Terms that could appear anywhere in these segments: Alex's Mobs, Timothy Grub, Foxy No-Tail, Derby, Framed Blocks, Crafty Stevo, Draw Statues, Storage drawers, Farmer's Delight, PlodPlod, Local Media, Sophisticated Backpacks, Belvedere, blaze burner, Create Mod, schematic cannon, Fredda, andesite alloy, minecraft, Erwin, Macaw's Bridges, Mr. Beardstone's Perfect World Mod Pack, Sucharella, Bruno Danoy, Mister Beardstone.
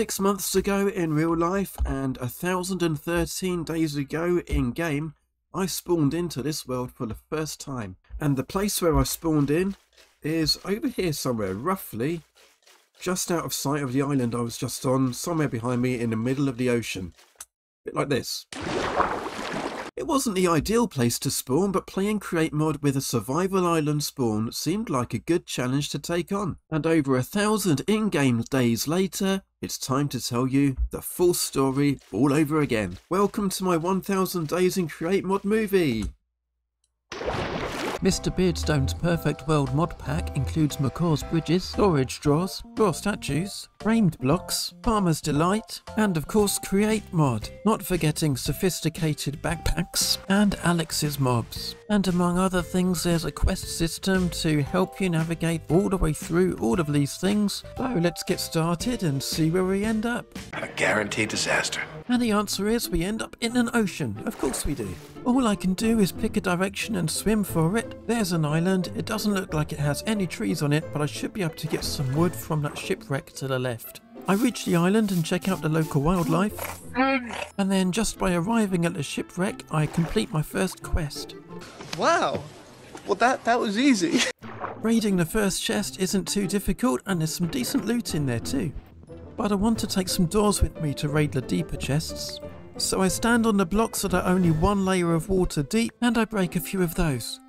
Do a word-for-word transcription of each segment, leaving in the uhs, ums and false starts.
Six months ago in real life and one thousand thirteen days ago in game, I spawned into this world for the first time. And the place where I spawned in is over here somewhere, roughly just out of sight of the island I was just on, somewhere behind me in the middle of the ocean. A bit like this. It wasn't the ideal place to spawn, but playing Create Mod with a survival island spawn seemed like a good challenge to take on. And over a thousand in-game days later, it's time to tell you the full story all over again. Welcome to my one thousand Days in Create Mod movie! Mister Beardstone's Perfect World Mod Pack includes Macaw's Bridges, Storage Drawers, Draw Statues, Framed Blocks, Farmer's Delight, and of course Create Mod, not forgetting Sophisticated Backpacks and Alex's Mobs. And among other things, there's a quest system to help you navigate all the way through all of these things, so let's get started and see where we end up. A guaranteed disaster. And the answer is we end up in an ocean, of course we do. All I can do is pick a direction and swim for it. There's an island, it doesn't look like it has any trees on it, but I should be able to get some wood from that shipwreck to the left. I reach the island and check out the local wildlife, and then just by arriving at the shipwreck I complete my first quest. Wow! Well that, that was easy! Raiding the first chest isn't too difficult and there's some decent loot in there too. But I want to take some doors with me to raid the deeper chests. So I stand on the blocks that are only one layer of water deep and I break a few of those.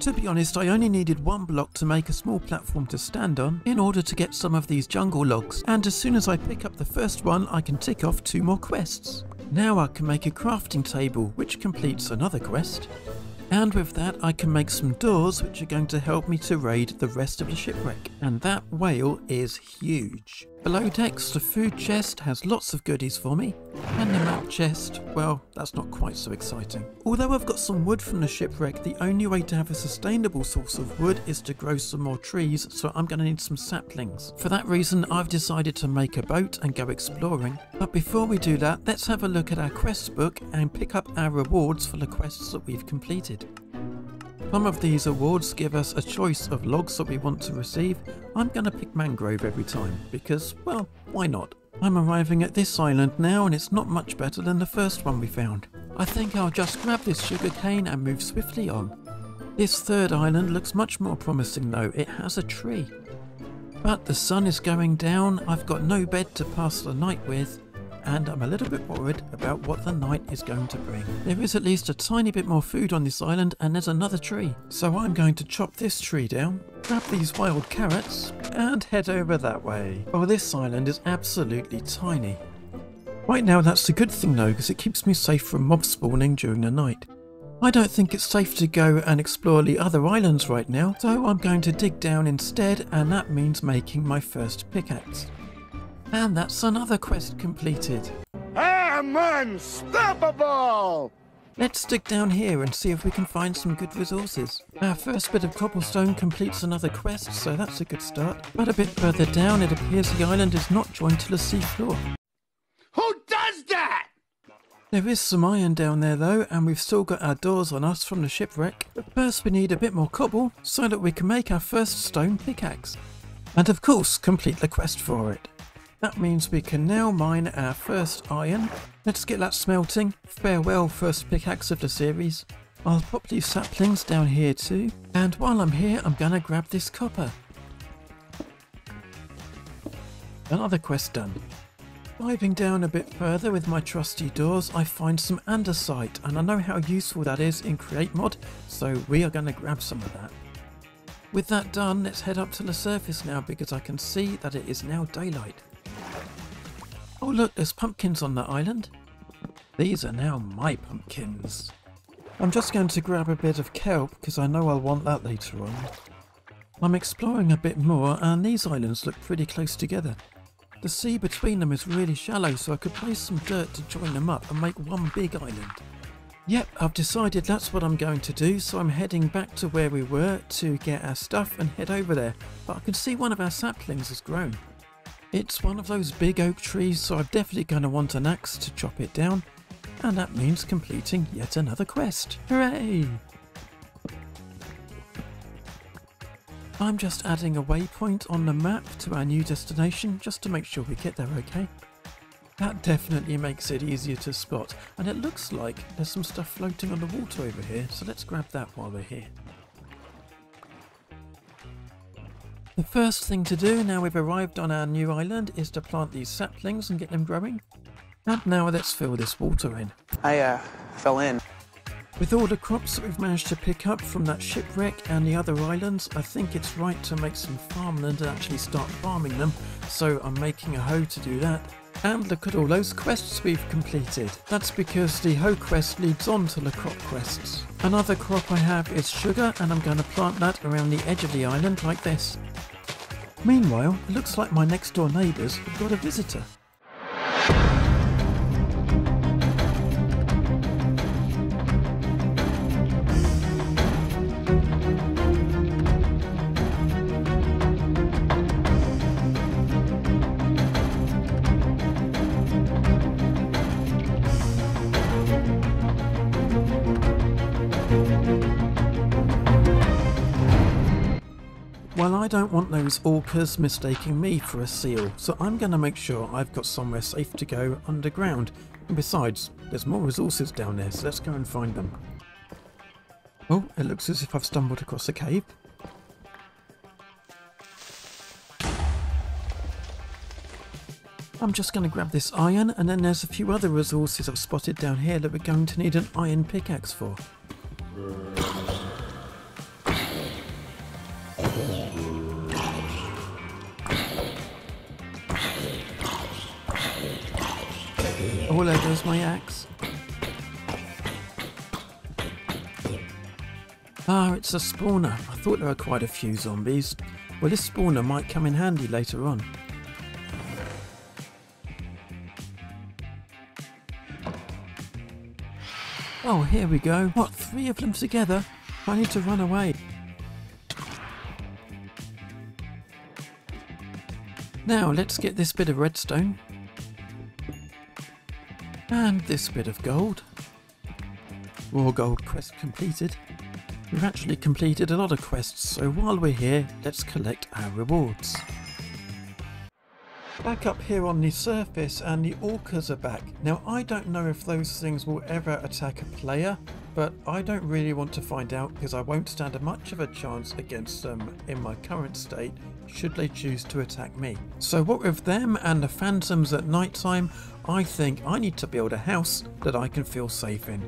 To be honest, I only needed one block to make a small platform to stand on in order to get some of these jungle logs, and as soon as I pick up the first one I can tick off two more quests. Now I can make a crafting table which completes another quest, and with that I can make some doors which are going to help me to raid the rest of the shipwreck, and that whale is huge. Below decks the food chest has lots of goodies for me, and the map chest, well that's not quite so exciting. Although I've got some wood from the shipwreck, the only way to have a sustainable source of wood is to grow some more trees, so I'm going to need some saplings. For that reason I've decided to make a boat and go exploring, but before we do that let's have a look at our quest book and pick up our rewards for the quests that we've completed. Some of these awards give us a choice of logs that we want to receive. I'm going to pick mangrove every time because, well, why not? I'm arriving at this island now and it's not much better than the first one we found. I think I'll just grab this sugar cane and move swiftly on. This third island looks much more promising though, it has a tree. But the sun is going down, I've got no bed to pass the night with, and I'm a little bit worried about what the night is going to bring. There is at least a tiny bit more food on this island and there's another tree. So I'm going to chop this tree down, grab these wild carrots and head over that way. Oh, this island is absolutely tiny. Right now that's a good thing though because it keeps me safe from mob spawning during the night. I don't think it's safe to go and explore the other islands right now, so I'm going to dig down instead, and that means making my first pickaxe. And that's another quest completed. I'm unstoppable! Let's dig down here and see if we can find some good resources. Our first bit of cobblestone completes another quest, so that's a good start. But a bit further down, it appears the island is not joined to the seafloor. Who does that? There is some iron down there though, and we've still got our doors on us from the shipwreck. But first we need a bit more cobble, so that we can make our first stone pickaxe. And of course, complete the quest for it. That means we can now mine our first iron. Let's get that smelting. Farewell first pickaxe of the series. I'll pop these saplings down here too. And while I'm here, I'm gonna grab this copper. Another quest done. Diving down a bit further with my trusty doors, I find some andesite. And I know how useful that is in Create Mod, so we are gonna grab some of that. With that done, let's head up to the surface now because I can see that it is now daylight. Oh look, there's pumpkins on the island. These are now my pumpkins. I'm just going to grab a bit of kelp because I know I'll want that later on. I'm exploring a bit more and these islands look pretty close together. The sea between them is really shallow, so I could place some dirt to join them up and make one big island. Yep, I've decided that's what I'm going to do, so I'm heading back to where we were to get our stuff and head over there. But I can see one of our saplings has grown. It's one of those big oak trees, so I'm definitely going to want an axe to chop it down, and that means completing yet another quest. Hooray! I'm just adding a waypoint on the map to our new destination just to make sure we get there okay. That definitely makes it easier to spot, and it looks like there's some stuff floating on the water over here, so let's grab that while we're here. The first thing to do now we've arrived on our new island is to plant these saplings and get them growing. And now let's fill this water in. I uh, fell in. With all the crops that we've managed to pick up from that shipwreck and the other islands, I think it's right to make some farmland and actually start farming them, so I'm making a hoe to do that. And look at all those quests we've completed. That's because the hoe quest leads on to the crop quests. Another crop I have is sugar, and I'm going to plant that around the edge of the island like this. Meanwhile, it looks like my next door neighbours have got a visitor. Well, I don't want those orcas mistaking me for a seal, so I'm going to make sure I've got somewhere safe to go underground. And besides, there's more resources down there, so let's go and find them. Oh, it looks as if I've stumbled across a cave. I'm just going to grab this iron, and then there's a few other resources I've spotted down here that we're going to need an iron pickaxe for. Oh, there goes my axe. Ah, it's a spawner. I thought there were quite a few zombies. Well, this spawner might come in handy later on. Oh, here we go. What, three of them together? I need to run away. Now, let's get this bit of redstone. And this bit of gold. Raw gold quest completed. We've actually completed a lot of quests, so while we're here, let's collect our rewards. Back up here on the surface, and the orcas are back. Now, I don't know if those things will ever attack a player, but I don't really want to find out because I won't stand much of a chance against them in my current state should they choose to attack me. So what with them and the phantoms at night time, I think I need to build a house that I can feel safe in.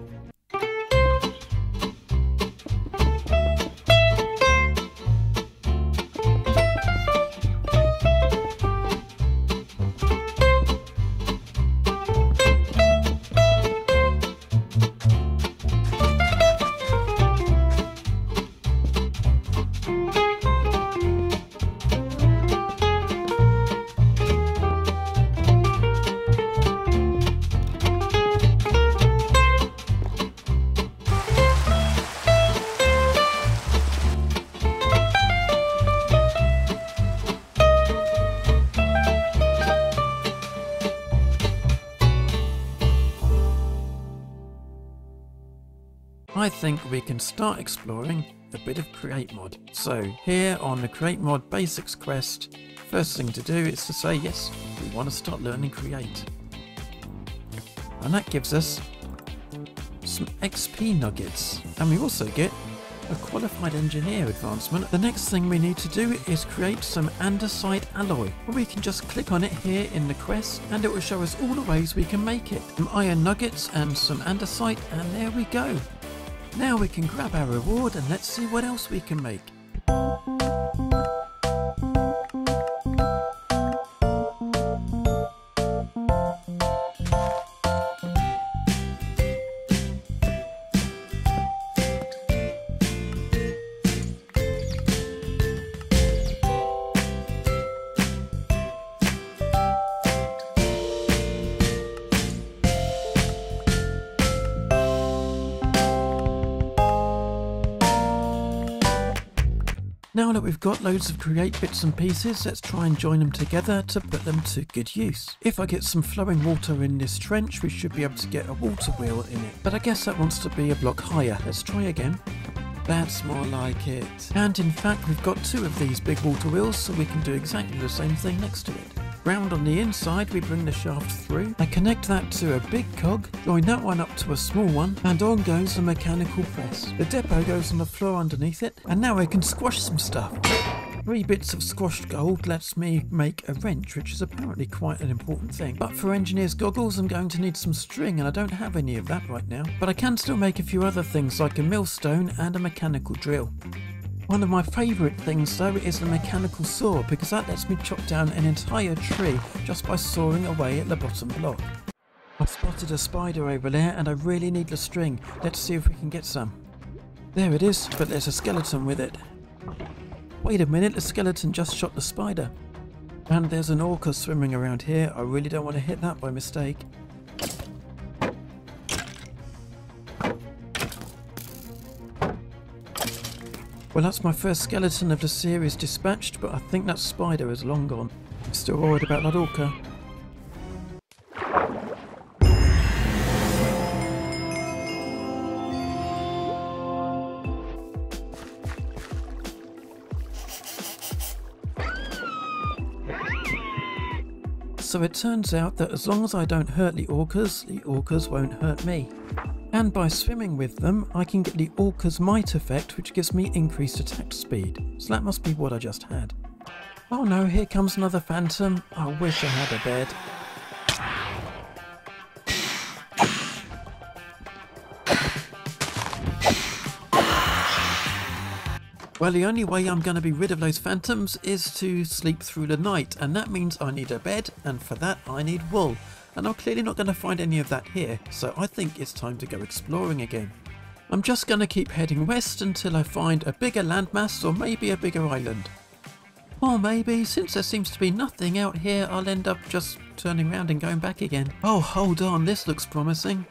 I think we can start exploring a bit of Create Mod. So here on the Create Mod Basics quest, first thing to do is to say yes, we want to start learning Create. And that gives us some X P nuggets. And we also get a Qualified Engineer advancement. The next thing we need to do is create some andesite alloy. We can just click on it here in the quest and it will show us all the ways we can make it. Some iron nuggets and some andesite, and there we go. Now we can grab our reward and let's see what else we can make. Now that we've got loads of Create bits and pieces, let's try and join them together to put them to good use. If I get some flowing water in this trench, we should be able to get a water wheel in it. But I guess that wants to be a block higher. Let's try again. That's more like it. And in fact, we've got two of these big water wheels, so we can do exactly the same thing next to it. Round on the inside, we bring the shaft through. I connect that to a big cog, join that one up to a small one, and on goes the mechanical press. The depot goes on the floor underneath it, and now I can squash some stuff. Three bits of squashed gold lets me make a wrench, which is apparently quite an important thing. But for engineer's goggles, I'm going to need some string, and I don't have any of that right now. But I can still make a few other things, like a millstone and a mechanical drill. One of my favourite things though is the mechanical saw, because that lets me chop down an entire tree just by sawing away at the bottom block. I spotted a spider over there and I really need the string. Let's see if we can get some. There it is, but there's a skeleton with it. Wait a minute, the skeleton just shot the spider. And there's an orca swimming around here. I really don't want to hit that by mistake. Well, that's my first skeleton of the series dispatched, but I think that spider is long gone. I'm still worried about that orca. So it turns out that as long as I don't hurt the orcas, the orcas won't hurt me. And by swimming with them, I can get the Orca's Might effect, which gives me increased attack speed. So that must be what I just had. Oh no, here comes another phantom. I wish I had a bed. Well, the only way I'm going to be rid of those phantoms is to sleep through the night, and that means I need a bed, and for that I need wool. And I'm clearly not going to find any of that here, so I think it's time to go exploring again. I'm just going to keep heading west until I find a bigger landmass or maybe a bigger island. Or maybe, since there seems to be nothing out here, I'll end up just turning around and going back again. Oh, hold on, this looks promising.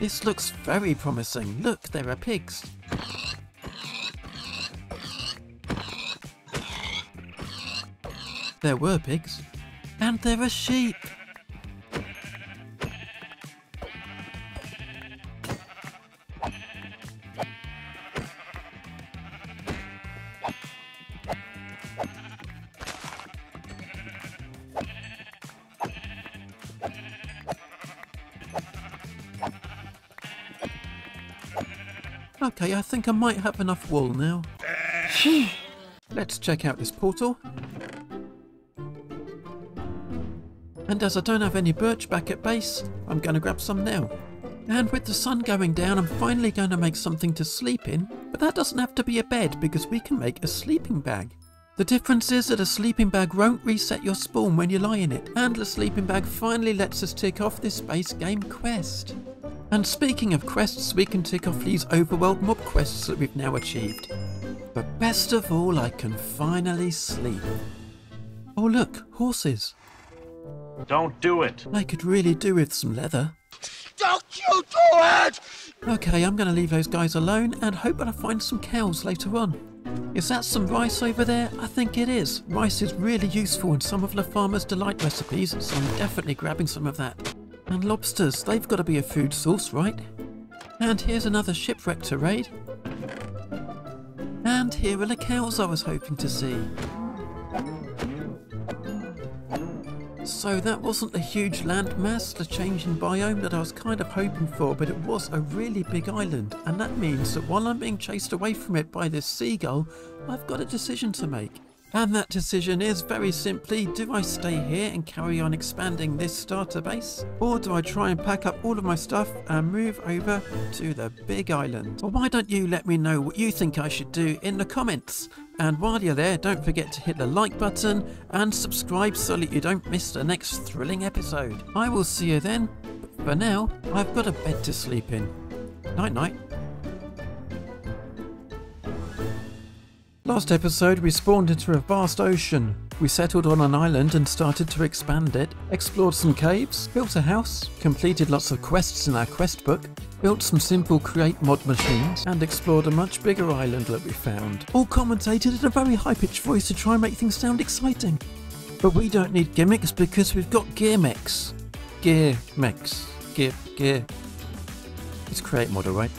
This looks very promising. Look, there are pigs. There were pigs. And there are sheep. Okay, I think I might have enough wool now. Let's check out this portal. And as I don't have any birch back at base, I'm going to grab some now. And with the sun going down, I'm finally going to make something to sleep in, but that doesn't have to be a bed because we can make a sleeping bag. The difference is that a sleeping bag won't reset your spawn when you lie in it, and the sleeping bag finally lets us tick off this base game quest. And speaking of quests, we can tick off these overworld mob quests that we've now achieved. But best of all, I can finally sleep. Oh look, horses. Don't do it. I could really do with some leather. Don't you do it! Okay, I'm going to leave those guys alone and hope that I find some cows later on. Is that some rice over there? I think it is. Rice is really useful in some of the Farmer's Delight recipes, so I'm definitely grabbing some of that. And lobsters, they've got to be a food source, right? And here's another shipwreck to raid. And here are the cows I was hoping to see. So that wasn't the huge landmass, the change in biome that I was kind of hoping for, but it was a really big island, and that means that while I'm being chased away from it by this seagull, I've got a decision to make. And that decision is very simply, do I stay here and carry on expanding this starter base? Or do I try and pack up all of my stuff and move over to the big island? Well, why don't you let me know what you think I should do in the comments? And while you're there, don't forget to hit the like button and subscribe so that you don't miss the next thrilling episode. I will see you then, but for now, I've got a bed to sleep in. Night night. Last episode, we spawned into a vast ocean. We settled on an island and started to expand it, explored some caves, built a house, completed lots of quests in our quest book, built some simple Create Mod machines, and explored a much bigger island that we found. All commentated in a very high-pitched voice to try and make things sound exciting. But we don't need gimmicks because we've got gear mechs. Gear mechs. Gear, gear. It's Create Mod, alright?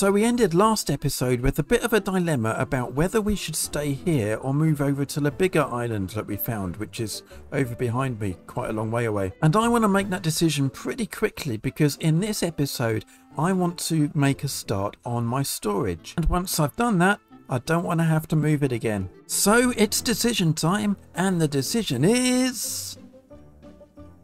So we ended last episode with a bit of a dilemma about whether we should stay here or move over to the bigger island that we found, which is over behind me, quite a long way away. And I want to make that decision pretty quickly because in this episode I want to make a start on my storage. And once I've done that, I don't want to have to move it again. So it's decision time, and the decision is...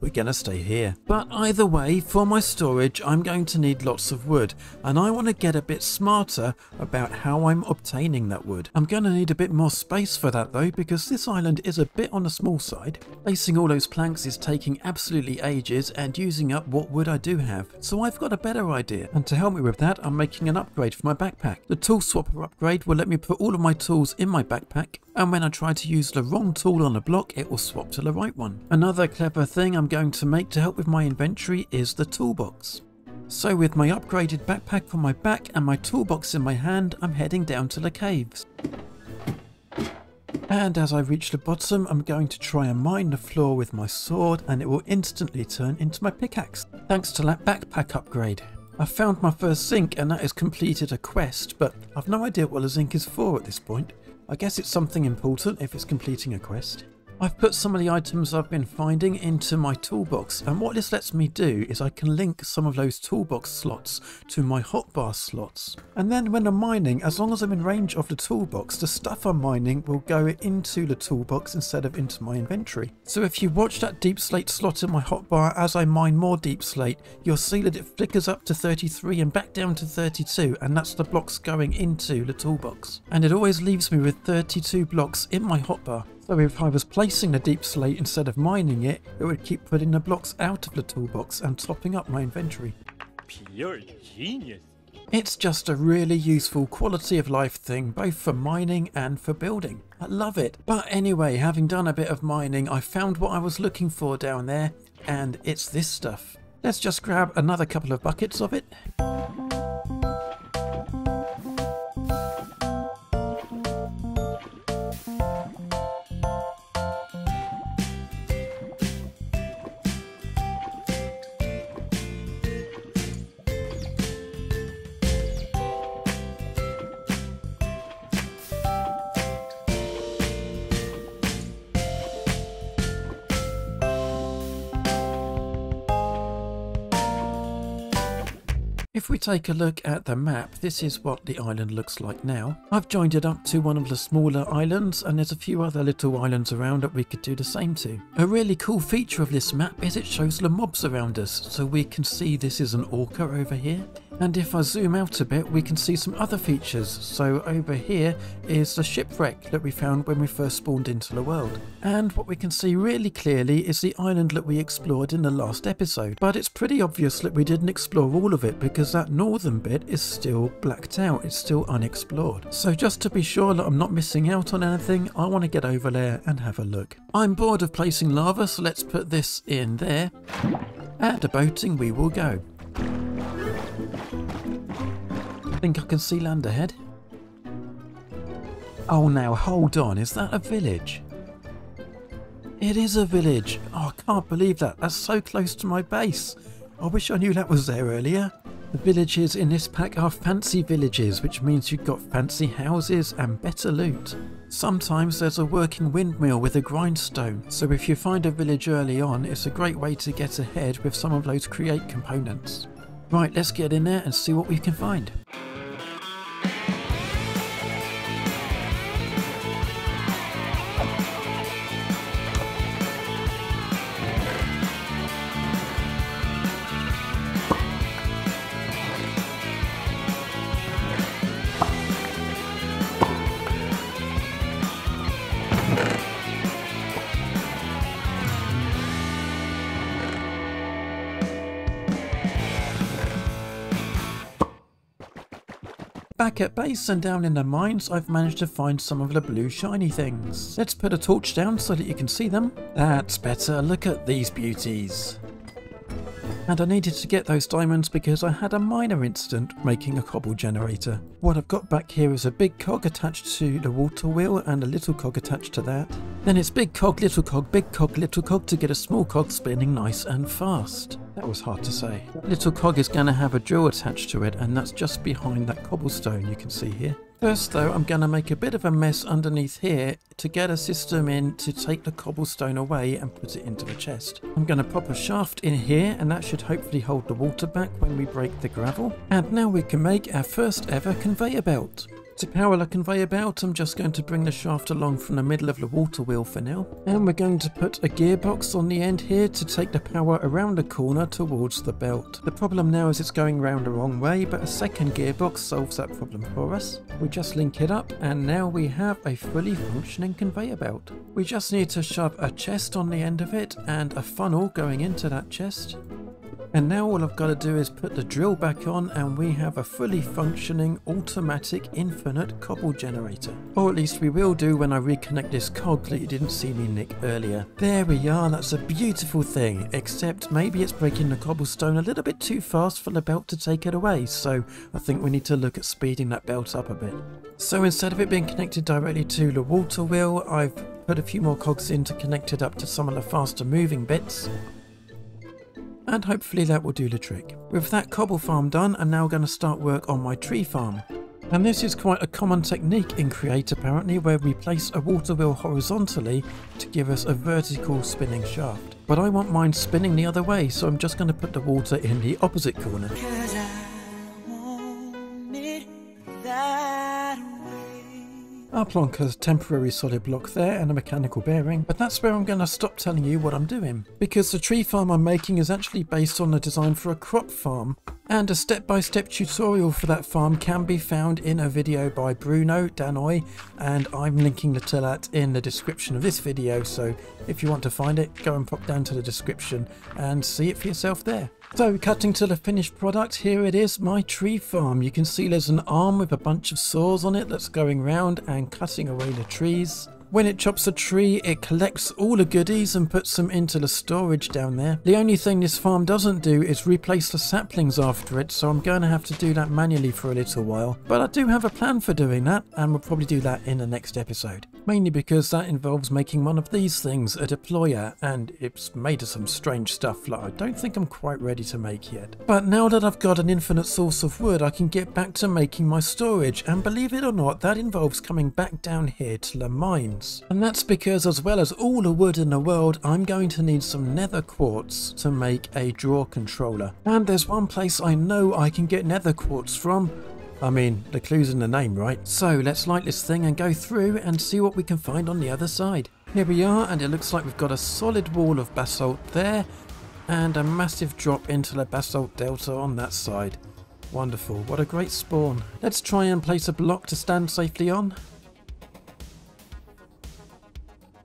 we're gonna stay here. But either way, for my storage I'm going to need lots of wood, and I want to get a bit smarter about how I'm obtaining that wood. I'm gonna need a bit more space for that though, because this island is a bit on the small side. Placing all those planks is taking absolutely ages and using up what wood I do have, so I've got a better idea. And to help me with that, I'm making an upgrade for my backpack. The tool swapper upgrade will let me put all of my tools in my backpack, and when I try to use the wrong tool on a block, it will swap to the right one. Another clever thing I'm going to make to help with my inventory is the toolbox. So with my upgraded backpack on my back and my toolbox in my hand, I'm heading down to the caves. And as I reach the bottom, I'm going to try and mine the floor with my sword, and it will instantly turn into my pickaxe, thanks to that backpack upgrade. I found my first zinc, and that has completed a quest, but I've no idea what the zinc is for at this point. I guess it's something important if it's completing a quest. I've put some of the items I've been finding into my toolbox, and what this lets me do is I can link some of those toolbox slots to my hotbar slots. And then when I'm mining, as long as I'm in range of the toolbox, the stuff I'm mining will go into the toolbox instead of into my inventory. So if you watch that deep slate slot in my hotbar as I mine more deep slate, you'll see that it flickers up to thirty-three and back down to thirty-two, and that's the blocks going into the toolbox. And it always leaves me with thirty-two blocks in my hotbar. So if I was placing the deep slate instead of mining it, it would keep putting the blocks out of the toolbox and topping up my inventory. Pure genius. It's just a really useful quality of life thing, both for mining and for building. I love it. But anyway, having done a bit of mining, I found what I was looking for down there, and it's this stuff. Let's just grab another couple of buckets of it. If we take a look at the map, this is what the island looks like now. I've joined it up to one of the smaller islands, and there's a few other little islands around that we could do the same to. A really cool feature of this map is it shows the mobs around us, so we can see this is an orca over here. And if I zoom out a bit, we can see some other features. So over here is the shipwreck that we found when we first spawned into the world. And what we can see really clearly is the island that we explored in the last episode. But it's pretty obvious that we didn't explore all of it, because that northern bit is still blacked out, it's still unexplored. So just to be sure that I'm not missing out on anything, I want to get over there and have a look. I'm bored of placing lava, so let's put this in there. And a boating we will go. I think I can see land ahead. Oh, now hold on, is that a village? It is a village. Oh, I can't believe that. That's so close to my base. I wish I knew that was there earlier. The villages in this pack are fancy villages, which means you've got fancy houses and better loot. Sometimes there's a working windmill with a grindstone, so if you find a village early on, it's a great way to get ahead with some of those create components. Right, let's get in there and see what we can find. Back at base and down in the mines, I've managed to find some of the blue shiny things. Let's put a torch down so that you can see them. That's better, look at these beauties. And I needed to get those diamonds because I had a minor incident making a cobble generator. What I've got back here is a big cog attached to the water wheel and a little cog attached to that. Then it's big cog, little cog, big cog, little cog to get a small cog spinning nice and fast. That was hard to say. That little cog is going to have a drill attached to it, and that's just behind that cobblestone you can see here. First though, I'm going to make a bit of a mess underneath here to get a system in to take the cobblestone away and put it into the chest. I'm going to pop a shaft in here, and that should hopefully hold the water back when we break the gravel. And now we can make our first ever conveyor belt. To power the conveyor belt, I'm just going to bring the shaft along from the middle of the water wheel for now. And we're going to put a gearbox on the end here to take the power around the corner towards the belt. The problem now is it's going round the wrong way, but a second gearbox solves that problem for us. We just link it up, and now we have a fully functioning conveyor belt. We just need to shove a chest on the end of it and a funnel going into that chest. And now all I've got to do is put the drill back on, and we have a fully functioning automatic infinite cobble generator. Or at least we will do when I reconnect this cog that you didn't see me nick earlier. There we are, that's a beautiful thing, except maybe it's breaking the cobblestone a little bit too fast for the belt to take it away, so I think we need to look at speeding that belt up a bit. So instead of it being connected directly to the water wheel, I've put a few more cogs in to connect it up to some of the faster moving bits. And hopefully that will do the trick. With that cobble farm done, I'm now going to start work on my tree farm. And this is quite a common technique in Create apparently, where we place a water wheel horizontally to give us a vertical spinning shaft. But I want mine spinning the other way, so I'm just going to put the water in the opposite corner. I'll plonk a temporary solid block there and a mechanical bearing, but that's where I'm going to stop telling you what I'm doing, because the tree farm I'm making is actually based on the design for a crop farm, and a step-by-step tutorial for that farm can be found in a video by Bruno Danoy, and I'm linking the to that in the description of this video, so if you want to find it, go and pop down to the description and see it for yourself there. So, cutting to the finished product, here it is, my tree farm. You can see there's an arm with a bunch of saws on it that's going round and cutting away the trees. When it chops a tree, it collects all the goodies and puts them into the storage down there. The only thing this farm doesn't do is replace the saplings after it, so I'm going to have to do that manually for a little while. But I do have a plan for doing that, and we'll probably do that in the next episode. Mainly because that involves making one of these things, a deployer, and it's made of some strange stuff that I don't think I'm quite ready to make yet. But now that I've got an infinite source of wood, I can get back to making my storage, and believe it or not, that involves coming back down here to the mines. And that's because as well as all the wood in the world, I'm going to need some nether quartz to make a drawer controller. And there's one place I know I can get nether quartz from. I mean, the clue's in the name, right? So let's light this thing and go through and see what we can find on the other side. Here we are, and it looks like we've got a solid wall of basalt there, and a massive drop into the basalt delta on that side. Wonderful, what a great spawn. Let's try and place a block to stand safely on.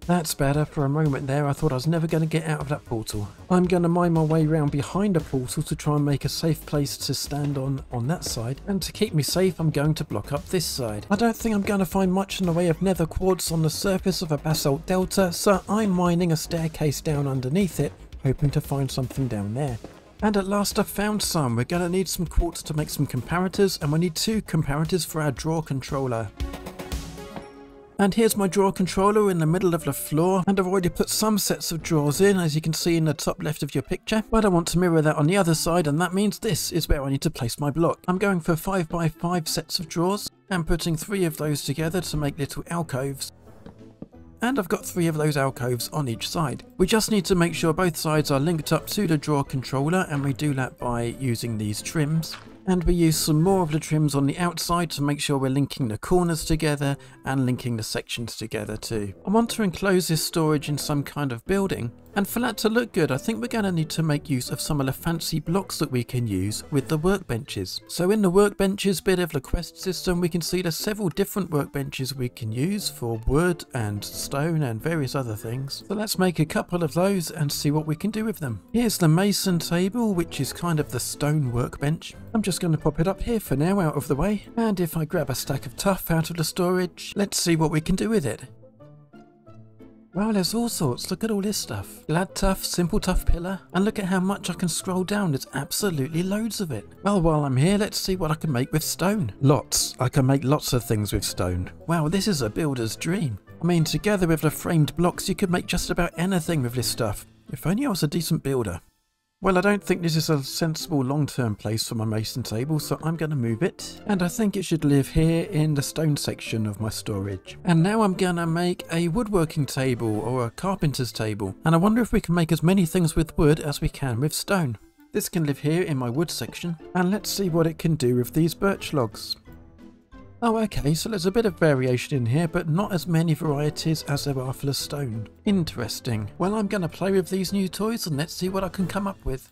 That's better. For a moment there I thought I was never going to get out of that portal. I'm going to mine my way around behind the portal to try and make a safe place to stand on on that side, and to keep me safe I'm going to block up this side. I don't think I'm going to find much in the way of nether quartz on the surface of a basalt delta, so I'm mining a staircase down underneath it, hoping to find something down there. And at last I found some. We're going to need some quartz to make some comparators, and we need two comparators for our draw controller. And here's my drawer controller in the middle of the floor, and I've already put some sets of drawers in, as you can see in the top left of your picture, but I want to mirror that on the other side, and that means this is where I need to place my block. I'm going for five by five sets of drawers and putting three of those together to make little alcoves. And I've got three of those alcoves on each side. We just need to make sure both sides are linked up to the drawer controller, and we do that by using these trims. And we use some more of the trims on the outside to make sure we're linking the corners together and linking the sections together too. I want to enclose this storage in some kind of building, and for that to look good I think we're going to need to make use of some of the fancy blocks that we can use with the workbenches. So in the workbenches bit of the quest system we can see there's several different workbenches we can use for wood and stone and various other things. So let's make a couple of those and see what we can do with them. Here's the mason table, which is kind of the stone workbench. I'm just Just going to pop it up here for now, out of the way, and if I grab a stack of tuff out of the storage, let's see what we can do with it. Wow, there's all sorts. Look at all this stuff. Glad tuff, simple tuff pillar, and look at how much I can scroll down. There's absolutely loads of it. Well, while I'm here, let's see what I can make with stone. Lots. I can make lots of things with stone. Wow, this is a builder's dream. I mean, together with the framed blocks, you could make just about anything with this stuff. If only I was a decent builder. Well, I don't think this is a sensible long-term place for my mason table, so I'm going to move it. And I think it should live here in the stone section of my storage. And now I'm going to make a woodworking table or a carpenter's table. And I wonder if we can make as many things with wood as we can with stone. This can live here in my wood section. And let's see what it can do with these birch logs. Oh, okay, so there's a bit of variation in here, but not as many varieties as there are for the stone. Interesting. Well, I'm going to play with these new toys and let's see what I can come up with.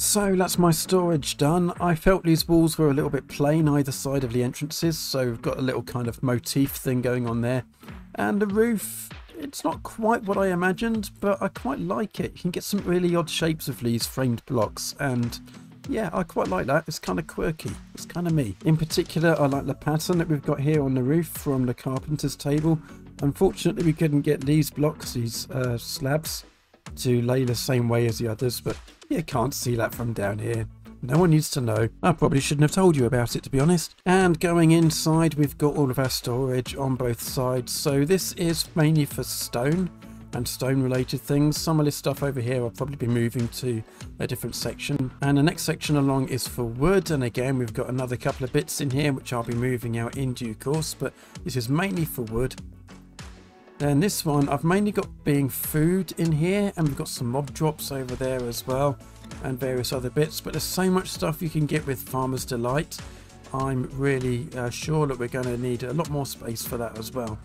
So that's my storage done. I felt these walls were a little bit plain either side of the entrances, so we've got a little kind of motif thing going on there. And the roof, it's not quite what I imagined, but I quite like it. You can get some really odd shapes of these framed blocks, and yeah, I quite like that. It's kind of quirky. It's kind of me. In particular, I like the pattern that we've got here on the roof from the carpenter's table. Unfortunately, we couldn't get these blocks, these uh, slabs, to lay the same way as the others, but you can't see that from down here. No one needs to know. I probably shouldn't have told you about it, to be honest. And going inside, we've got all of our storage on both sides. So this is mainly for stone and stone related things. Some of this stuff over here I'll probably be moving to a different section. And the next section along is for wood, and again we've got another couple of bits in here which I'll be moving out in due course, but this is mainly for wood. Then this one, I've mainly got being food in here, and we've got some mob drops over there as well, and various other bits, but there's so much stuff you can get with Farmer's Delight. I'm really uh, sure that we're going to need a lot more space for that as well.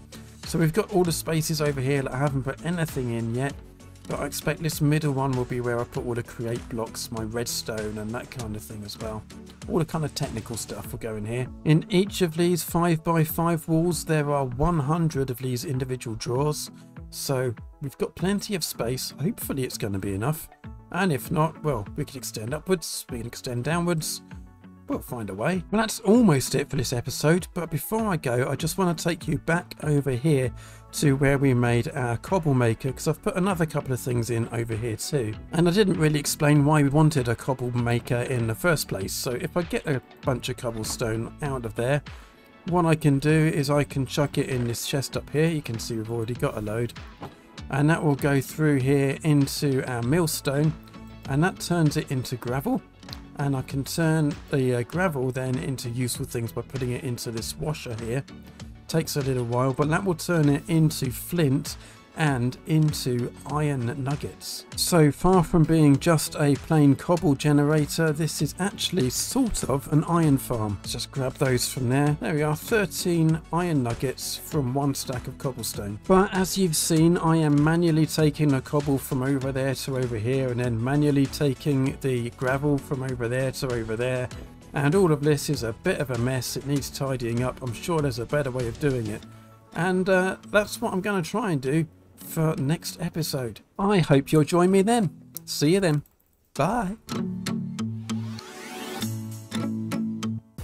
So we've got all the spaces over here that I haven't put anything in yet, but I expect this middle one will be where I put all the create blocks, my redstone and that kind of thing as well. All the kind of technical stuff will go in here. In each of these five by five walls, there are one hundred of these individual drawers. So we've got plenty of space. Hopefully it's going to be enough. And if not, well, we can extend upwards, we can extend downwards. We'll find a way. Well, that's almost it for this episode. But before I go, I just want to take you back over here to where we made our cobble maker, because I've put another couple of things in over here too. And I didn't really explain why we wanted a cobble maker in the first place. So if I get a bunch of cobblestone out of there, what I can do is I can chuck it in this chest up here. You can see we've already got a load. And that will go through here into our millstone, and that turns it into gravel. And I can turn the uh, gravel then into useful things by putting it into this washer here. Takes a little while, but that will turn it into flint, and into iron nuggets. So far from being just a plain cobble generator, this is actually sort of an iron farm. Let's just grab those from there. There we are, thirteen iron nuggets from one stack of cobblestone. But as you've seen, I am manually taking a cobble from over there to over here, and then manually taking the gravel from over there to over there. And all of this is a bit of a mess. It needs tidying up. I'm sure there's a better way of doing it. And uh, that's what I'm going to try and do for next episode. I hope you'll join me then. See you then. Bye.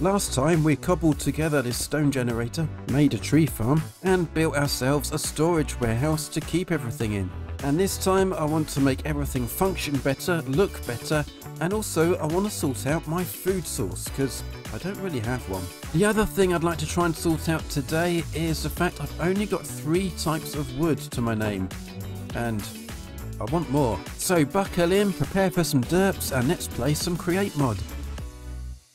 Last time we cobbled together this stone generator, made a tree farm, and built ourselves a storage warehouse to keep everything in. And this time I want to make everything function better, look better, and also I want to sort out my food source, because I don't really have one. The other thing I'd like to try and sort out today is the fact I've only got three types of wood to my name, and I want more. So buckle in, prepare for some derps, and let's play some Create Mod.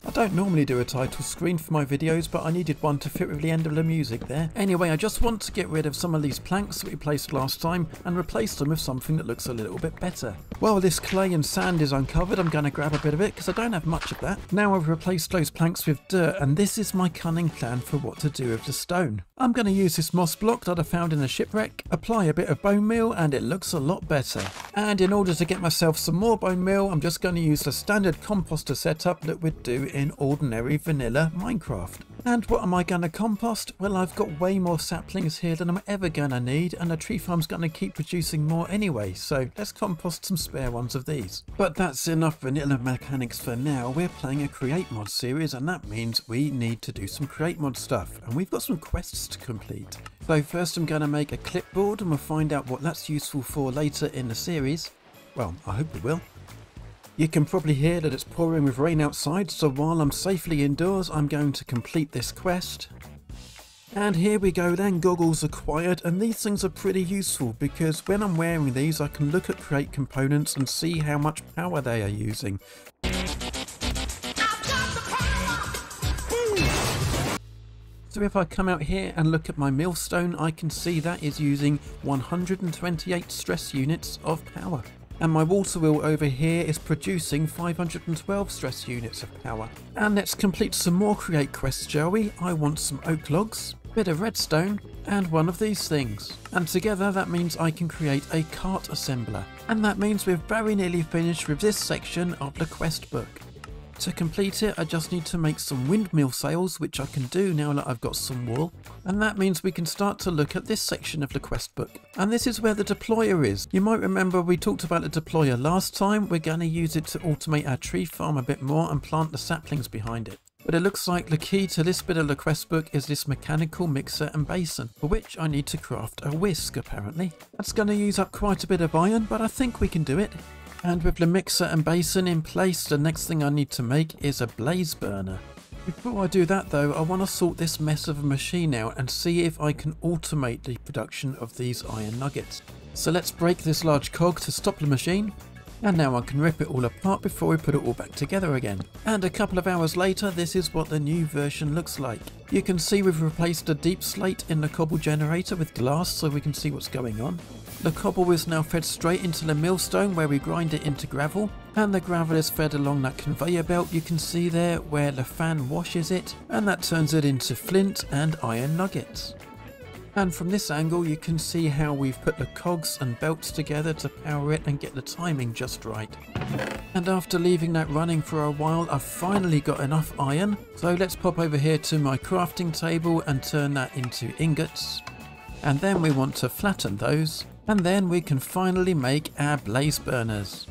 I don't normally do a title screen for my videos, but I needed one to fit with the end of the music there. Anyway, I just want to get rid of some of these planks that we placed last time and replace them with something that looks a little bit better. While this clay and sand is uncovered, I'm going to grab a bit of it because I don't have much of that. Now I've replaced those planks with dirt, and this is my cunning plan for what to do with the stone. I'm going to use this moss block that I found in a shipwreck, apply a bit of bone meal, and it looks a lot better. And in order to get myself some more bone meal, I'm just going to use the standard composter setup that we'd do in ordinary vanilla Minecraft. And what am I going to compost? Well, I've got way more saplings here than I'm ever going to need, and the tree farm's going to keep producing more anyway, so let's compost some spare ones of these. But that's enough vanilla mechanics for now. We're playing a Create Mod series, and that means we need to do some Create Mod stuff, and we've got some quests to complete. So first I'm going to make a clipboard, and we'll find out what that's useful for later in the series. Well, I hope we will. You can probably hear that it's pouring with rain outside, so while I'm safely indoors, I'm going to complete this quest. And here we go then, goggles acquired, and these things are pretty useful because when I'm wearing these, I can look at Create components and see how much power they are using. So if I come out here and look at my millstone, I can see that is using one hundred twenty-eight stress units of power. And my water wheel over here is producing five hundred twelve stress units of power. And let's complete some more Create quests, shall we? I want some oak logs, a bit of redstone, and one of these things. And together that means I can create a cart assembler. And that means we're very nearly finished with this section of the quest book. To complete it, I just need to make some windmill sails, which I can do now that I've got some wool. And that means we can start to look at this section of the quest book. And this is where the deployer is. You might remember we talked about the deployer last time. We're going to use it to automate our tree farm a bit more and plant the saplings behind it. But it looks like the key to this bit of the quest book is this mechanical mixer and basin, for which I need to craft a whisk apparently. That's going to use up quite a bit of iron, but I think we can do it. And with the mixer and basin in place, the next thing I need to make is a blaze burner. Before I do that though, I want to sort this mess of a machine out and see if I can automate the production of these iron nuggets. So let's break this large cog to stop the machine. And now I can rip it all apart before we put it all back together again. And a couple of hours later, this is what the new version looks like. You can see we've replaced the deep slate in the cobble generator with glass so we can see what's going on. The cobble is now fed straight into the millstone where we grind it into gravel. And the gravel is fed along that conveyor belt you can see there where the fan washes it. And that turns it into flint and iron nuggets. And from this angle you can see how we've put the cogs and belts together to power it and get the timing just right. And after leaving that running for a while, I've finally got enough iron. So let's pop over here to my crafting table and turn that into ingots. And then we want to flatten those. And then we can finally make our blaze burners.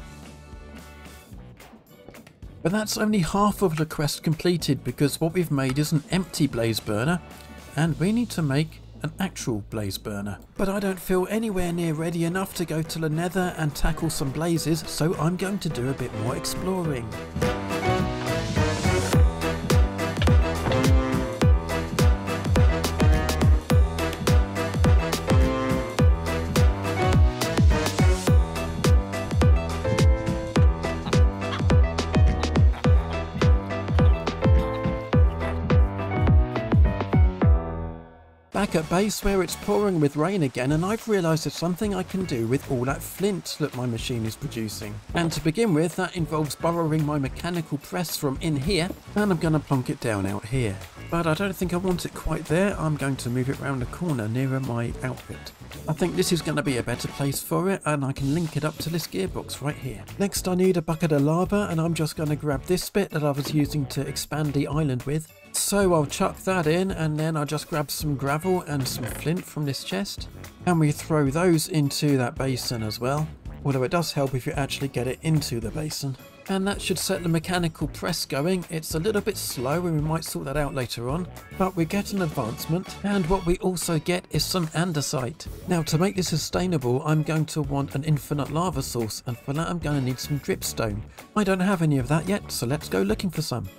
But that's only half of the quest completed because what we've made is an empty blaze burner and we need to make an actual blaze burner. But I don't feel anywhere near ready enough to go to the nether and tackle some blazes, so I'm going to do a bit more exploring. Back at that base where it's pouring with rain again, and I've realised there's something I can do with all that flint that my machine is producing. And to begin with, that involves borrowing my mechanical press from in here, and I'm going to plonk it down out here. But I don't think I want it quite there. I'm going to move it round the corner nearer my outfit. I think this is going to be a better place for it, and I can link it up to this gearbox right here. Next I need a bucket of lava, and I'm just going to grab this bit that I was using to expand the island with. So I'll chuck that in, and then I'll just grab some gravel and some flint from this chest, and we throw those into that basin as well. Although it does help if you actually get it into the basin. And that should set the mechanical press going. It's a little bit slow and we might sort that out later on, but we get an advancement, and what we also get is some andesite. Now to make this sustainable, I'm going to want an infinite lava source, and for that I'm going to need some dripstone. I don't have any of that yet, so let's go looking for some.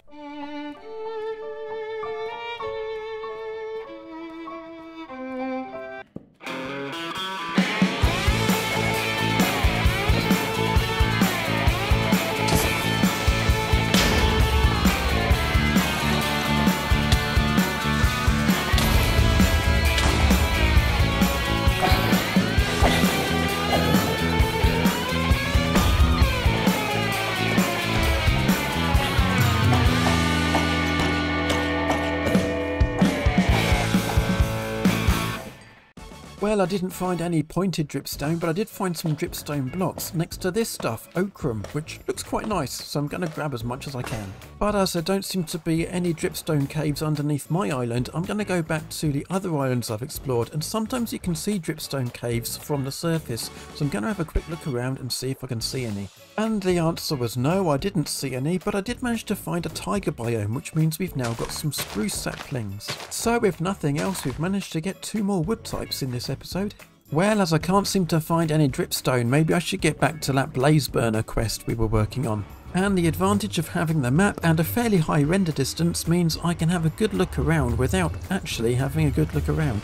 Well, I didn't find any pointed dripstone, but I did find some dripstone blocks next to this stuff, ochrum, which looks quite nice, so I'm going to grab as much as I can. But as there don't seem to be any dripstone caves underneath my island, I'm going to go back to the other islands I've explored, and sometimes you can see dripstone caves from the surface, so I'm going to have a quick look around and see if I can see any. And the answer was no, I didn't see any, but I did manage to find a tiger biome, which means we've now got some spruce saplings. So if nothing else, we've managed to get two more wood types in this episode. Well, as I can't seem to find any dripstone, maybe I should get back to that blaze burner quest we were working on. And the advantage of having the map and a fairly high render distance means I can have a good look around without actually having a good look around.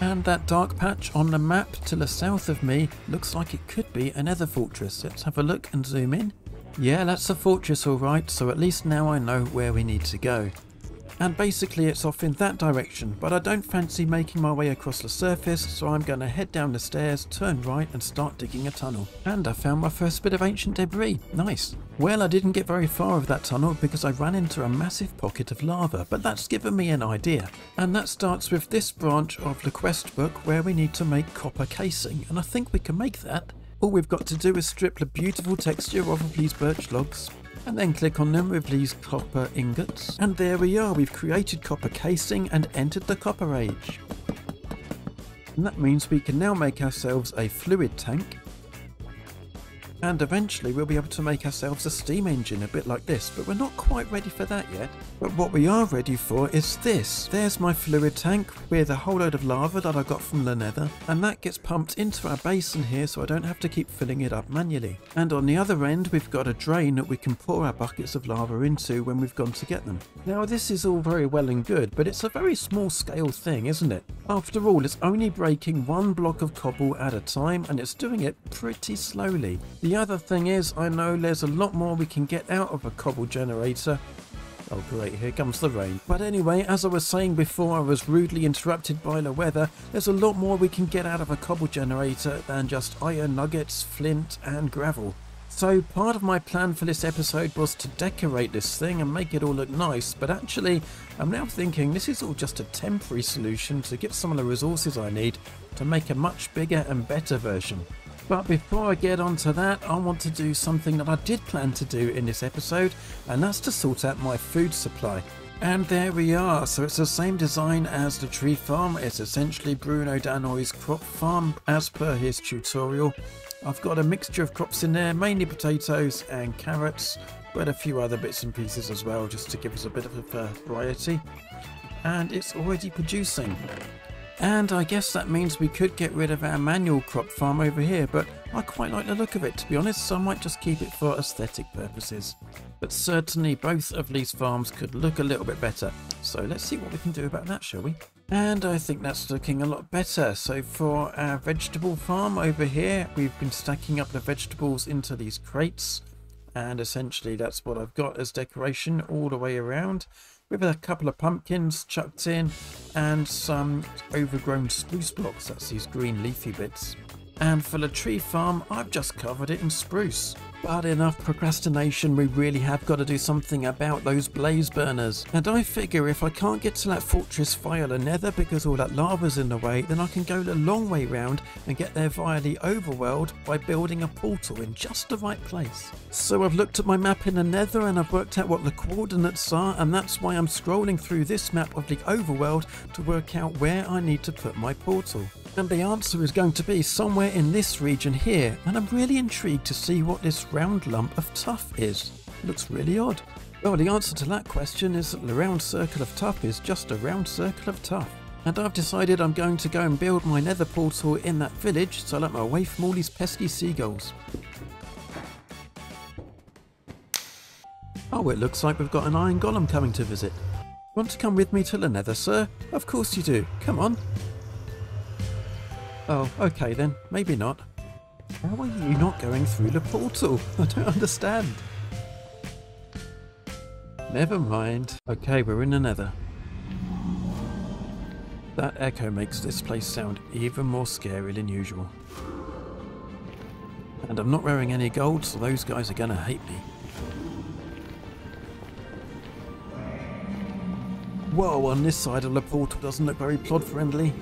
And that dark patch on the map to the south of me looks like it could be a nether fortress. Let's have a look and zoom in. Yeah, that's a fortress alright, so at least now I know where we need to go. And basically it's off in that direction, but I don't fancy making my way across the surface, so I'm going to head down the stairs, turn right and start digging a tunnel. And I found my first bit of ancient debris. Nice. Well, I didn't get very far of that tunnel because I ran into a massive pocket of lava, but that's given me an idea. And that starts with this branch of the quest book where we need to make copper casing, and I think we can make that. All we've got to do is strip the beautiful texture off of these birch logs, and then click on them with these copper ingots, and there we are, we've created copper casing and entered the Copper Age. And that means we can now make ourselves a fluid tank, and eventually we'll be able to make ourselves a steam engine a bit like this, but we're not quite ready for that yet. But what we are ready for is this. There's my fluid tank with a whole load of lava that I got from the nether, and that gets pumped into our basin here so I don't have to keep filling it up manually. And on the other end we've got a drain that we can pour our buckets of lava into when we've gone to get them. Now this is all very well and good, but it's a very small scale thing, isn't it? After all, it's only breaking one block of cobble at a time, and it's doing it pretty slowly. The other thing is, I know there's a lot more we can get out of a cobble generator. Oh great, here comes the rain. But anyway, as I was saying before I was rudely interrupted by the weather, there's a lot more we can get out of a cobble generator than just iron nuggets, flint and gravel. So part of my plan for this episode was to decorate this thing and make it all look nice, but actually I'm now thinking this is all just a temporary solution to get some of the resources I need to make a much bigger and better version. But before I get onto that, I want to do something that I did plan to do in this episode, and that's to sort out my food supply. And there we are, so it's the same design as the tree farm. It's essentially Bruno Danoy's crop farm as per his tutorial. I've got a mixture of crops in there, mainly potatoes and carrots, but a few other bits and pieces as well, just to give us a bit of a variety. And it's already producing. And I guess that means we could get rid of our manual crop farm over here, but I quite like the look of it to be honest, so I might just keep it for aesthetic purposes. But certainly both of these farms could look a little bit better, so let's see what we can do about that, shall we? And I think that's looking a lot better. So for our vegetable farm over here, we've been stacking up the vegetables into these crates, and essentially that's what I've got as decoration all the way around. with a couple of pumpkins chucked in and some overgrown spruce blocks, that's these green leafy bits. And for the tree farm, I've just covered it in spruce. But enough procrastination, we really have got to do something about those blaze burners. And I figure if I can't get to that fortress via the nether because all that lava's in the way, then I can go the long way round and get there via the overworld by building a portal in just the right place. So I've looked at my map in the nether and I've worked out what the coordinates are, and that's why I'm scrolling through this map of the overworld to work out where I need to put my portal. And the answer is going to be somewhere in this region here, and I'm really intrigued to see what this round lump of tuff is. Looks really odd. Well, the answer to that question is that the round circle of tuff is just a round circle of tuff. And I've decided I'm going to go and build my nether portal in that village so that I'm away from all these pesky seagulls. Oh, it looks like we've got an iron golem coming to visit. Want to come with me to the nether, sir? Of course you do. Come on. Oh, okay then, maybe not. How are you not going through the portal? I don't understand. Never mind. Okay, we're in the nether. That echo makes this place sound even more scary than usual. And I'm not wearing any gold, so those guys are gonna hate me. Whoa, on this side of the portal doesn't look very plod friendly.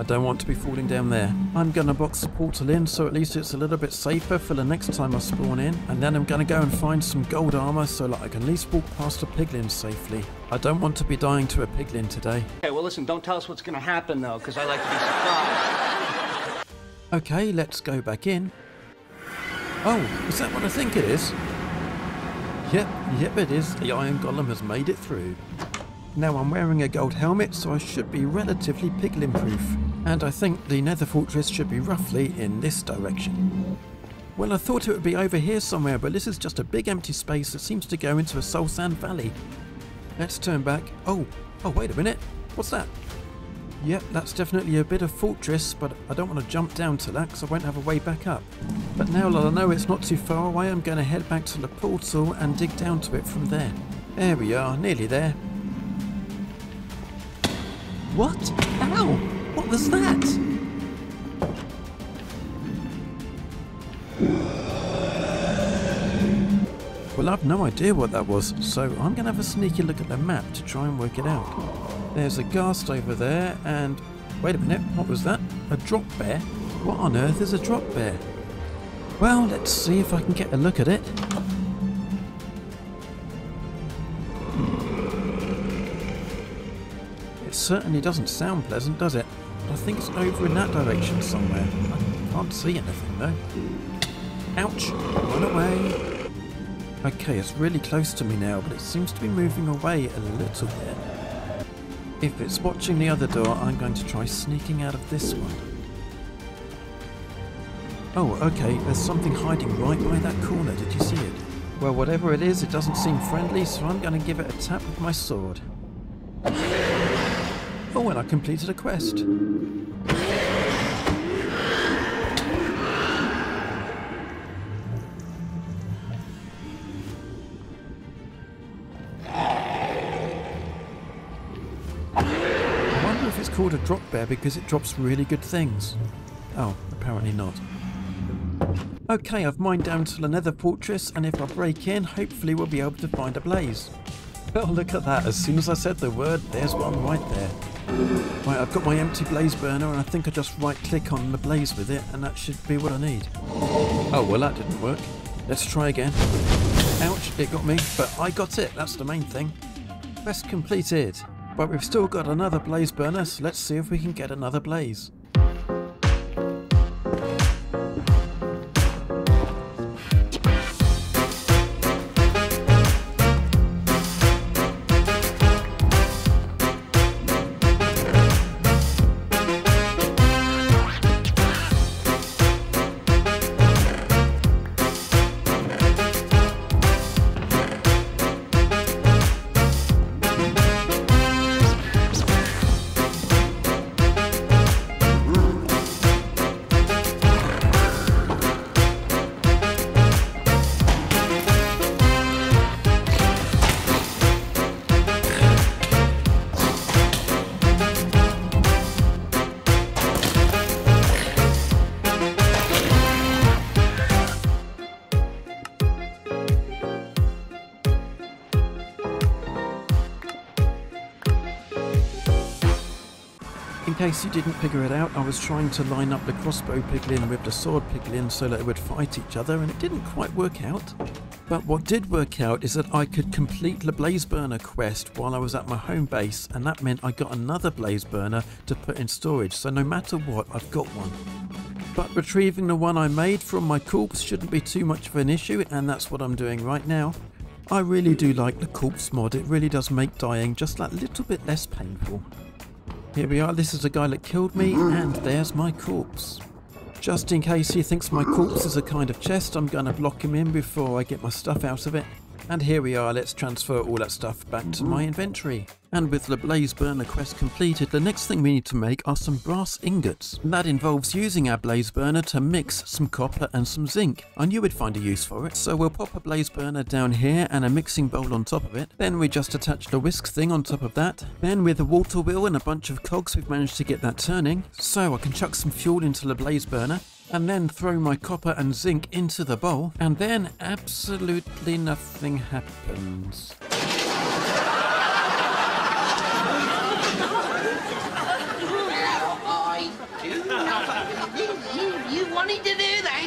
I don't want to be falling down there. I'm gonna box the portal in so at least it's a little bit safer for the next time I spawn in, and then I'm gonna go and find some gold armor so that I can at least walk past the piglins safely. I don't want to be dying to a piglin today. Okay, well listen, don't tell us what's gonna happen though, because I like to be surprised. Okay, let's go back in. Oh, is that what I think it is? Yep, yep it is. The iron golem has made it through. Now I'm wearing a gold helmet, so I should be relatively piglin-proof. And I think the nether fortress should be roughly in this direction. Well, I thought it would be over here somewhere, but this is just a big empty space that seems to go into a soul sand valley. Let's turn back. Oh, oh wait a minute. What's that? Yep, that's definitely a bit of fortress, but I don't want to jump down to that because I won't have a way back up. But now that I know it's not too far away, I'm going to head back to the portal and dig down to it from there. There we are, nearly there. What? Ow! What was that? Well, I've no idea what that was, so I'm going to have a sneaky look at the map to try and work it out. There's a ghast over there, and... wait a minute, what was that? A drop bear? What on earth is a drop bear? Well, let's see if I can get a look at it. Certainly doesn't sound pleasant, does it? But I think it's over in that direction somewhere. I can't see anything though. Ouch! Run away! Okay, it's really close to me now, but it seems to be moving away a little bit. If it's watching the other door, I'm going to try sneaking out of this one. Oh, okay, there's something hiding right by that corner, did you see it? Well, whatever it is, it doesn't seem friendly, so I'm going to give it a tap with my sword. Oh, and I completed a quest. I wonder if it's called a drop bear because it drops really good things. Oh, apparently not. Okay, I've mined down to the nether fortress, and if I break in, hopefully we'll be able to find a blaze. Oh, look at that, as soon as I said the word, there's one right there. Right, I've got my empty blaze burner and I think I just right click on the blaze with it and that should be what I need. Oh, well that didn't work. Let's try again. Ouch, it got me, but I got it, that's the main thing. Quest completed. But we've still got another blaze burner, so let's see if we can get another blaze. case you didn't figure it out, I was trying to line up the crossbow piglin with the sword piglin so that it would fight each other, and it didn't quite work out. But what did work out is that I could complete the blaze burner quest while I was at my home base, and that meant I got another blaze burner to put in storage, so no matter what, I've got one. But retrieving the one I made from my corpse shouldn't be too much of an issue, and that's what I'm doing right now. I really do like the corpse mod, it really does make dying just that little bit less painful. Here we are, this is the guy that killed me, and there's my corpse. Just in case he thinks my corpse is a kind of chest, I'm going to block him in before I get my stuff out of it. And here we are, let's transfer all that stuff back to my inventory. And with the blaze burner quest completed, the next thing we need to make are some brass ingots. And that involves using our blaze burner to mix some copper and some zinc. I knew we'd find a use for it, so we'll pop a blaze burner down here and a mixing bowl on top of it. Then we just attach the whisk thing on top of that. Then with a water wheel and a bunch of cogs, we've managed to get that turning. So I can chuck some fuel into the blaze burner, and then throw my copper and zinc into the bowl, and then absolutely nothing happens. I do not believe you. You wanted to do that,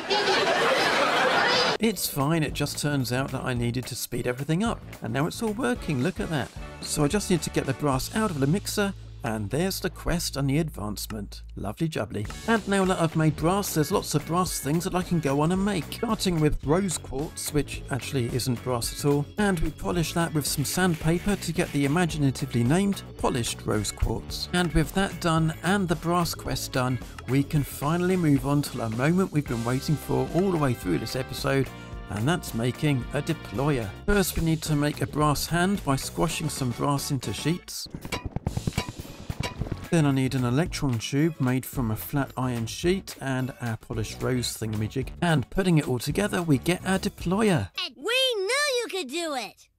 didn't you? It's fine, it just turns out that I needed to speed everything up, and now it's all working, look at that. So I just need to get the brass out of the mixer, and there's the quest and the advancement. Lovely jubbly. And now that I've made brass, there's lots of brass things that I can go on and make. Starting with rose quartz, which actually isn't brass at all. And we polish that with some sandpaper to get the imaginatively named polished rose quartz. And with that done and the brass quest done, we can finally move on to the moment we've been waiting for all the way through this episode. And that's making a deployer. First, we need to make a brass hand by squashing some brass into sheets. Then I need an electron tube made from a flat iron sheet and our polished rose thingamajig. And putting it all together, we get our deployer. We knew you could do it!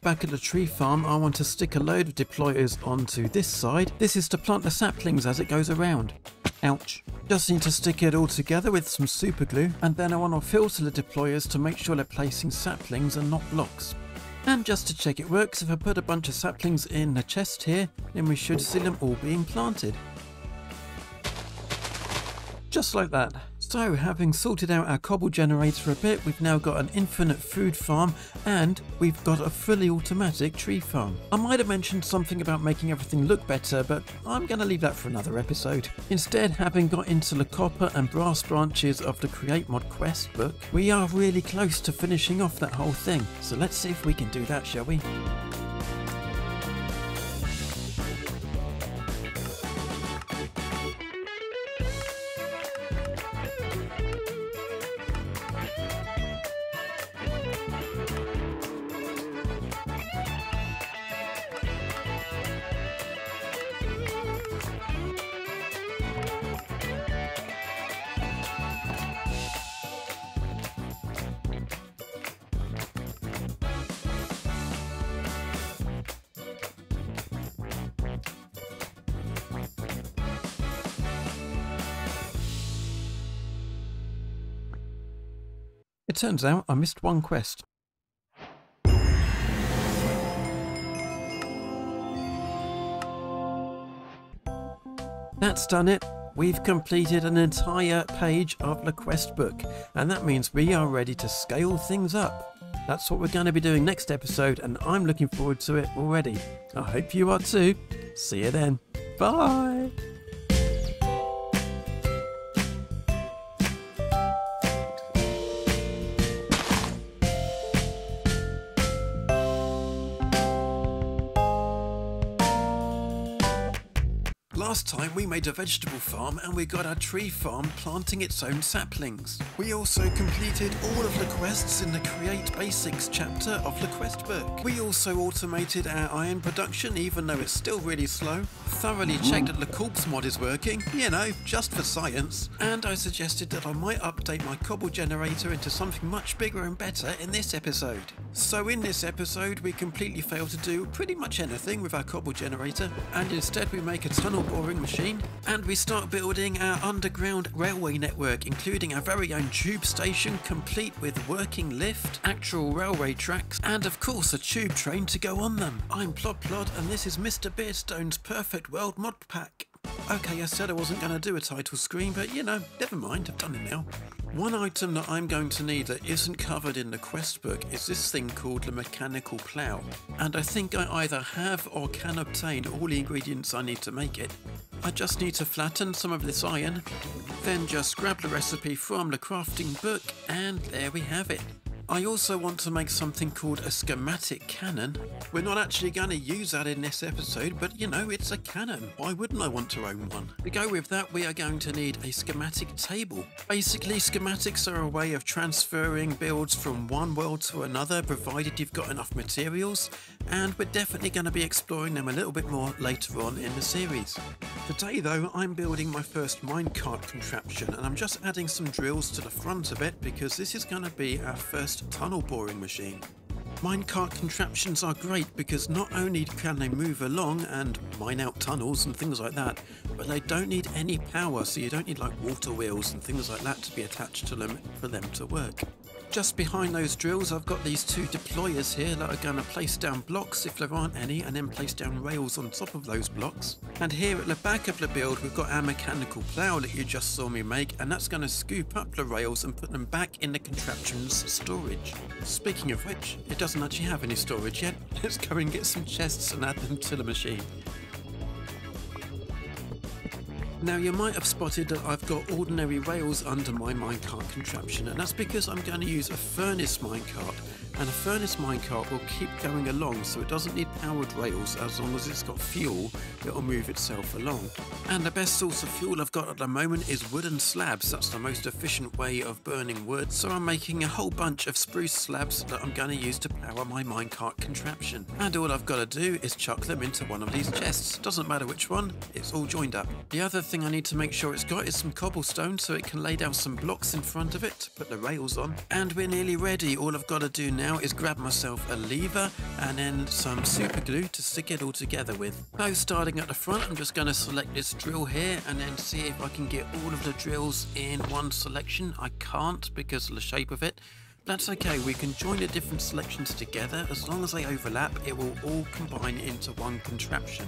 Back at the tree farm, I want to stick a load of deployers onto this side. This is to plant the saplings as it goes around. Ouch. Just need to stick it all together with some super glue. And then I want to filter the deployers to make sure they're placing saplings and not blocks. And just to check it works, if I put a bunch of saplings in the chest here, then we should see them all being planted. Just like that. So, having sorted out our cobble generator a bit, we've now got an infinite food farm, and we've got a fully automatic tree farm. I might have mentioned something about making everything look better, but I'm going to leave that for another episode. Instead, having got into the copper and brass branches of the Create Mod quest book, we are really close to finishing off that whole thing. So let's see if we can do that, shall we? It turns out I missed one quest. That's done it. We've completed an entire page of the quest book, and that means we are ready to scale things up. That's what we're going to be doing next episode, and I'm looking forward to it already. I hope you are too. See you then. Bye! Last time we made a vegetable farm and we got our tree farm planting its own saplings. We also completed all of the quests in the Create Basics chapter of the quest book. We also automated our iron production even though it's still really slow. Thoroughly checked that the corpse mod is working, you know, just for science. And I suggested that I might update my cobble generator into something much bigger and better in this episode. So in this episode we completely failed to do pretty much anything with our cobble generator, and instead we make a tunnel boring machine. And we start building our underground railway network, including our very own tube station, complete with working lift, actual railway tracks, and of course a tube train to go on them. I'm PlodPlod, and this is Mister Beardstone's Perfect World Mod Pack. Okay, I said I wasn't going to do a title screen, but you know, never mind, I've done it now. One item that I'm going to need that isn't covered in the quest book is this thing called the mechanical plough, and I think I either have or can obtain all the ingredients I need to make it. I just need to flatten some of this iron, then just grab the recipe from the crafting book, and there we have it. I also want to make something called a schematic cannon. We're not actually going to use that in this episode, but you know, it's a cannon. Why wouldn't I want to own one? To go with that, we are going to need a schematic table. Basically, schematics are a way of transferring builds from one world to another, provided you've got enough materials, and we're definitely going to be exploring them a little bit more later on in the series. Today though, I'm building my first minecart contraption, and I'm just adding some drills to the front of it because this is going to be our first tunnel boring machine. Minecart contraptions are great because not only can they move along and mine out tunnels and things like that, but they don't need any power, so you don't need like water wheels and things like that to be attached to them for them to work. Just behind those drills, I've got these two deployers here that are going to place down blocks if there aren't any, and then place down rails on top of those blocks. And here at the back of the build, we've got our mechanical plough that you just saw me make, and that's going to scoop up the rails and put them back in the contraption's storage. Speaking of which, it doesn't actually have any storage yet. Let's go and get some chests and add them to the machine. Now you might have spotted that I've got ordinary rails under my minecart contraption, and that's because I'm going to use a furnace minecart, and a furnace minecart will keep going along, so it doesn't need powered rails. As long as it's got fuel, it'll move itself along. And the best source of fuel I've got at the moment is wooden slabs. That's the most efficient way of burning wood, so I'm making a whole bunch of spruce slabs that I'm going to use to power my minecart contraption. And all I've got to do is chuck them into one of these chests. Doesn't matter which one, it's all joined up. The other thing I need to make sure it's got is some cobblestone, so it can lay down some blocks in front of it to put the rails on. And we're nearly ready. All I've got to do now is grab myself a lever and then some super glue to stick it all together with. So starting at the front, I'm just going to select this drill here and then see if I can get all of the drills in one selection. I can't because of the shape of it. That's okay, we can join the different selections together. As long as they overlap, it will all combine into one contraption.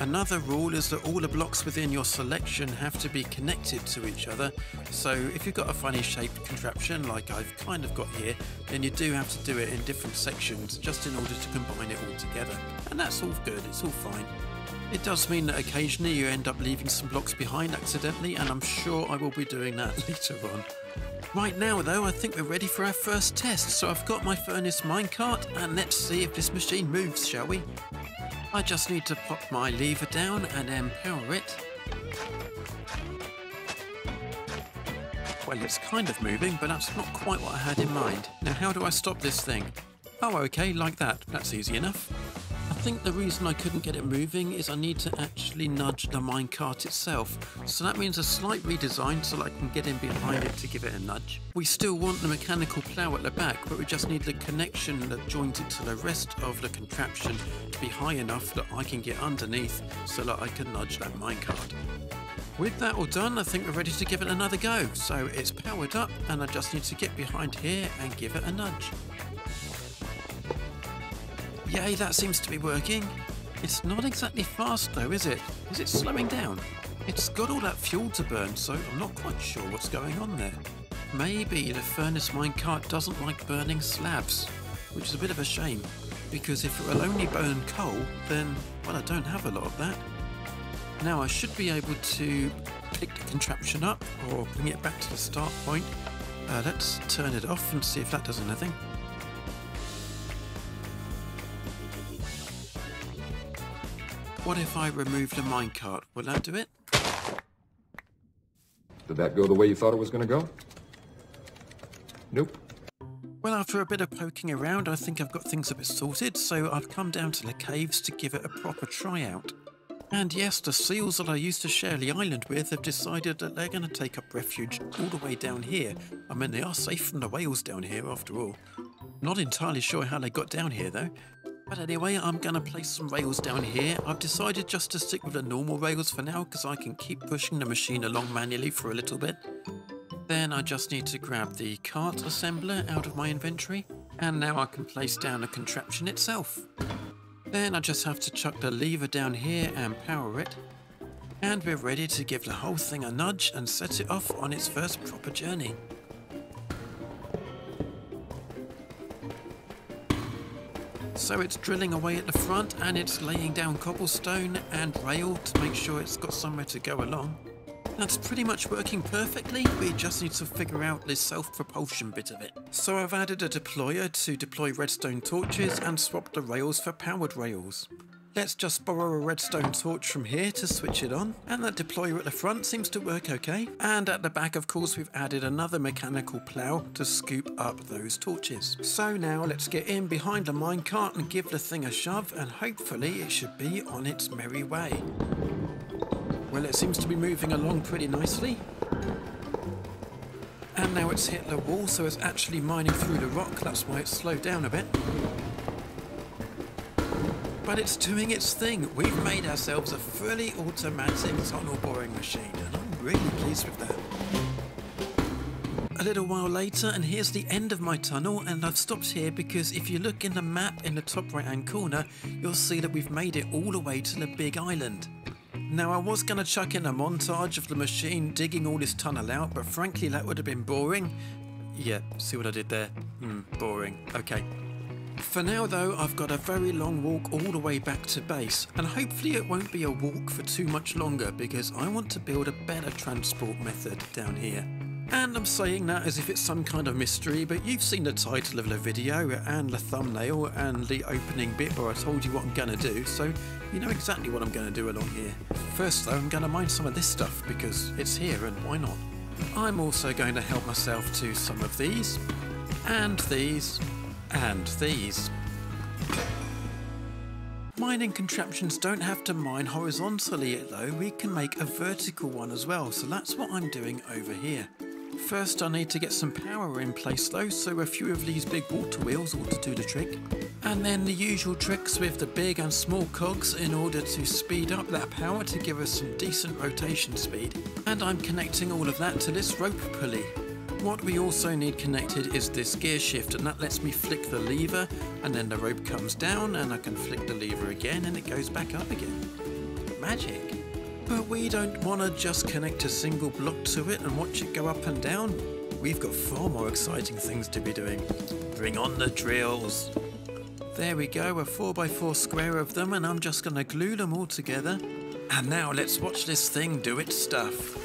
Another rule is that all the blocks within your selection have to be connected to each other, so if you've got a funny shaped contraption like I've kind of got here, then you do have to do it in different sections just in order to combine it all together. And that's all good, it's all fine. It does mean that occasionally you end up leaving some blocks behind accidentally, and I'm sure I will be doing that later on. Right now though, I think we're ready for our first test, so I've got my furnace minecart, and let's see if this machine moves, shall we? I just need to pop my lever down and then power it. Well, it's kind of moving, but that's not quite what I had in mind. Now, how do I stop this thing? Oh, okay, like that. That's easy enough. I think the reason I couldn't get it moving is I need to actually nudge the minecart itself. So that means a slight redesign so that I can get in behind it to give it a nudge. We still want the mechanical plough at the back, but we just need the connection that joins it to the rest of the contraption to be high enough that I can get underneath so that I can nudge that minecart. With that all done, I think we're ready to give it another go. So it's powered up, and I just need to get behind here and give it a nudge. Yay, that seems to be working. It's not exactly fast though, is it? Is it slowing down? It's got all that fuel to burn, so I'm not quite sure what's going on there. Maybe the furnace minecart doesn't like burning slabs, which is a bit of a shame, because if it will only burn coal, then, well, I don't have a lot of that. Now I should be able to pick the contraption up or bring it back to the start point. Uh, let's turn it off and see if that does anything. What if I remove the minecart? Will that do it? Did that go the way you thought it was going to go? Nope. Well, after a bit of poking around, I think I've got things a bit sorted, so I've come down to the caves to give it a proper try out. And yes, the seals that I used to share the island with have decided that they're going to take up refuge all the way down here. I mean, they are safe from the whales down here, after all. Not entirely sure how they got down here, though. But anyway, I'm going to place some rails down here. I've decided just to stick with the normal rails for now because I can keep pushing the machine along manually for a little bit. Then I just need to grab the cart assembler out of my inventory, and now I can place down the contraption itself. Then I just have to chuck the lever down here and power it. And we're ready to give the whole thing a nudge and set it off on its first proper journey. So it's drilling away at the front and it's laying down cobblestone and rail to make sure it's got somewhere to go along. That's pretty much working perfectly, we just need to figure out this self-propulsion bit of it. So I've added a deployer to deploy redstone torches and swapped the rails for powered rails. Let's just borrow a redstone torch from here to switch it on, and that deployer at the front seems to work okay. And at the back, of course, we've added another mechanical plough to scoop up those torches. So now let's get in behind the minecart and give the thing a shove, and hopefully it should be on its merry way. Well, it seems to be moving along pretty nicely. And now it's hit the wall, so it's actually mining through the rock, that's why it's slowed down a bit. But it's doing its thing. We've made ourselves a fully automatic tunnel boring machine, and I'm really pleased with that. A little while later, and here's the end of my tunnel, and I've stopped here because if you look in the map in the top right hand corner, you'll see that we've made it all the way to the big island. Now I was going to chuck in a montage of the machine digging all this tunnel out, but frankly that would have been boring. Yeah, see what I did there? Hmm, boring. Okay. For now though, I've got a very long walk all the way back to base, and hopefully it won't be a walk for too much longer because I want to build a better transport method down here. And I'm saying that as if it's some kind of mystery, but you've seen the title of the video and the thumbnail and the opening bit where I told you what I'm gonna do, so you know exactly what I'm gonna do along here. First though, I'm gonna mine some of this stuff because it's here and why not. I'm also going to help myself to some of these, and these, and these. Mining contraptions don't have to mine horizontally though, we can make a vertical one as well, so that's what I'm doing over here. First I need to get some power in place though, so a few of these big water wheels ought to do the trick. And then the usual tricks with the big and small cogs in order to speed up that power to give us some decent rotation speed. And I'm connecting all of that to this rope pulley. What we also need connected is this gear shift, and that lets me flick the lever and then the rope comes down and I can flick the lever again and it goes back up again. Magic! But we don't want to just connect a single block to it and watch it go up and down. We've got far more exciting things to be doing. Bring on the drills! There we go, a four by four square of them, and I'm just going to glue them all together. And now let's watch this thing do its stuff.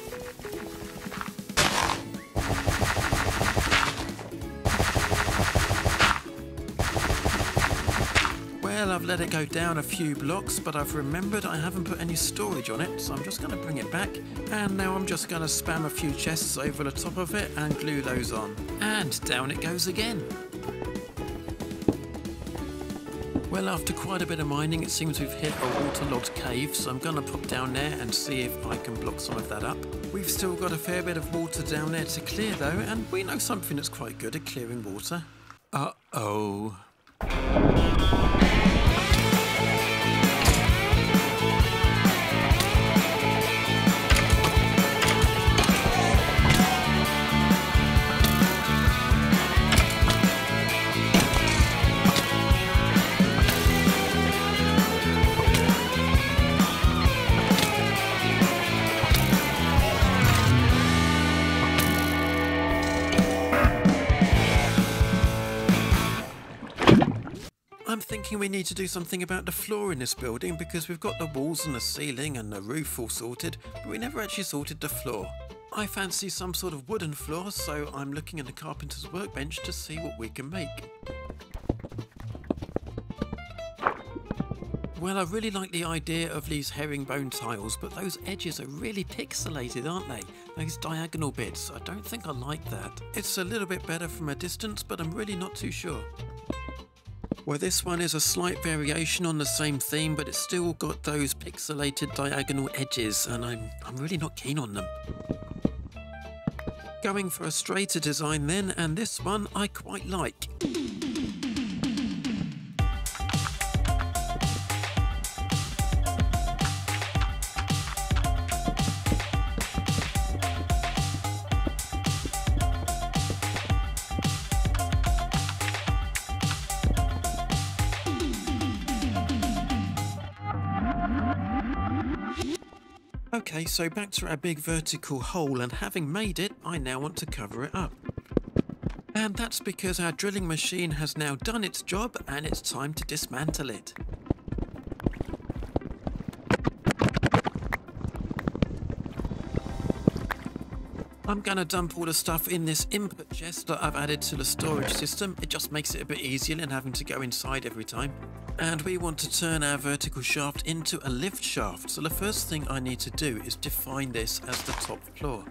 Well, I've let it go down a few blocks, but I've remembered I haven't put any storage on it, so I'm just going to bring it back. And now I'm just going to spam a few chests over the top of it and glue those on. And down it goes again. Well, after quite a bit of mining, it seems we've hit a waterlogged cave, so I'm going to pop down there and see if I can block some of that up. We've still got a fair bit of water down there to clear though, and we know something that's quite good at clearing water. Uh-oh. We need to do something about the floor in this building because we've got the walls and the ceiling and the roof all sorted, but we never actually sorted the floor. I fancy some sort of wooden floor, so I'm looking in the carpenter's workbench to see what we can make. Well, I really like the idea of these herringbone tiles, but those edges are really pixelated, aren't they? Those diagonal bits, I don't think I like that. It's a little bit better from a distance, but I'm really not too sure. Well, this one is a slight variation on the same theme, but it's still got those pixelated diagonal edges, and I'm, I'm really not keen on them. Going for a straighter design then, and this one I quite like. Okay, so back to our big vertical hole, and having made it, I now want to cover it up. And that's because our drilling machine has now done its job and it's time to dismantle it. I'm going to dump all the stuff in this input chest that I've added to the storage system. It just makes it a bit easier than having to go inside every time. And we want to turn our vertical shaft into a lift shaft. So the first thing I need to do is define this as the top floor.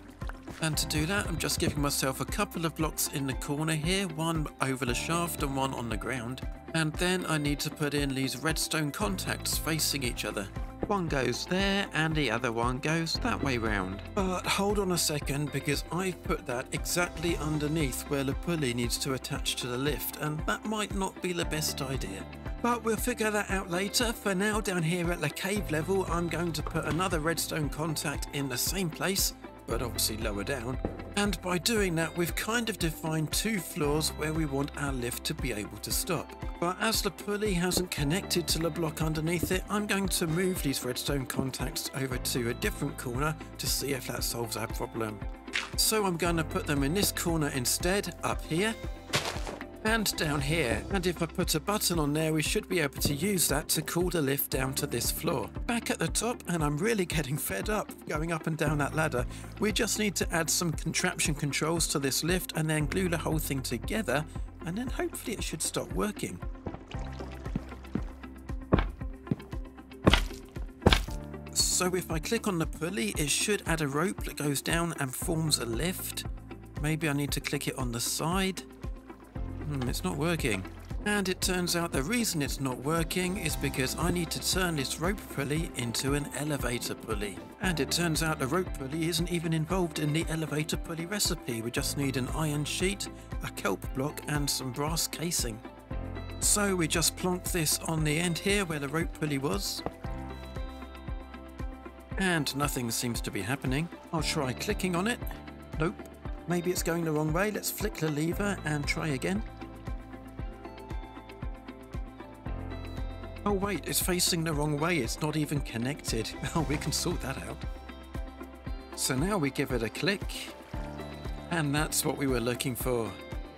And to do that, I'm just giving myself a couple of blocks in the corner here, one over the shaft and one on the ground. And then I need to put in these redstone contacts facing each other. One goes there and the other one goes that way round. But hold on a second, because I've put that exactly underneath where the pulley needs to attach to the lift, and that might not be the best idea. But we'll figure that out later. For now, down here at the cave level, I'm going to put another redstone contact in the same place, but obviously lower down. And by doing that, we've kind of defined two floors where we want our lift to be able to stop. But as the pulley hasn't connected to the block underneath it, I'm going to move these redstone contacts over to a different corner to see if that solves our problem. So I'm going to put them in this corner instead, up here and down here. And if I put a button on there, we should be able to use that to call the lift down to this floor. Back at the top, and I'm really getting fed up going up and down that ladder, we just need to add some contraption controls to this lift and then glue the whole thing together, and then hopefully it should stop working. So if I click on the pulley, it should add a rope that goes down and forms a lift. Maybe I need to click it on the side. Hmm, it's not working. And it turns out the reason it's not working is because I need to turn this rope pulley into an elevator pulley. And it turns out the rope pulley isn't even involved in the elevator pulley recipe. We just need an iron sheet, a kelp block and some brass casing. So we just plonk this on the end here where the rope pulley was. And nothing seems to be happening. I'll try clicking on it. Nope. Maybe it's going the wrong way. Let's flick the lever and try again. Oh wait, it's facing the wrong way. It's not even connected. Well, we can sort that out. So now we give it a click, and that's what we were looking for.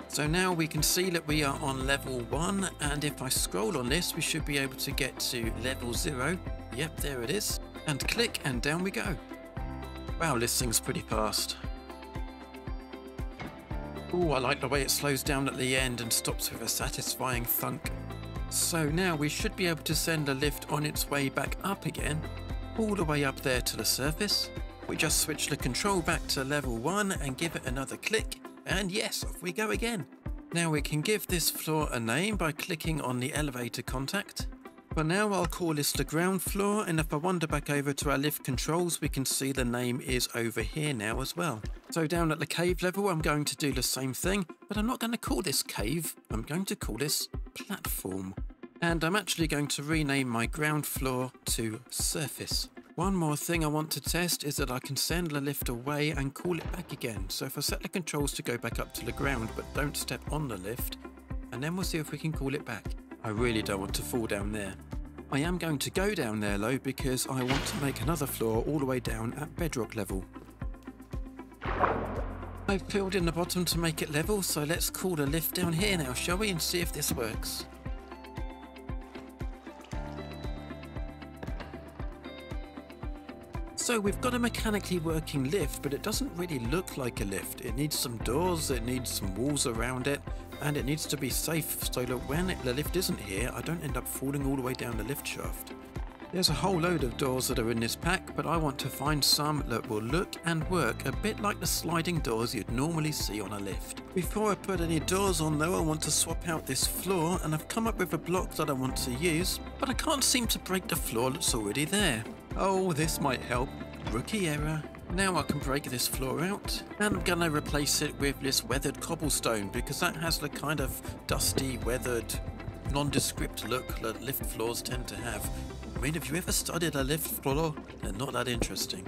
So now we can see that we are on level one, and if I scroll on this, we should be able to get to level zero. Yep, there it is. And click, and down we go. Wow, this thing's pretty fast. Ooh, I like the way it slows down at the end and stops with a satisfying thunk. So now we should be able to send the lift on its way back up again, all the way up there to the surface. We just switch the control back to level one and give it another click, and yes, off we go again. Now we can give this floor a name by clicking on the elevator contact. For now I'll call this the ground floor, and if I wander back over to our lift controls, we can see the name is over here now as well. So down at the cave level I'm going to do the same thing, but I'm not going to call this cave, I'm going to call this platform. And I'm actually going to rename my ground floor to surface. One more thing I want to test is that I can send the lift away and call it back again. So if I set the controls to go back up to the ground but don't step on the lift, and then we'll see if we can call it back. I really don't want to fall down there. I am going to go down there though, because I want to make another floor all the way down at bedrock level. I've filled in the bottom to make it level, so let's call the lift down here now, shall we, and see if this works. So we've got a mechanically working lift, but it doesn't really look like a lift. It needs some doors, it needs some walls around it, and it needs to be safe so that when it, the lift isn't here, I don't end up falling all the way down the lift shaft. There's a whole load of doors that are in this pack, but I want to find some that will look and work a bit like the sliding doors you'd normally see on a lift. Before I put any doors on though, I want to swap out this floor, and I've come up with a block that I want to use, but I can't seem to break the floor that's already there. Oh, this might help. Rookie error. Now I can break this floor out, and I'm going to replace it with this weathered cobblestone, because that has the kind of dusty, weathered, nondescript look that lift floors tend to have. I mean, if you ever studied a lift floor, they're not that interesting.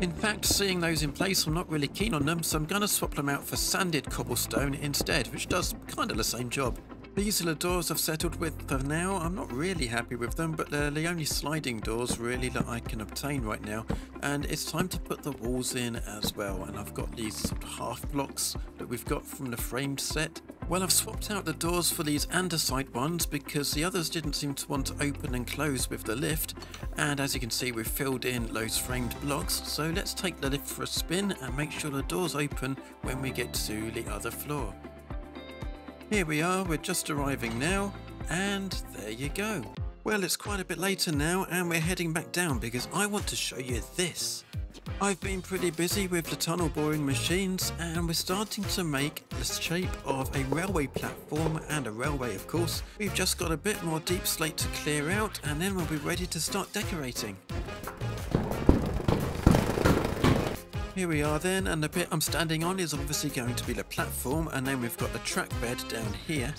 In fact, seeing those in place, I'm not really keen on them, so I'm going to swap them out for sanded cobblestone instead, which does kind of the same job. These are the doors I've settled with for now. I'm not really happy with them, but they're the only sliding doors really that I can obtain right now. And it's time to put the walls in as well. And I've got these sort of half blocks that we've got from the framed set. Well, I've swapped out the doors for these andesite ones because the others didn't seem to want to open and close with the lift. And as you can see, we've filled in those framed blocks. So let's take the lift for a spin and make sure the doors open when we get to the other floor. Here we are, we're just arriving now, and there you go. Well, it's quite a bit later now and we're heading back down because I want to show you this. I've been pretty busy with the tunnel boring machines and we're starting to make the shape of a railway platform and a railway of course. We've just got a bit more deep slate to clear out and then we'll be ready to start decorating. Here we are then, and the bit I'm standing on is obviously going to be the platform, and then we've got the track bed down here.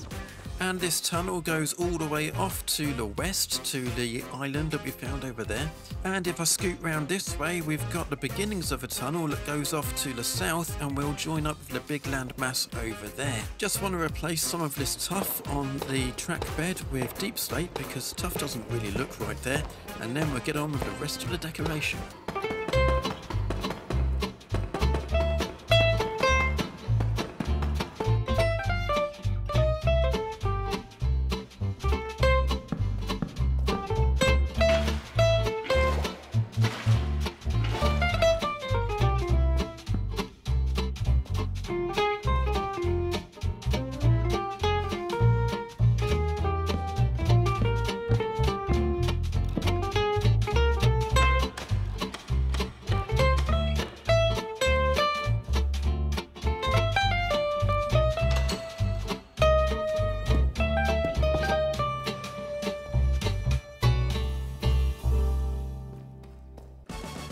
And this tunnel goes all the way off to the west to the island that we found over there. And if I scoot round this way, we've got the beginnings of a tunnel that goes off to the south and we'll join up with the big landmass over there. Just want to replace some of this tuff on the track bed with deep slate because tuff doesn't really look right there, and then we'll get on with the rest of the decoration.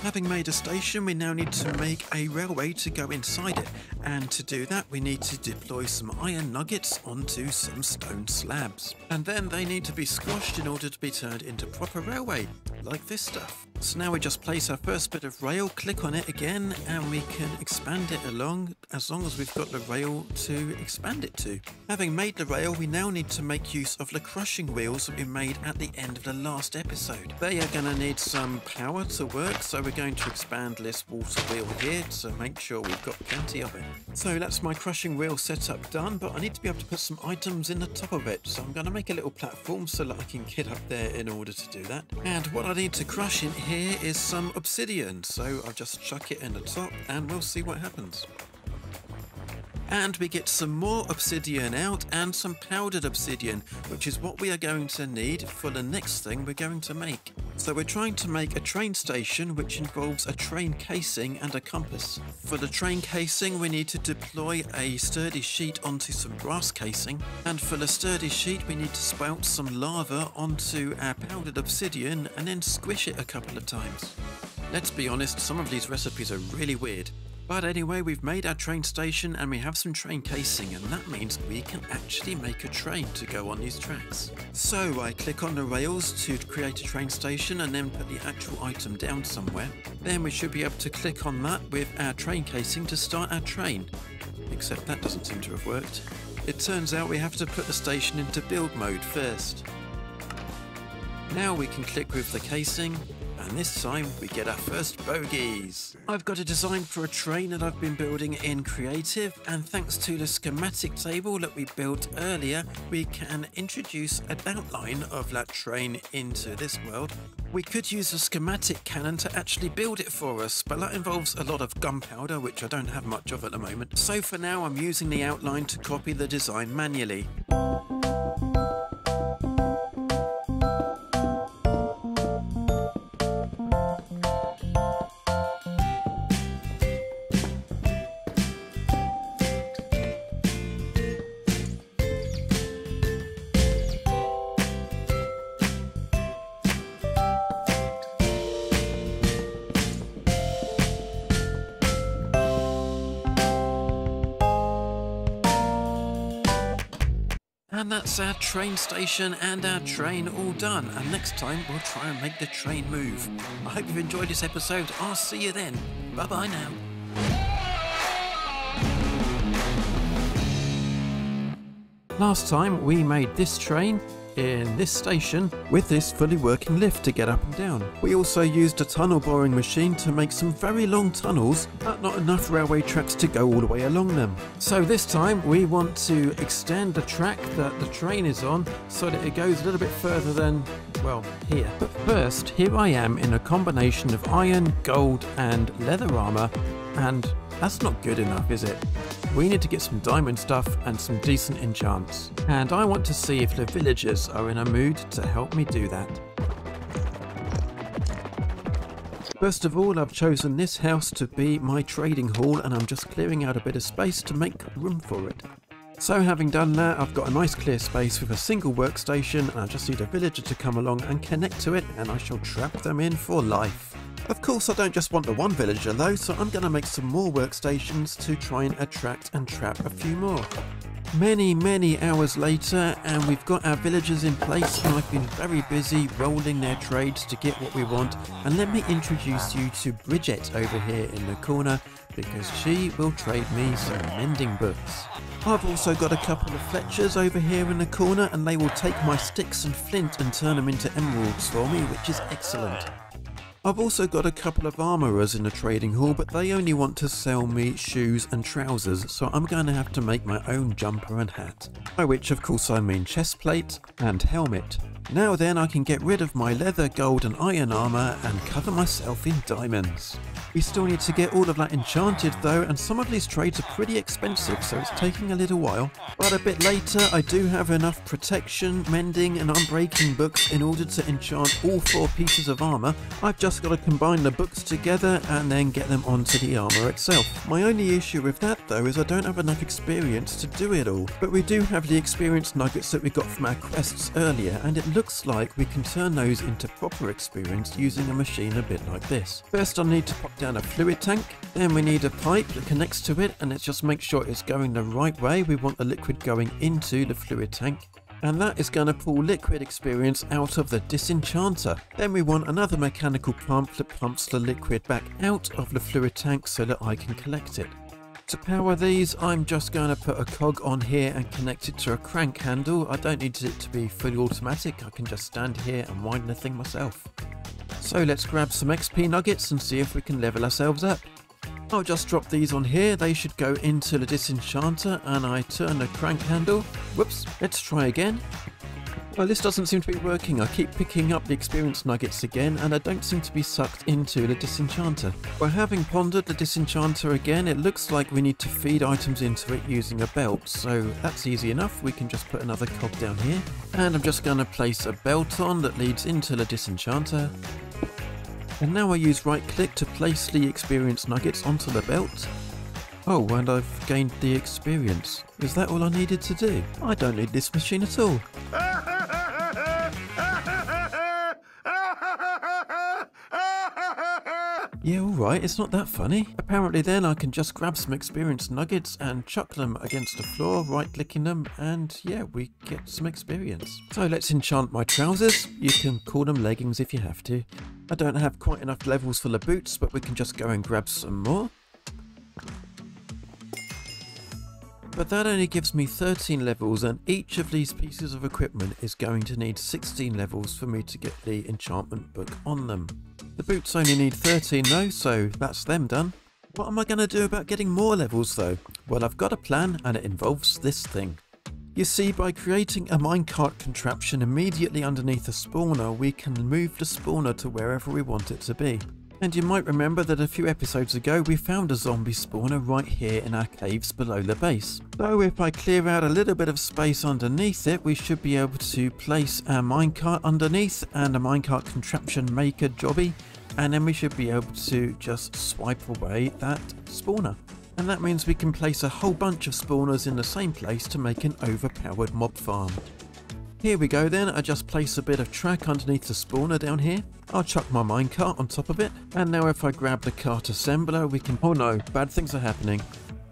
Having made a station, we now need to make a railway to go inside it, and to do that we need to deploy some iron nuggets onto some stone slabs, and then they need to be squashed in order to be turned into proper railway, like this stuff. So now we just place our first bit of rail, click on it again, and we can expand it along as long as we've got the rail to expand it to. Having made the rail, we now need to make use of the crushing wheels that we made at the end of the last episode. They are going to need some power to work, so we're going Going to expand this water wheel here, so make sure we've got plenty of it. So that's my crushing wheel setup done, but I need to be able to put some items in the top of it, so I'm going to make a little platform so that I can get up there in order to do that. And what I need to crush in here is some obsidian, so I'll just chuck it in the top and we'll see what happens. And we get some more obsidian out and some powdered obsidian, which is what we are going to need for the next thing we're going to make. So we're trying to make a train station, which involves a train casing and a compass. For the train casing, we need to deploy a sturdy sheet onto some brass casing. And for the sturdy sheet, we need to spout some lava onto our powdered obsidian and then squish it a couple of times. Let's be honest, some of these recipes are really weird. But anyway, we've made our train station and we have some train casing, and that means we can actually make a train to go on these tracks. So I click on the rails to create a train station and then put the actual item down somewhere. Then we should be able to click on that with our train casing to start our train. Except that doesn't seem to have worked. It turns out we have to put the station into build mode first. Now we can click with the casing. And this time we get our first bogies. I've got a design for a train that I've been building in Creative, and thanks to the schematic table that we built earlier, we can introduce an outline of that train into this world. We could use a schematic cannon to actually build it for us, but that involves a lot of gunpowder, which I don't have much of at the moment. So for now I'm using the outline to copy the design manually. And that's our train station and our train all done, and next time we'll try and make the train move. I hope you've enjoyed this episode. I'll see you then. Bye bye now. Last time we made this train in this station with this fully working lift to get up and down. We also used a tunnel boring machine to make some very long tunnels, but not enough railway tracks to go all the way along them. So this time we want to extend the track that the train is on so that it goes a little bit further than, well, here. But first, here I am in a combination of iron, gold and leather armour, and that's not good enough, is it? We need to get some diamond stuff and some decent enchants. And I want to see if the villagers are in a mood to help me do that. First of all, I've chosen this house to be my trading hall, and I'm just clearing out a bit of space to make room for it. So having done that, I've got a nice clear space with a single workstation, and I just need a villager to come along and connect to it, and I shall trap them in for life. Of course, I don't just want the one villager though, so I'm going to make some more workstations to try and attract and trap a few more. Many, many hours later, and we've got our villagers in place, and I've been very busy rolling their trades to get what we want. And let me introduce you to Bridget over here in the corner, because she will trade me some mending books. I've also got a couple of Fletchers over here in the corner, and they will take my sticks and flint and turn them into emeralds for me, which is excellent. I've also got a couple of armourers in the trading hall, but they only want to sell me shoes and trousers, so I'm going to have to make my own jumper and hat. By which of course I mean chest plate and helmet. Now then, I can get rid of my leather, gold and iron armour and cover myself in diamonds. We still need to get all of that enchanted though, and some of these trades are pretty expensive, so it's taking a little while. But a bit later, I do have enough protection, mending and unbreaking books in order to enchant all four pieces of armour. I've just got to combine the books together and then get them onto the armour itself. My only issue with that though is I don't have enough experience to do it all, but we do have the experience nuggets that we got from our quests earlier, and it looks like we can turn those into proper experience using a machine a bit like this. First I need to pop down a fluid tank, then we need a pipe that connects to it, and let's just make sure it's going the right way. We want the liquid going into the fluid tank. And that is going to pull liquid experience out of the disenchanter. Then we want another mechanical pump that pumps the liquid back out of the fluid tank so that I can collect it. To power these, I'm just going to put a cog on here and connect it to a crank handle. I don't need it to be fully automatic, I can just stand here and wind the thing myself. So let's grab some X P nuggets and see if we can level ourselves up. I'll just drop these on here, they should go into the disenchanter, and I turn the crank handle. Whoops, let's try again. Well, this doesn't seem to be working. I keep picking up the experience nuggets again, and I don't seem to be sucked into the disenchanter. Well, having pondered the disenchanter again, it looks like we need to feed items into it using a belt, so that's easy enough. We can just put another cog down here, and I'm just going to place a belt on that leads into the disenchanter. And now I use right click to place the experience nuggets onto the belt. Oh, and I've gained the experience. Is that all I needed to do? I don't need this machine at all. Yeah, alright, it's not that funny. Apparently then I can just grab some experience nuggets and chuck them against the floor, right clicking them, and yeah, we get some experience. So let's enchant my trousers. You can call them leggings if you have to. I don't have quite enough levels for the boots, but we can just go and grab some more. But that only gives me thirteen levels, and each of these pieces of equipment is going to need sixteen levels for me to get the enchantment book on them. The boots only need thirteen though, so that's them done. What am I going to do about getting more levels though? Well, I've got a plan, and it involves this thing. You see, by creating a minecart contraption immediately underneath a spawner, we can move the spawner to wherever we want it to be. And you might remember that a few episodes ago we found a zombie spawner right here in our caves below the base. So if I clear out a little bit of space underneath it, we should be able to place our minecart underneath and a minecart contraption maker jobby, and then we should be able to just swipe away that spawner. And that means we can place a whole bunch of spawners in the same place to make an overpowered mob farm. Here we go then, I just place a bit of track underneath the spawner down here. I'll chuck my minecart on top of it, and now if I grab the cart assembler we can... Oh no, bad things are happening.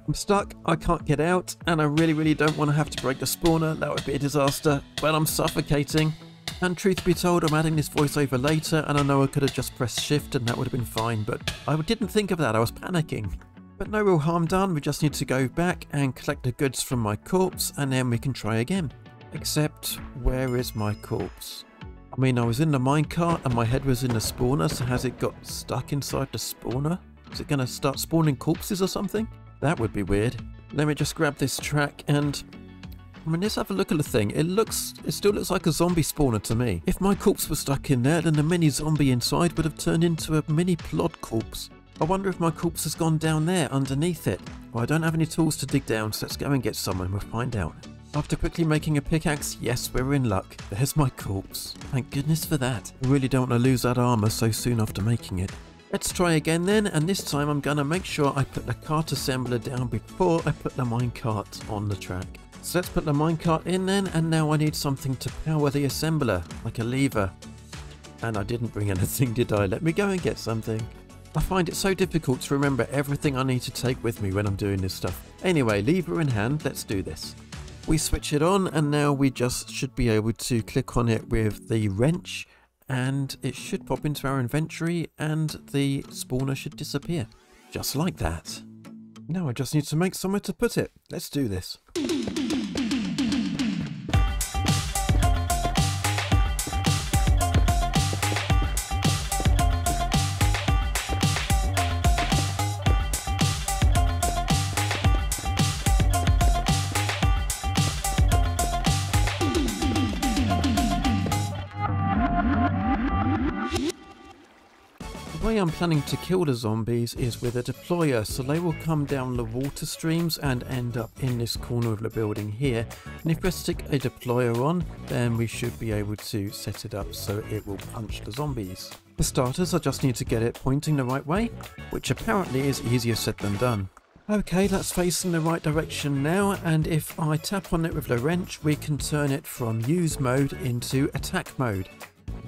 I'm stuck, I can't get out, and I really really don't want to have to break the spawner, that would be a disaster, but I'm suffocating. And truth be told, I'm adding this voiceover later, and I know I could have just pressed shift and that would have been fine, but I didn't think of that, I was panicking. But no real harm done, we just need to go back and collect the goods from my corpse and then we can try again. Except, where is my corpse? I mean, I was in the minecart and my head was in the spawner, so has it got stuck inside the spawner? Is it gonna start spawning corpses or something? That would be weird. Let me just grab this track and... I mean, let's have a look at the thing. It looks, it still looks like a zombie spawner to me. If my corpse was stuck in there, then the mini zombie inside would have turned into a mini plod corpse. I wonder if my corpse has gone down there underneath it. Well, I don't have any tools to dig down, so let's go and get some and we'll find out. After quickly making a pickaxe, yes, we're in luck. There's my corpse. Thank goodness for that. I really don't want to lose that armor so soon after making it. Let's try again then, and this time I'm gonna make sure I put the cart assembler down before I put the minecart on the track. So let's put the minecart in then, and now I need something to power the assembler, like a lever. And I didn't bring anything, did I? Let me go and get something. I find it so difficult to remember everything I need to take with me when I'm doing this stuff. Anyway, lever in hand, let's do this. We switch it on, and now we just should be able to click on it with the wrench, and it should pop into our inventory, and the spawner should disappear. Just like that. Now I just need to make somewhere to put it. Let's do this. I'm planning to kill the zombies is with a deployer, so they will come down the water streams and end up in this corner of the building here, and if we stick a deployer on, then we should be able to set it up so it will punch the zombies. For starters, I just need to get it pointing the right way, which apparently is easier said than done. Okay, that's facing the right direction now, and if I tap on it with the wrench, we can turn it from use mode into attack mode.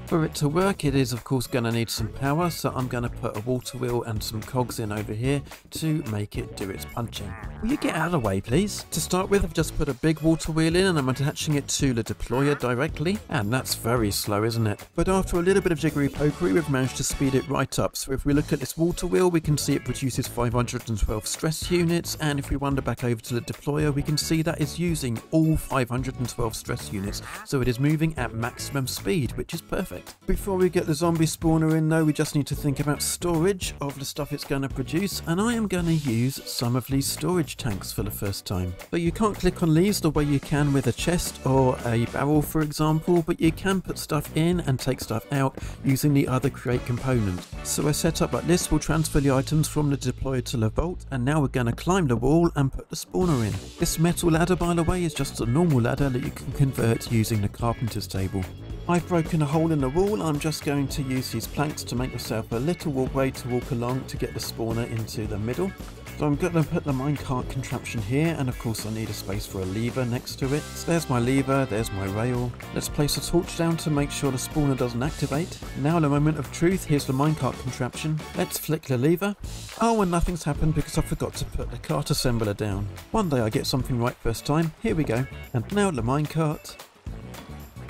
For it to work, it is of course going to need some power, so I'm going to put a water wheel and some cogs in over here to make it do its punching. Will you get out of the way please? To start with, I've just put a big water wheel in and I'm attaching it to the deployer directly, and that's very slow, isn't it? But after a little bit of jiggery pokery, we've managed to speed it right up. So if we look at this water wheel, we can see it produces five hundred twelve stress units, and if we wander back over to the deployer, we can see that it's using all five hundred twelve stress units, so it is moving at maximum speed, which is perfect. Before we get the zombie spawner in though, we just need to think about storage of the stuff it's going to produce, and I am going to use some of these storage tanks for the first time. But you can't click on these the way you can with a chest or a barrel for example, but you can put stuff in and take stuff out using the other create component. So a setup like this will transfer the items from the deployer to the vault, and now we're going to climb the wall and put the spawner in. This metal ladder by the way is just a normal ladder that you can convert using the carpenter's table. I've broken a hole in the wall, I'm just going to use these planks to make myself a little walkway to walk along to get the spawner into the middle. So I'm going to put the minecart contraption here, and of course I need a space for a lever next to it. So there's my lever, there's my rail. Let's place a torch down to make sure the spawner doesn't activate. Now the moment of truth, here's the minecart contraption. Let's flick the lever. Oh, and nothing's happened because I forgot to put the cart assembler down. One day I get something right first time. Here we go. And now the minecart.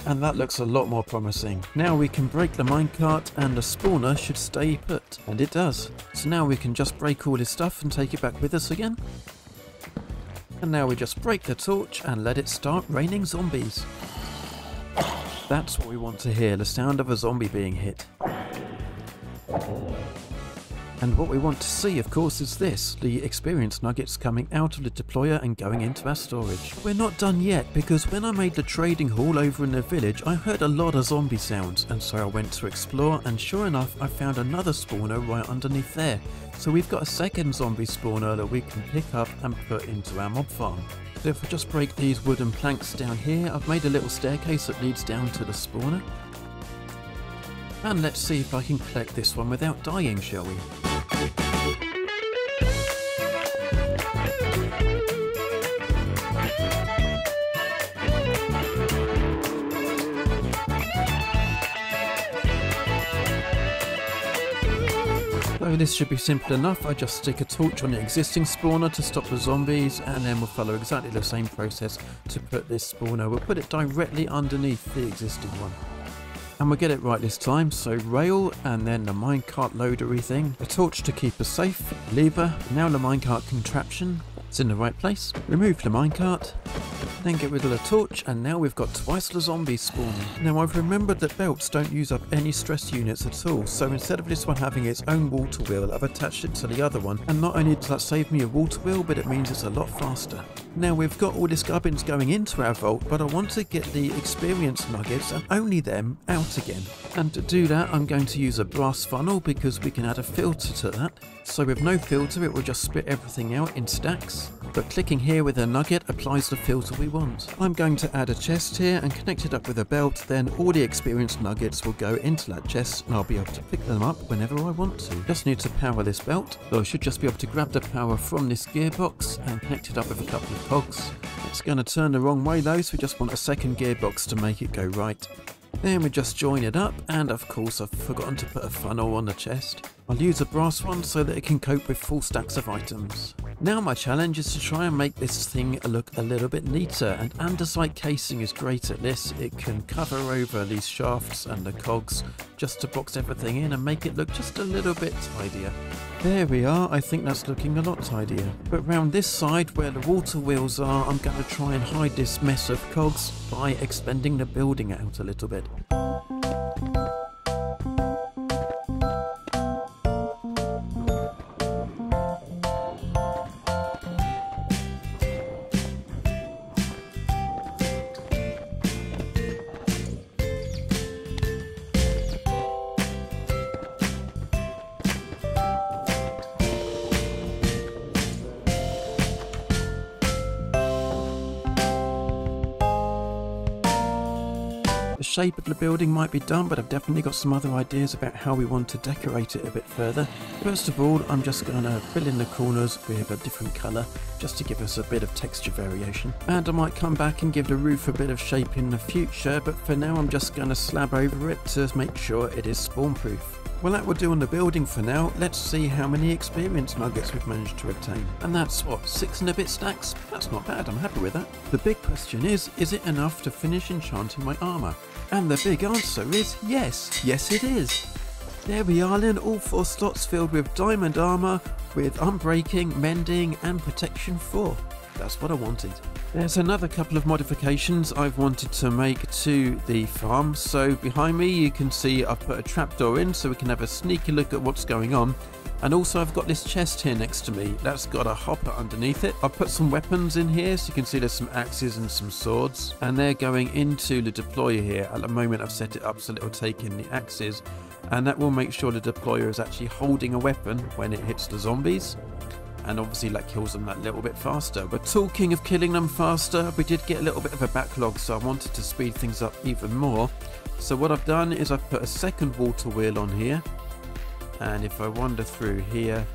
And that looks a lot more promising. Now we can break the minecart and the spawner should stay put. And it does. So now we can just break all this stuff and take it back with us again. And now we just break the torch and let it start raining zombies. That's what we want to hear, the sound of a zombie being hit. And what we want to see, of course, is this, the experience nuggets coming out of the deployer and going into our storage. We're not done yet, because when I made the trading hall over in the village, I heard a lot of zombie sounds, and so I went to explore, and sure enough, I found another spawner right underneath there. So we've got a second zombie spawner that we can pick up and put into our mob farm. So if I just break these wooden planks down here, I've made a little staircase that leads down to the spawner. And let's see if I can collect this one without dying, shall we? So this should be simple enough, I just stick a torch on the existing spawner to stop the zombies, and then we'll follow exactly the same process to put this spawner. We'll put it directly underneath the existing one. and we get it right this time. So rail and then the minecart loadery thing, a torch to keep us safe, lever, now the minecart contraption, it's in the right place, remove the minecart, then get rid of the torch, and now we've got twice the zombies spawning. Now I've remembered that belts don't use up any stress units at all, so instead of this one having its own water wheel, I've attached it to the other one, and not only does that save me a water wheel, but it means it's a lot faster. Now we've got all this gubbins going into our vault, but I want to get the experience nuggets, and only them, out again. And to do that I'm going to use a brass funnel, because we can add a filter to that. So with no filter it will just spit everything out in stacks, but clicking here with a nugget applies the filter we want. I'm going to add a chest here and connect it up with a belt, then all the experience nuggets will go into that chest and I'll be able to pick them up whenever I want to. Just need to power this belt, so I should just be able to grab the power from this gearbox and connect it up with a couple of cogs. It's going to turn the wrong way though, so we just want a second gearbox to make it go right. Then we just join it up, and of course I've forgotten to put a funnel on the chest. I'll use a brass one so that it can cope with full stacks of items. Now my challenge is to try and make this thing look a little bit neater, and andesite casing is great at this. It can cover over these shafts and the cogs just to box everything in and make it look just a little bit tidier. There we are, I think that's looking a lot tidier. But round this side where the water wheels are, I'm going to try and hide this mess of cogs by expanding the building out a little bit. Shape of the building might be done, but I've definitely got some other ideas about how we want to decorate it a bit further. First of all, I'm just going to fill in the corners with a different colour just to give us a bit of texture variation, and I might come back and give the roof a bit of shape in the future, but for now I'm just going to slab over it to make sure it is spawn proof. Well, that will do on the building for now. Let's see how many experience nuggets we've managed to obtain. And that's what, six and a bit stacks? That's not bad, I'm happy with that. The big question is, is it enough to finish enchanting my armour? And the big answer is yes, yes it is. There we are then, all four slots filled with diamond armour, with unbreaking, mending and protection four. That's what I wanted. There's another couple of modifications I've wanted to make to the farm. So behind me you can see I've put a trapdoor in so we can have a sneaky look at what's going on. And also I've got this chest here next to me that's got a hopper underneath it. I've put some weapons in here, so you can see there's some axes and some swords, and they're going into the deployer here. At the moment I've set it up so that it'll take in the axes, and that will make sure the deployer is actually holding a weapon when it hits the zombies. And obviously that kills them that little bit faster. But talking of killing them faster, we did get a little bit of a backlog, so I wanted to speed things up even more. So what I've done is I've put a second water wheel on here, and if I wander through here,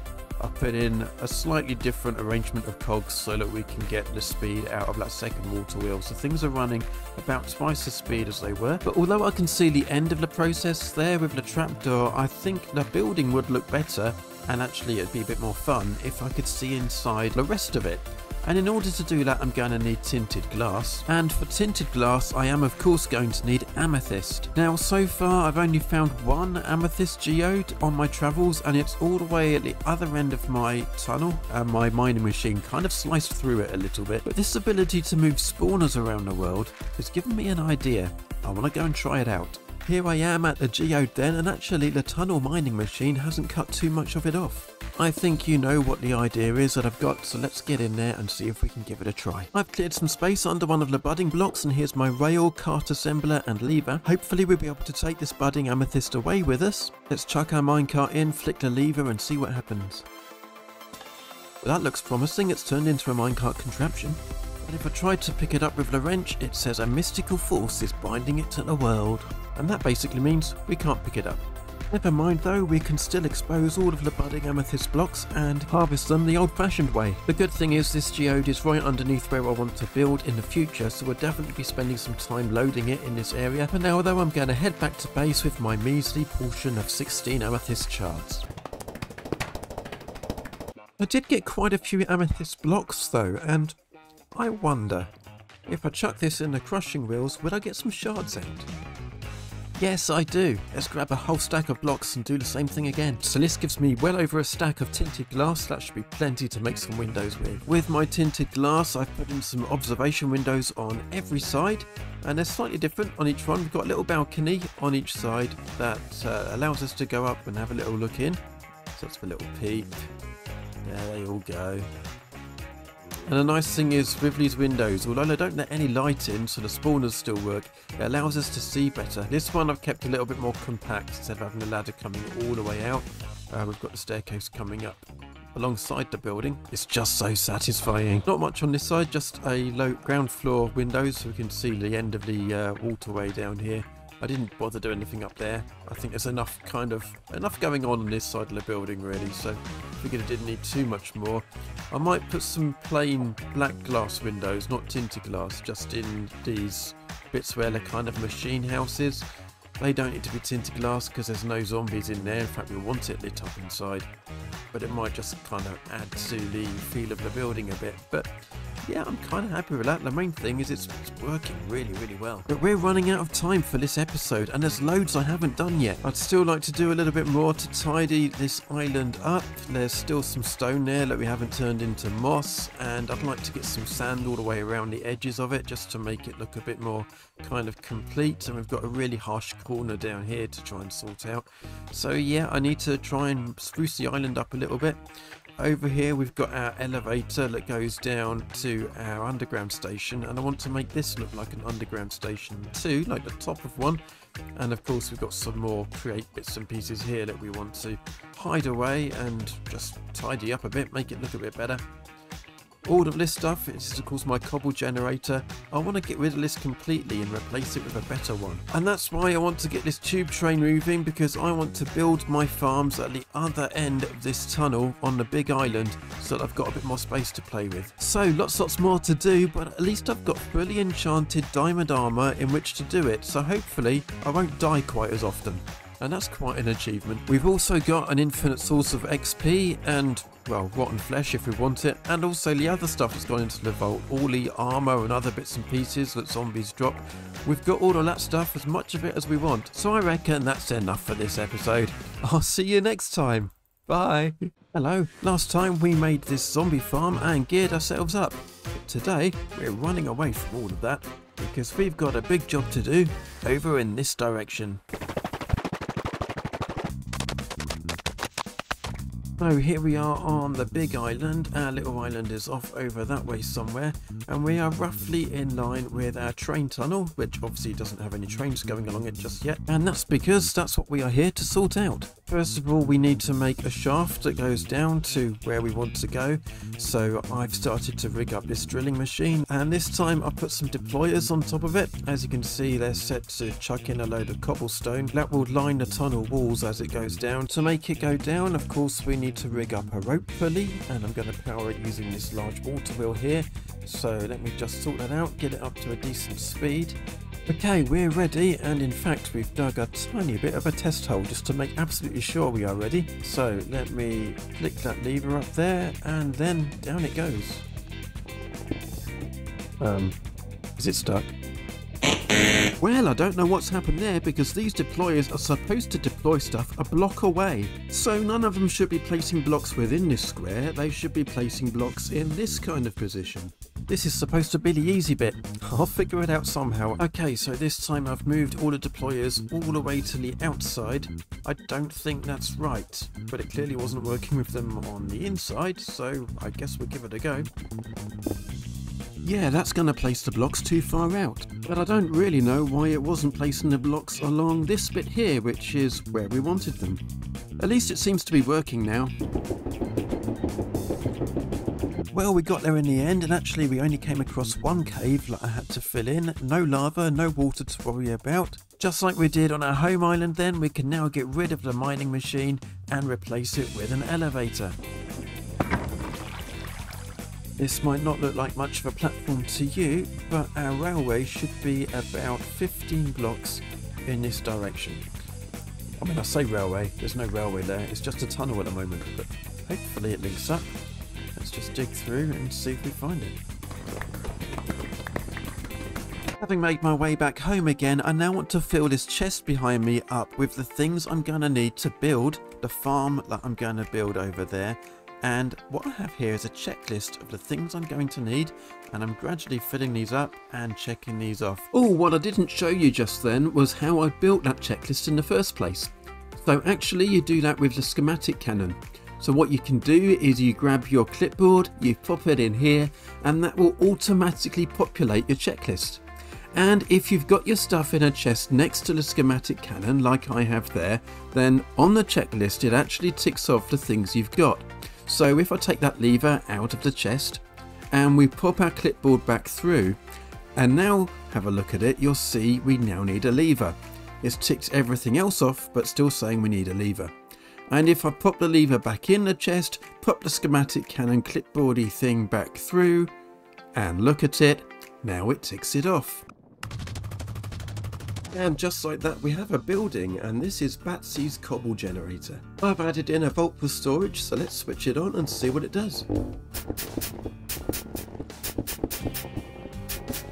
I've put in a slightly different arrangement of cogs so that we can get the speed out of that second water wheel. So things are running about twice the speed as they were. But although I can see the end of the process there with the trapdoor, I think the building would look better, and actually it'd be a bit more fun if I could see inside the rest of it. And in order to do that I'm going to need tinted glass, and for tinted glass I am of course going to need amethyst. Now so far I've only found one amethyst geode on my travels, and it's all the way at the other end of my tunnel, and my mining machine kind of sliced through it a little bit. But this ability to move spawners around the world has given me an idea. I want to go and try it out. Here I am at the geode then, and actually the tunnel mining machine hasn't cut too much of it off. I think you know what the idea is that I've got, so let's get in there and see if we can give it a try. I've cleared some space under one of the budding blocks, and here's my rail, cart assembler and lever. Hopefully we'll be able to take this budding amethyst away with us. Let's chuck our minecart in, flick the lever and see what happens. Well, that looks promising, it's turned into a minecart contraption. But if I try to pick it up with the wrench, it says a mystical force is binding it to the world. And that basically means we can't pick it up. Never mind though, we can still expose all of the budding amethyst blocks and harvest them the old-fashioned way. The good thing is this geode is right underneath where I want to build in the future, so we'll definitely be spending some time loading it in this area. For now though, I'm going to head back to base with my measly portion of sixteen amethyst shards. I did get quite a few amethyst blocks though, and I wonder, if I chuck this in the crushing wheels, would I get some shards out? Yes, I do. Let's grab a whole stack of blocks and do the same thing again. So this gives me well over a stack of tinted glass. That should be plenty to make some windows with. With my tinted glass, I've put in some observation windows on every side, and they're slightly different on each one. We've got a little balcony on each side that uh, allows us to go up and have a little look in. So that's the little peep. There they all go. And the nice thing is with these windows, although I don't let any light in so the spawners still work, it allows us to see better. This one I've kept a little bit more compact instead of having the ladder coming all the way out. Uh, we've got the staircase coming up alongside the building. It's just so satisfying. Not much on this side, just a low ground floor window so we can see the end of the uh, waterway down here. I didn't bother doing anything up there. I think there's enough kind of enough going on on this side of the building really, so I figured I didn't need too much more. I might put some plain black glass windows, not tinted glass, just in these bits where they're kind of machine houses. They don't need to be tinted glass because there's no zombies in there. In fact, we want it lit up inside, but it might just kind of add to the feel of the building a bit. But yeah, I'm kind of happy with that. The main thing is it's, it's working really, really well. But we're running out of time for this episode, and there's loads I haven't done yet. I'd still like to do a little bit more to tidy this island up. There's still some stone there that we haven't turned into moss, and I'd like to get some sand all the way around the edges of it just to make it look a bit more kind of complete. And we've got a really harsh corner down here to try and sort out. So yeah, I need to try and spruce the island up a little bit. Over here we've got our elevator that goes down to our underground station, and I want to make this look like an underground station too, like the top of one. And of course we've got some more create bits and pieces here that we want to hide away and just tidy up a bit, make it look a bit better. All of this stuff, this is of course my cobble generator. I want to get rid of this completely and replace it with a better one. And that's why I want to get this tube train moving, because I want to build my farms at the other end of this tunnel on the big island so that I've got a bit more space to play with. So lots lots more to do, but at least I've got fully enchanted diamond armor in which to do it, so hopefully I won't die quite as often. And that's quite an achievement. We've also got an infinite source of X P and, well, rotten flesh if we want it, and also the other stuff that's gone into the vault, all the armor and other bits and pieces that zombies drop. We've got all of that stuff, as much of it as we want. So I reckon that's enough for this episode. I'll see you next time. Bye. Hello. Last time we made this zombie farm and geared ourselves up. But today we're running away from all of that because we've got a big job to do over in this direction. So here we are on the big island. Our little island is off over that way somewhere, and we are roughly in line with our train tunnel, which obviously doesn't have any trains going along it just yet, and that's because that's what we are here to sort out. First of all, we need to make a shaft that goes down to where we want to go, so I've started to rig up this drilling machine, and this time I put some deployers on top of it. As you can see, they're set to chuck in a load of cobblestone that will line the tunnel walls as it goes down. To make it go down, of course, we need to rig up a rope pulley, and I'm going to power it using this large water wheel here, so let me just sort that out, get it up to a decent speed. Okay, we're ready, and in fact we've dug a tiny bit of a test hole just to make absolutely sure we are ready. So let me click that lever up there, and then down it goes. Um, is it stuck? Well, I don't know what's happened there, because these deployers are supposed to deploy stuff a block away. So none of them should be placing blocks within this square, they should be placing blocks in this kind of position. This is supposed to be the easy bit. I'll figure it out somehow. Okay, so this time I've moved all the deployers all the way to the outside. I don't think that's right, but it clearly wasn't working with them on the inside, so I guess we'll give it a go. Yeah, that's going to place the blocks too far out, but I don't really know why it wasn't placing the blocks along this bit here, which is where we wanted them. At least it seems to be working now. Well, we got there in the end, and actually we only came across one cave that I had to fill in. No lava, no water to worry about. Just like we did on our home island then, we can now get rid of the mining machine and replace it with an elevator. This might not look like much of a platform to you, but our railway should be about fifteen blocks in this direction. I mean, I say railway, there's no railway there, it's just a tunnel at the moment, but hopefully it links up. Let's just dig through and see if we find it. Having made my way back home again, I now want to fill this chest behind me up with the things I'm going to need to build the farm that I'm going to build over there. And what I have here is a checklist of the things I'm going to need, and I'm gradually filling these up and checking these off. Oh, what I didn't show you just then was how I built that checklist in the first place. So actually you do that with the schematic cannon. So what you can do is you grab your clipboard, you pop it in here, and that will automatically populate your checklist. And if you've got your stuff in a chest next to the schematic cannon like I have there, then on the checklist it actually ticks off the things you've got. So if I take that lever out of the chest and we pop our clipboard back through and now have a look at it, you'll see we now need a lever. It's ticked everything else off but still saying we need a lever. And if I pop the lever back in the chest, pop the schematic cannon clipboardy thing back through and look at it, now it ticks it off. And just like that we have a building, and this is Batsy's cobble generator. I've added in a vault for storage, so let's switch it on and see what it does.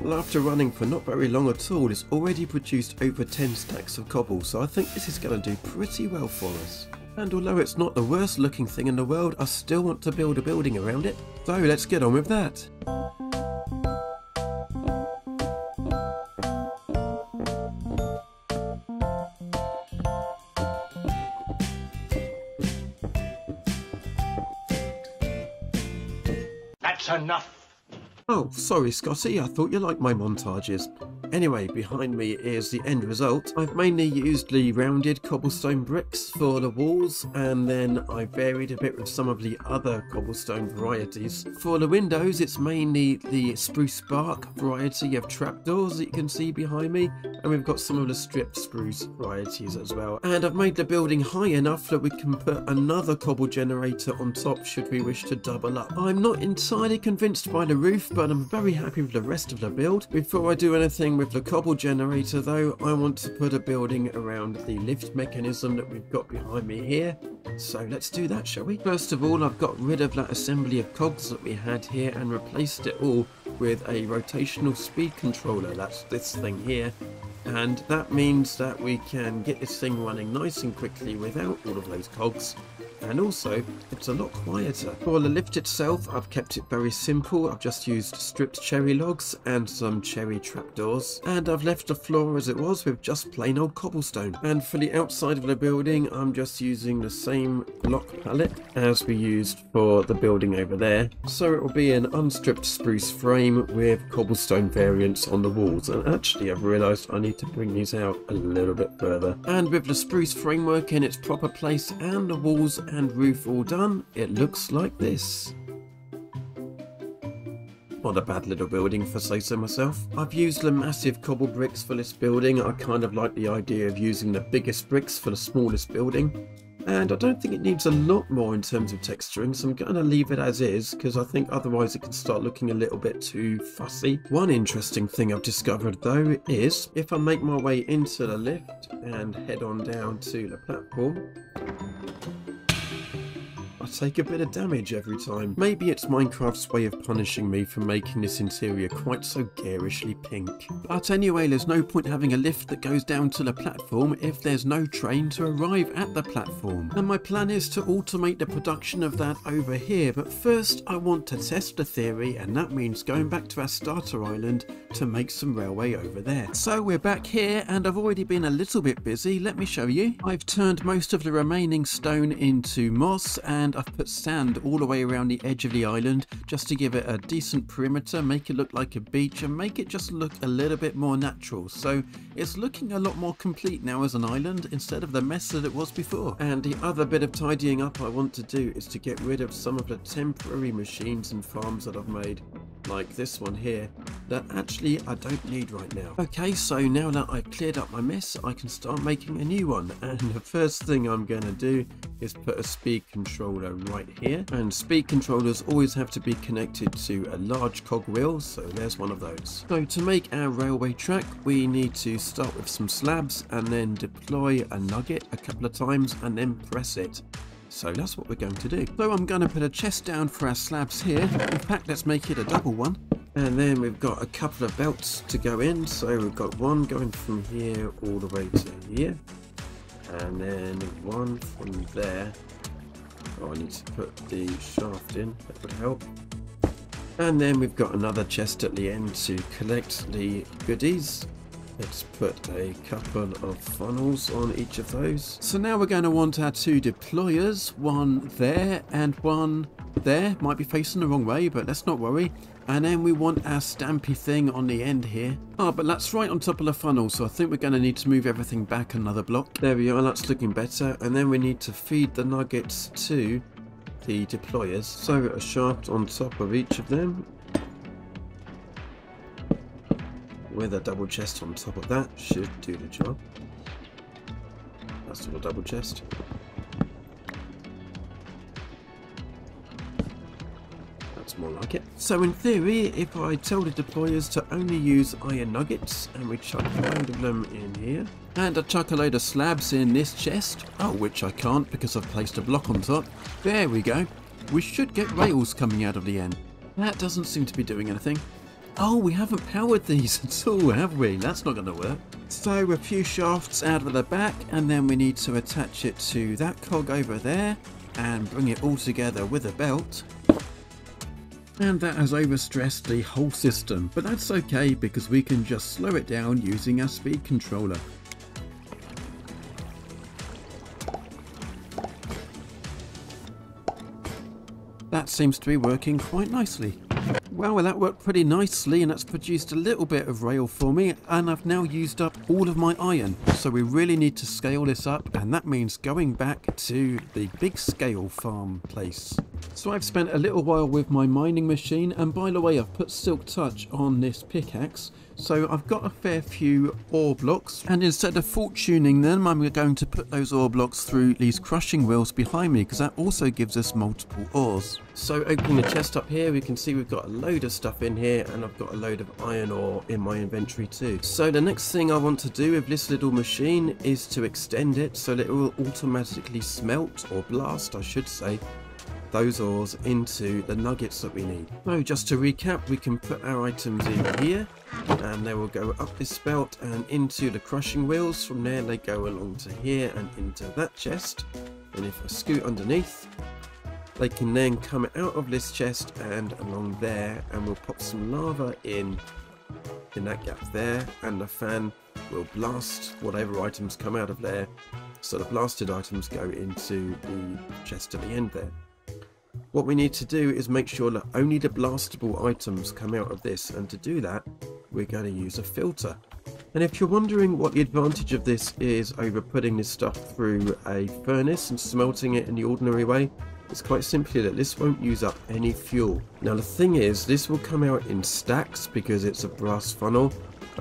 Well, after running for not very long at all, it's already produced over ten stacks of cobble, so I think this is going to do pretty well for us. And although it's not the worst looking thing in the world, I still want to build a building around it, so let's get on with that. Enough. Oh, sorry Scotty, I thought you liked my montages. Anyway, behind me is the end result. I've mainly used the rounded cobblestone bricks for the walls, and then I varied a bit with some of the other cobblestone varieties. For the windows, it's mainly the spruce bark variety of trapdoors that you can see behind me, and we've got some of the strip spruce varieties as well. And I've made the building high enough that we can put another cobble generator on top should we wish to double up. I'm not entirely convinced by the roof, but I'm very happy with the rest of the build. Before I do anything with the cobble generator though, I want to put a building around the lift mechanism that we've got behind me here. So let's do that, shall we? First of all, I've got rid of that assembly of cogs that we had here and replaced it all with a rotational speed controller. That's this thing here. And that means that we can get this thing running nice and quickly without all of those cogs. And also, it's a lot quieter. For the lift itself, I've kept it very simple. I've just used stripped cherry logs and some cherry trapdoors. And I've left the floor as it was with just plain old cobblestone. And for the outside of the building, I'm just using the same block palette as we used for the building over there. So it will be an unstripped spruce frame with cobblestone variants on the walls. And actually, I've realised I need to bring these out a little bit further. And with the spruce framework in its proper place and the walls and roof all done, it looks like this. Not a bad little building if I say so myself. I've used the massive cobble bricks for this building. I kind of like the idea of using the biggest bricks for the smallest building. And I don't think it needs a lot more in terms of texturing, so I'm going to leave it as is, because I think otherwise it can start looking a little bit too fussy. One interesting thing I've discovered though is, if I make my way into the lift and head on down to the platform, I take a bit of damage every time. Maybe it's Minecraft's way of punishing me for making this interior quite so garishly pink. But anyway, there's no point having a lift that goes down to the platform if there's no train to arrive at the platform. And my plan is to automate the production of that over here, but first I want to test the theory, and that means going back to our starter island to make some railway over there. So we're back here, and I've already been a little bit busy. Let me show you. I've turned most of the remaining stone into moss, and I've put sand all the way around the edge of the island just to give it a decent perimeter, make it look like a beach and make it just look a little bit more natural. So it's looking a lot more complete now as an island instead of the mess that it was before. And the other bit of tidying up I want to do is to get rid of some of the temporary machines and farms that I've made, like this one here, that actually I don't need right now. Okay, so now that I've cleared up my mess, I can start making a new one, and the first thing I'm going to do is put a speed controller right here. And speed controllers always have to be connected to a large cog wheel, so there's one of those. So to make our railway track, we need to start with some slabs and then deploy a nugget a couple of times and then press it. So that's what we're going to do. So I'm going to put a chest down for our slabs here. In fact, let's make it a double one. And then we've got a couple of belts to go in, so we've got one going from here all the way to here, and then one from there. Oh, I need to put the shaft in, that would help. And then we've got another chest at the end to collect the goodies. Let's put a couple of funnels on each of those. So now we're going to want our two deployers, one there and one there. Might be facing the wrong way, but let's not worry. And then we want our stampy thing on the end here. Ah, oh, but that's right on top of the funnel, so I think we're going to need to move everything back another block. There we are, that's looking better. And then we need to feed the nuggets to the deployers. So a shaft on top of each of them, with a double chest on top of that should do the job. That's still a double chest. That's more like it. So in theory, if I tell the deployers to only use iron nuggets, and we chuck a load of them in here, and I chuck a load of slabs in this chest, oh, which I can't because I've placed a block on top. There we go. We should get rails coming out of the end. That doesn't seem to be doing anything. Oh, we haven't powered these at all, have we? That's not going to work. So a few shafts out of the back, and then we need to attach it to that cog over there and bring it all together with a belt. And that has overstressed the whole system, but that's okay because we can just slow it down using our speed controller. That seems to be working quite nicely. Well, that worked pretty nicely, and that's produced a little bit of rail for me, and I've now used up all of my iron. So we really need to scale this up, and that means going back to the big scale farm place. So I've spent a little while with my mining machine, and by the way, I've put Silk Touch on this pickaxe. So I've got a fair few ore blocks, and instead of fortuning them, I'm going to put those ore blocks through these crushing wheels behind me, because that also gives us multiple ores. So opening the chest up here, we can see we've got a load of stuff in here, and I've got a load of iron ore in my inventory too. So the next thing I want to do with this little machine is to extend it so that it will automatically smelt, or blast I should say, those ores into the nuggets that we need. So just to recap, we can put our items in here, and they will go up this belt and into the crushing wheels. From there they go along to here and into that chest, and if I scoot underneath, they can then come out of this chest and along there, and we'll pop some lava in in that gap there, and the fan will blast whatever items come out of there, so the blasted items go into the chest at the end there. What we need to do is make sure that only the blastable items come out of this, and to do that we're going to use a filter. And if you're wondering what the advantage of this is over putting this stuff through a furnace and smelting it in the ordinary way, it's quite simply that this won't use up any fuel. Now the thing is, this will come out in stacks because it's a brass funnel,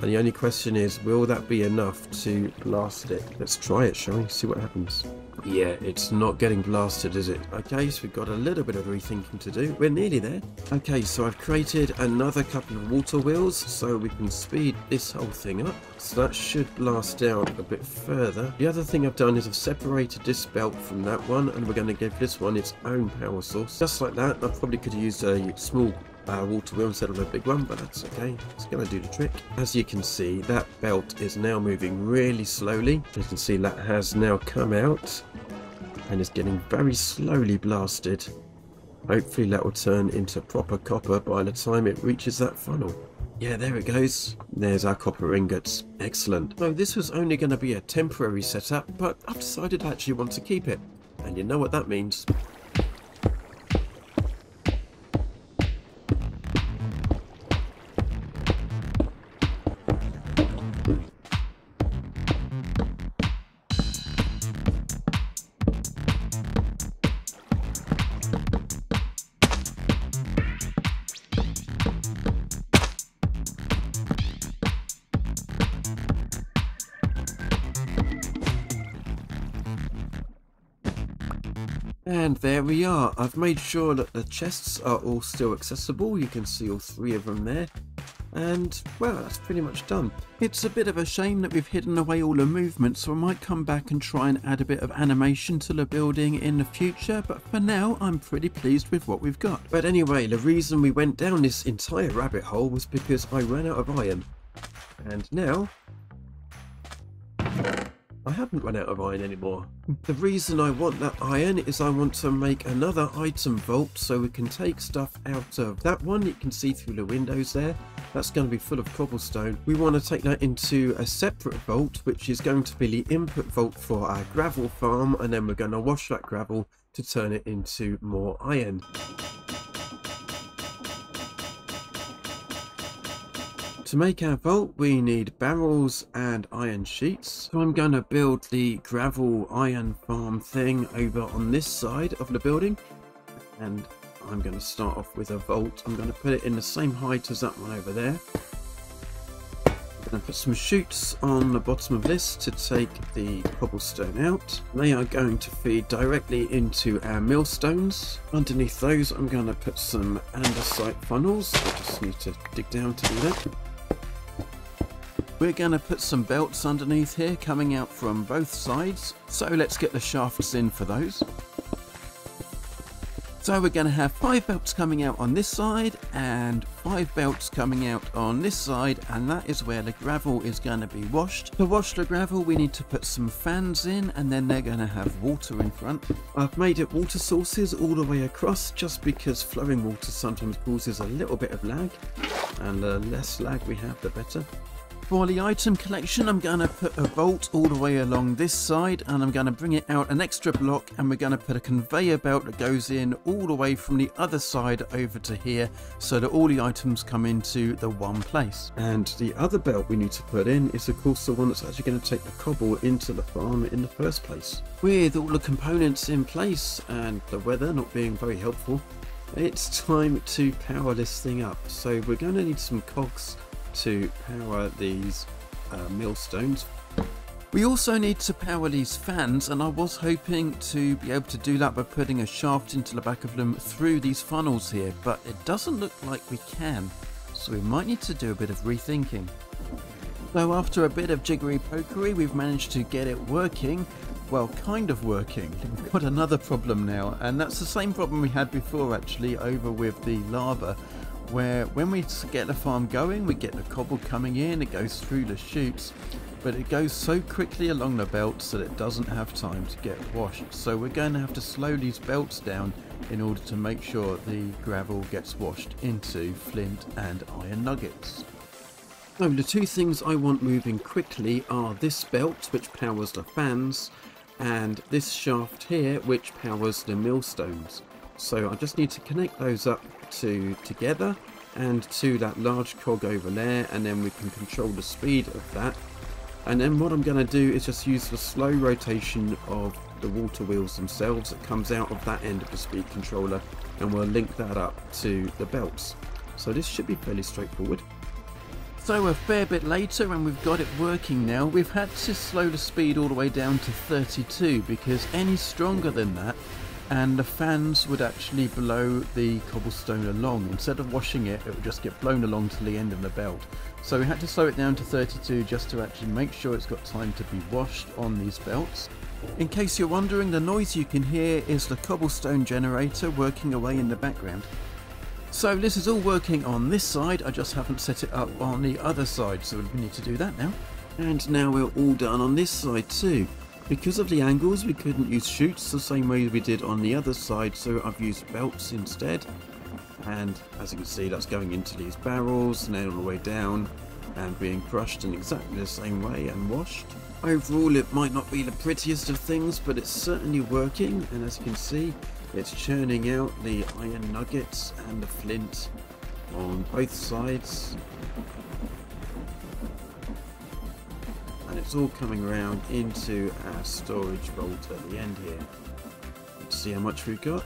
and the only question is, will that be enough to blast it? Let's try it, shall we? See what happens. Yeah, it's not getting blasted, is it? Okay, so we've got a little bit of rethinking to do. We're nearly there. Okay, so I've created another couple of water wheels, so we can speed this whole thing up. So that should blast down a bit further. The other thing I've done is I've separated this belt from that one, and we're going to give this one its own power source. Just like that. I probably could have used a small Uh, water wheel instead of a big one, but that's okay, it's gonna do the trick. As you can see, that belt is now moving really slowly. You can see that has now come out and is getting very slowly blasted. Hopefully that will turn into proper copper by the time it reaches that funnel. Yeah, there it goes. There's our copper ingots. Excellent. So this was only going to be a temporary setup, but I've decided I actually want to keep it, and you know what that means. And there we are. I've made sure that the chests are all still accessible. You can see all three of them there. And, well, that's pretty much done. It's a bit of a shame that we've hidden away all the movement, so I might come back and try and add a bit of animation to the building in the future, but for now I'm pretty pleased with what we've got. But anyway, the reason we went down this entire rabbit hole was because I ran out of iron. And now... I haven't run out of iron anymore. The reason I want that iron is I want to make another item vault so we can take stuff out of that one. You can see through the windows there. That's going to be full of cobblestone. We want to take that into a separate vault, which is going to be the input vault for our gravel farm, and then we're going to wash that gravel to turn it into more iron. To make our vault, we need barrels and iron sheets. So I'm going to build the gravel iron farm thing over on this side of the building. And I'm going to start off with a vault. I'm going to put it in the same height as that one over there. I'm going to put some chutes on the bottom of this to take the cobblestone out. They are going to feed directly into our millstones. Underneath those, I'm going to put some andesite funnels. I just need to dig down to do that. We're going to put some belts underneath here coming out from both sides, so let's get the shafts in for those. So we're going to have five belts coming out on this side and five belts coming out on this side, and that is where the gravel is going to be washed. To wash the gravel we need to put some fans in, and then they're going to have water in front. I've made it water sources all the way across just because flowing water sometimes causes a little bit of lag, and the less lag we have the better. For the item collection, I'm going to put a vault all the way along this side, and I'm going to bring it out an extra block, and we're going to put a conveyor belt that goes in all the way from the other side over to here so that all the items come into the one place. And the other belt we need to put in is of course the one that's actually going to take the cobble into the farm in the first place. With all the components in place and the weather not being very helpful, it's time to power this thing up. So we're going to need some cogs to power these uh, millstones. We also need to power these fans, and I was hoping to be able to do that by putting a shaft into the back of them through these funnels here, but it doesn't look like we can, so we might need to do a bit of rethinking. So after a bit of jiggery pokery, we've managed to get it working. Well, kind of working. We've got another problem now, and that's the same problem we had before actually over with the lava, where when we get the farm going, we get the cobble coming in, it goes through the chutes, but it goes so quickly along the belts that it doesn't have time to get washed. So we're going to have to slow these belts down in order to make sure the gravel gets washed into flint and iron nuggets. So the two things I want moving quickly are this belt, which powers the fans, and this shaft here, which powers the millstones. So I just need to connect those up to together and to that large cog over there, and then we can control the speed of that. And then what I'm going to do is just use the slow rotation of the water wheels themselves that comes out of that end of the speed controller, and we'll link that up to the belts. So this should be fairly straightforward. So a fair bit later, and we've got it working now. We've had to slow the speed all the way down to thirty-two because any stronger than that and the fans would actually blow the cobblestone along. Instead of washing it, it would just get blown along to the end of the belt. So we had to slow it down to thirty-two just to actually make sure it's got time to be washed on these belts. In case you're wondering, the noise you can hear is the cobblestone generator working away in the background. So this is all working on this side, I just haven't set it up on the other side, so we need to do that now. And now we're all done on this side too. Because of the angles, we couldn't use chutes the same way we did on the other side, so I've used belts instead. And as you can see, that's going into these barrels and then all the way down and being crushed in exactly the same way and washed. Overall, it might not be the prettiest of things, but it's certainly working, and as you can see, it's churning out the iron nuggets and the flint on both sides. It's all coming around into our storage vault at the end here. Let's see how much we've got.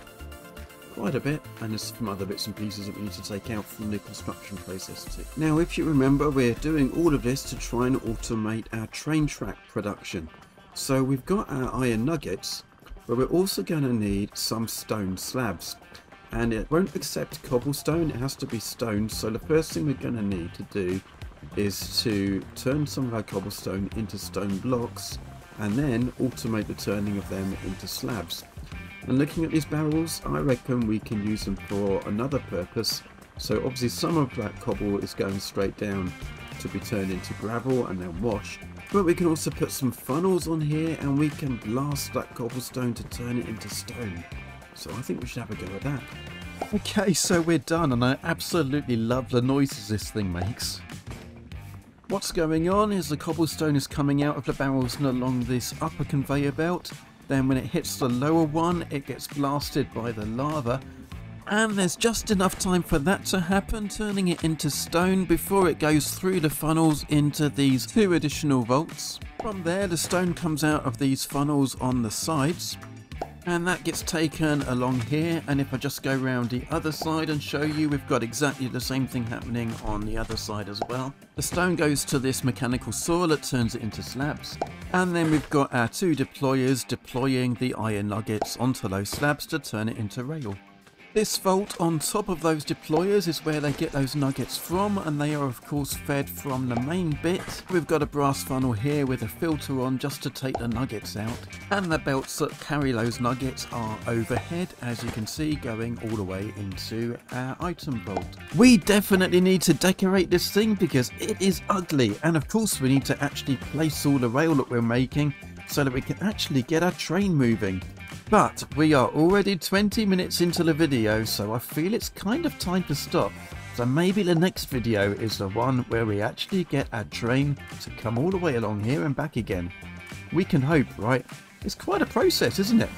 Quite a bit, and there's some other bits and pieces that we need to take out from the construction process too. Now, if you remember, we're doing all of this to try and automate our train track production. So we've got our iron nuggets, but we're also going to need some stone slabs. and it won't accept cobblestone, it has to be stone. So the first thing we're going to need to do is to turn some of our cobblestone into stone blocks and then automate the turning of them into slabs. And looking at these barrels, I reckon we can use them for another purpose. So obviously some of that cobble is going straight down to be turned into gravel and then washed. But we can also put some funnels on here and we can blast that cobblestone to turn it into stone. So I think we should have a go at that. Okay, so we're done, and I absolutely love the noises this thing makes. What's going on is the cobblestone is coming out of the barrels and along this upper conveyor belt. Then when it hits the lower one, it gets blasted by the lava. And there's just enough time for that to happen, turning it into stone before it goes through the funnels into these two additional vaults. From there, the stone comes out of these funnels on the sides. And that gets taken along here. And if I just go round the other side and show you, we've got exactly the same thing happening on the other side as well. The stone goes to this mechanical saw that turns it into slabs. And then we've got our two deployers deploying the iron nuggets onto those slabs to turn it into rail. This vault on top of those deployers is where they get those nuggets from, and they are of course fed from the main bit. We've got a brass funnel here with a filter on just to take the nuggets out, and the belts that carry those nuggets are overhead, as you can see, going all the way into our item vault. We definitely need to decorate this thing because it is ugly, and of course we need to actually place all the rail that we're making so that we can actually get our train moving. But we are already twenty minutes into the video, so I feel it's kind of time to stop. So maybe the next video is the one where we actually get our train to come all the way along here and back again. We can hope, right? It's quite a process, isn't it?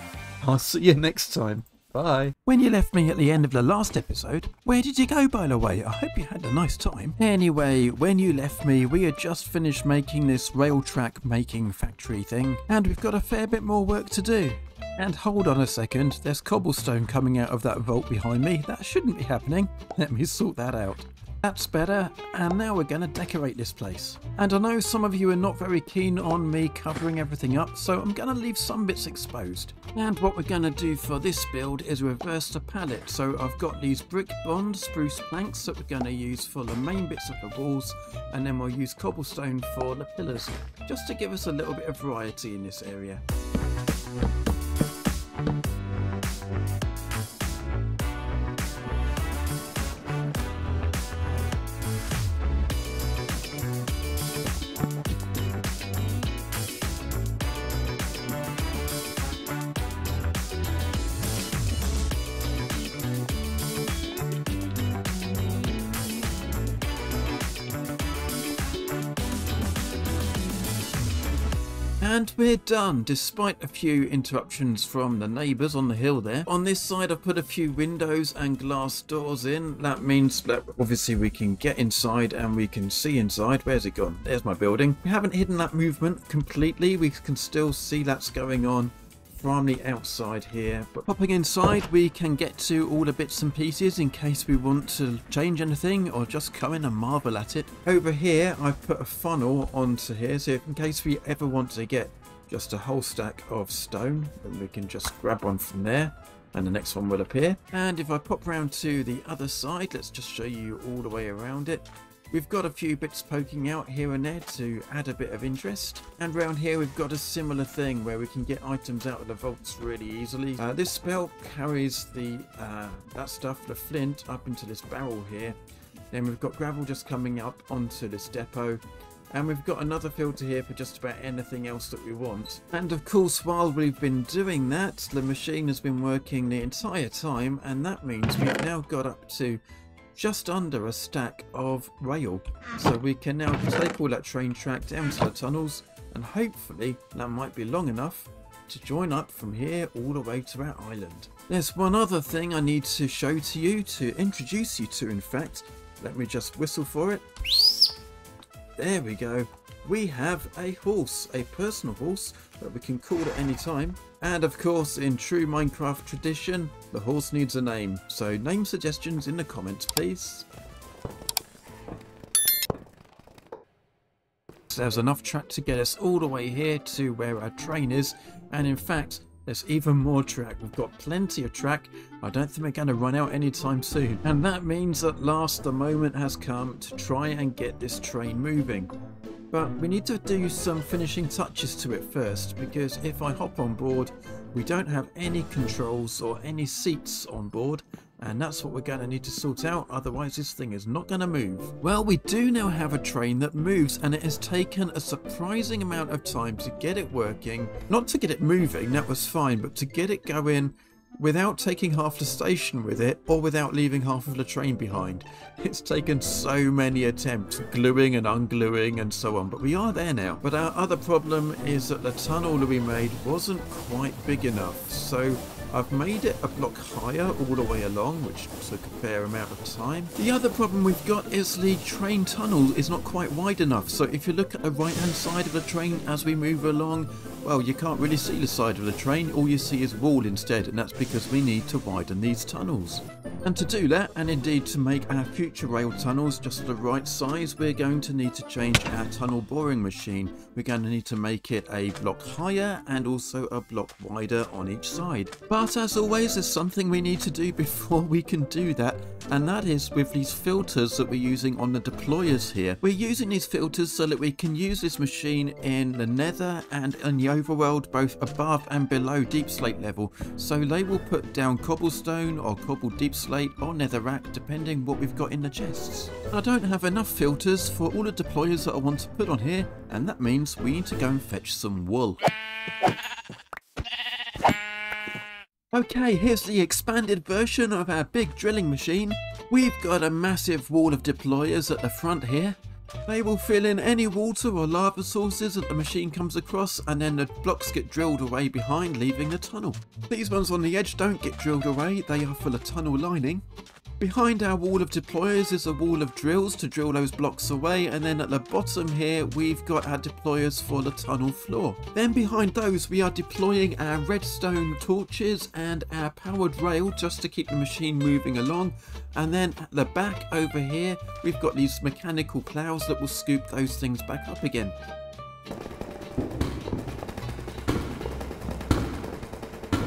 I'll see you next time. Bye. When you left me at the end of the last episode, where did you go, by the way? I hope you had a nice time. Anyway, when you left me, we had just finished making this rail track making factory thing, and we've got a fair bit more work to do. And hold on a second, there's cobblestone coming out of that vault behind me. That shouldn't be happening. Let me sort that out. That's better, and now we're going to decorate this place. And I know some of you are not very keen on me covering everything up, so I'm going to leave some bits exposed. And what we're going to do for this build is reverse the palette. So I've got these brick bond spruce planks that we're going to use for the main bits of the walls, and then we'll use cobblestone for the pillars, just to give us a little bit of variety in this area. And we're done, despite a few interruptions from the neighbours on the hill there. On this side I've put a few windows and glass doors in. That means that obviously we can get inside and we can see inside. Where's it gone? There's my building. We haven't hidden that movement completely. We can still see that's going on from the outside here. But popping inside, we can get to all the bits and pieces in case we want to change anything or just come in and marvel at it. Over here I've put a funnel onto here, so in case we ever want to get just a whole stack of stone, then we can just grab one from there and the next one will appear. And if I pop round to the other side, let's just show you all the way around it. We've got a few bits poking out here and there to add a bit of interest. And round here we've got a similar thing where we can get items out of the vaults really easily. Uh, this spell carries the uh, that stuff, the flint, up into this barrel here. Then we've got gravel just coming up onto this depot. And we've got another filter here for just about anything else that we want. And of course, while we've been doing that, the machine has been working the entire time. And that means we've now got up to just under a stack of rail, so we can now take all that train track down to the tunnels, and hopefully that might be long enough to join up from here all the way to our island. There's one other thing I need to show to you, to introduce you to, in fact. Let me just whistle for it. There we go. We have a horse, a personal horse that we can call at any time. And of course, in true Minecraft tradition, the horse needs a name. So name suggestions in the comments, please. There's enough track to get us all the way here to where our train is. And in fact, There's even more track. We've got plenty of track. I don't think we're going to run out anytime soon. And that means at last the moment has come to try and get this train moving. But we need to do some finishing touches to it first, because if I hop on board, we don't have any controls or any seats on board. And that's what we're going to need to sort out, otherwise this thing is not going to move. Well, we do now have a train that moves, and it has taken a surprising amount of time to get it working. Not to get it moving, that was fine, but to get it going without taking half the station with it, or without leaving half of the train behind. It's taken so many attempts, gluing and ungluing and so on, but we are there now. But our other problem is that the tunnel that we made wasn't quite big enough, so I've made it a block higher all the way along, which took a fair amount of time. The other problem we've got is the train tunnel is not quite wide enough, so if you look at the right hand side of the train as we move along, well, you can't really see the side of the train, all you see is wall instead, and that's because we need to widen these tunnels. And to do that, and indeed to make our future rail tunnels just the right size, we're going to need to change our tunnel boring machine. We're going to need to make it a block higher and also a block wider on each side. But as always, there's something we need to do before we can do that, and that is with these filters that we're using on the deployers here. We're using these filters so that we can use this machine in the nether and in the overworld, both above and below deep slate level. So they will put down cobblestone or cobbled deep slate or netherrack, depending what we've got in the chests. I don't have enough filters for all the deployers that I want to put on here, and that means we need to go and fetch some wool. Okay, here's the expanded version of our big drilling machine. We've got a massive wall of deployers at the front here. They will fill in any water or lava sources that the machine comes across, and then the blocks get drilled away behind, leaving the tunnel. These ones on the edge don't get drilled away, they are for the tunnel lining. Behind our wall of deployers is a wall of drills to drill those blocks away, and then at the bottom here we've got our deployers for the tunnel floor. Then behind those we are deploying our redstone torches and our powered rail just to keep the machine moving along, and then at the back over here we've got these mechanical plows that will scoop those things back up again.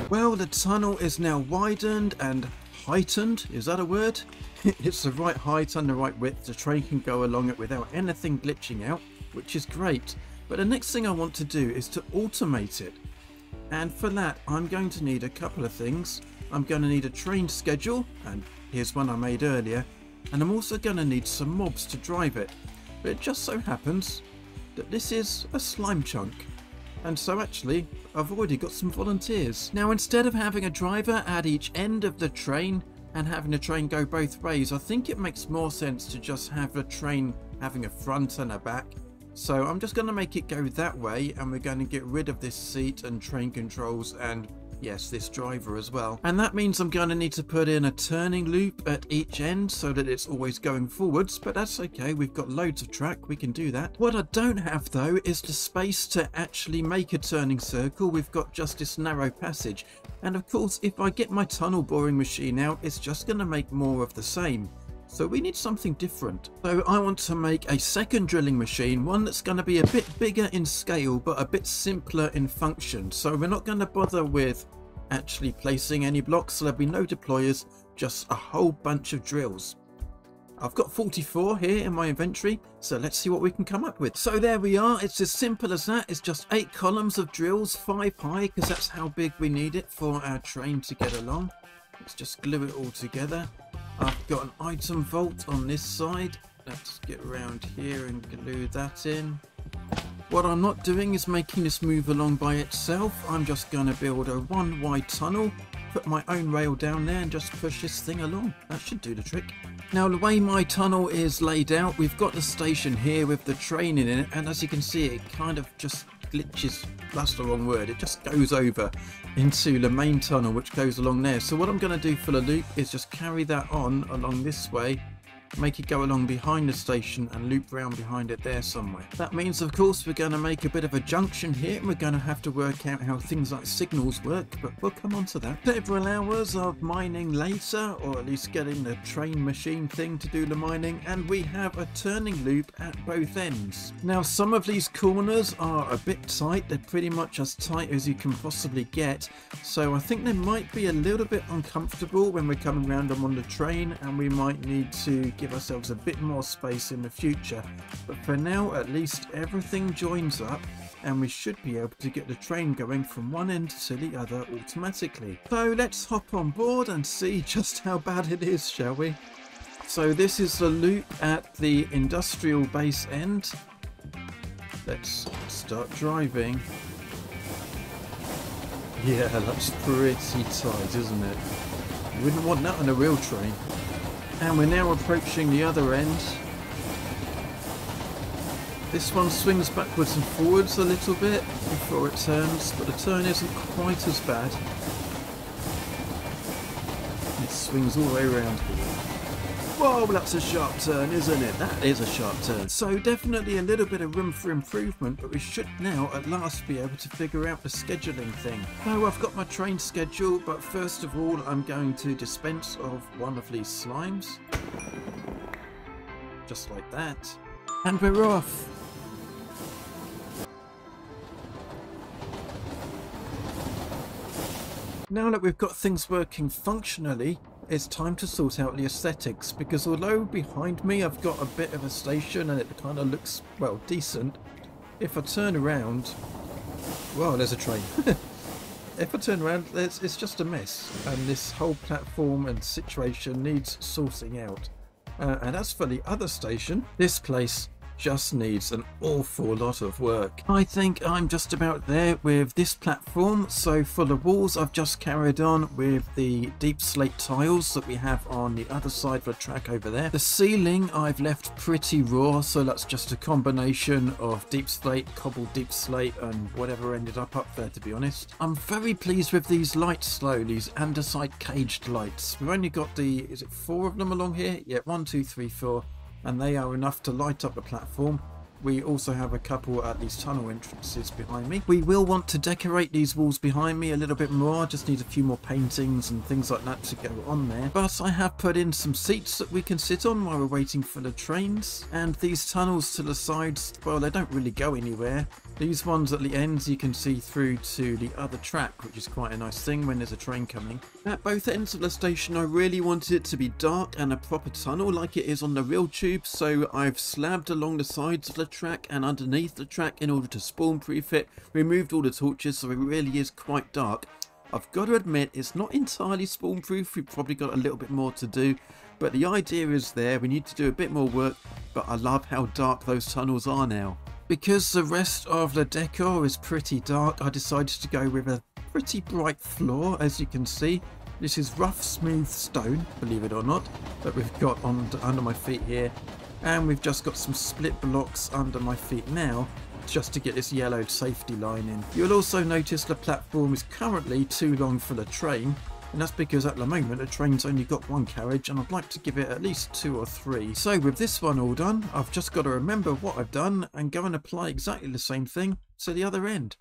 Well, the tunnel is now widened and heightened, is that a word? It's the right height and the right width. The train can go along it without anything glitching out, which is great. But the next thing I want to do is to automate it. And for that, I'm going to need a couple of things. I'm going to need a train schedule, and here's one I made earlier. And I'm also going to need some mobs to drive it. But it just so happens that this is a slime chunk. And so actually, I've already got some volunteers. Now, instead of having a driver at each end of the train and having the train go both ways, I think it makes more sense to just have a train having a front and a back. So I'm just going to make it go that way, and we're going to get rid of this seat and train controls and, yes, this driver as well. And that means I'm going to need to put in a turning loop at each end so that it's always going forwards, but that's okay, we've got loads of track, we can do that. What I don't have though is the space to actually make a turning circle. We've got just this narrow passage, and of course if I get my tunnel boring machine out, it's just going to make more of the same. So we need something different. So I want to make a second drilling machine, one that's going to be a bit bigger in scale but a bit simpler in function. So we're not going to bother with actually placing any blocks, so there'll be no deployers, just a whole bunch of drills. I've got forty-four here in my inventory, so let's see what we can come up with. So there we are, it's as simple as that. It's just eight columns of drills, five high, because that's how big we need it for our train to get along. Let's just glue it all together. I've got an item vault on this side. Let's get around here and glue that in. What I'm not doing is making this move along by itself. I'm just going to build a one wide tunnel, put my own rail down there and just push this thing along. That should do the trick. Now, the way my tunnel is laid out, we've got the station here with the train in it, and as you can see it kind of just glitches, that's the wrong word, it just goes over into the main tunnel which goes along there. So what I'm going to do for the loop is just carry that on along this way make it go along behind the station and loop round behind it there somewhere. That means of course we're going to make a bit of a junction here, and we're going to have to work out how things like signals work, but we'll come on to that. Several hours of mining later, or at least getting the train machine thing to do the mining, and we have a turning loop at both ends. Now some of these corners are a bit tight, they're pretty much as tight as you can possibly get, so I think they might be a little bit uncomfortable when we're coming round them on the train, and we might need to give ourselves a bit more space in the future. But for now at least everything joins up, and we should be able to get the train going from one end to the other automatically. So let's hop on board and see just how bad it is, shall we? So this is the loop at the industrial base end. Let's start driving. Yeah, that's pretty tight, isn't it? You wouldn't want that on a real train. And we're now approaching the other end. This one swings backwards and forwards a little bit before it turns, but the turn isn't quite as bad. It swings all the way around here. Whoa, that's a sharp turn, isn't it? That is a sharp turn. So definitely a little bit of room for improvement, but we should now at last be able to figure out the scheduling thing. So I've got my train schedule, but first of all I'm going to dispense of one of these slimes. Just like that. And we're off! Now that we've got things working functionally, it's time to sort out the aesthetics, because although behind me I've got a bit of a station and it kind of looks, well, decent, if I turn around, well, there's a train. If I turn around, it's, it's just a mess, and this whole platform and situation needs sorting out. Uh, and as for the other station, this place just needs an awful lot of work. I think I'm just about there with this platform, so for the walls I've just carried on with the deep slate tiles that we have on the other side of the track over there. The ceiling I've left pretty raw, so that's just a combination of deep slate, cobble deep slate and whatever ended up up there, to be honest. I'm very pleased with these lights though, these andesite caged lights. We've only got the, is it four of them along here? Yeah, one, two, three, four. And they are enough to light up the platform. We also have a couple at these tunnel entrances behind me. We will want to decorate these walls behind me a little bit more. Just need a few more paintings and things like that to go on there. But I have put in some seats that we can sit on while we're waiting for the trains. And these tunnels to the sides, well, they don't really go anywhere. These ones at the ends you can see through to the other track, which is quite a nice thing when there's a train coming. At both ends of the station, I really wanted it to be dark and a proper tunnel like it is on the real tube. So I've slabbed along the sides of the track and underneath the track in order to spawn proof it, removed all the torches, so it really is quite dark. I've got to admit it's not entirely spawn proof, we've probably got a little bit more to do, but the idea is there, we need to do a bit more work, but I love how dark those tunnels are now. Because the rest of the decor is pretty dark, I decided to go with a pretty bright floor, as you can see. This is rough smooth stone, believe it or not, that we've got on under my feet here. And we've just got some split blocks under my feet now, just to get this yellow safety line in. You'll also notice the platform is currently too long for the train, and that's because at the moment the train's only got one carriage, and I'd like to give it at least two or three. So with this one all done, I've just got to remember what I've done and go and apply exactly the same thing to the other end.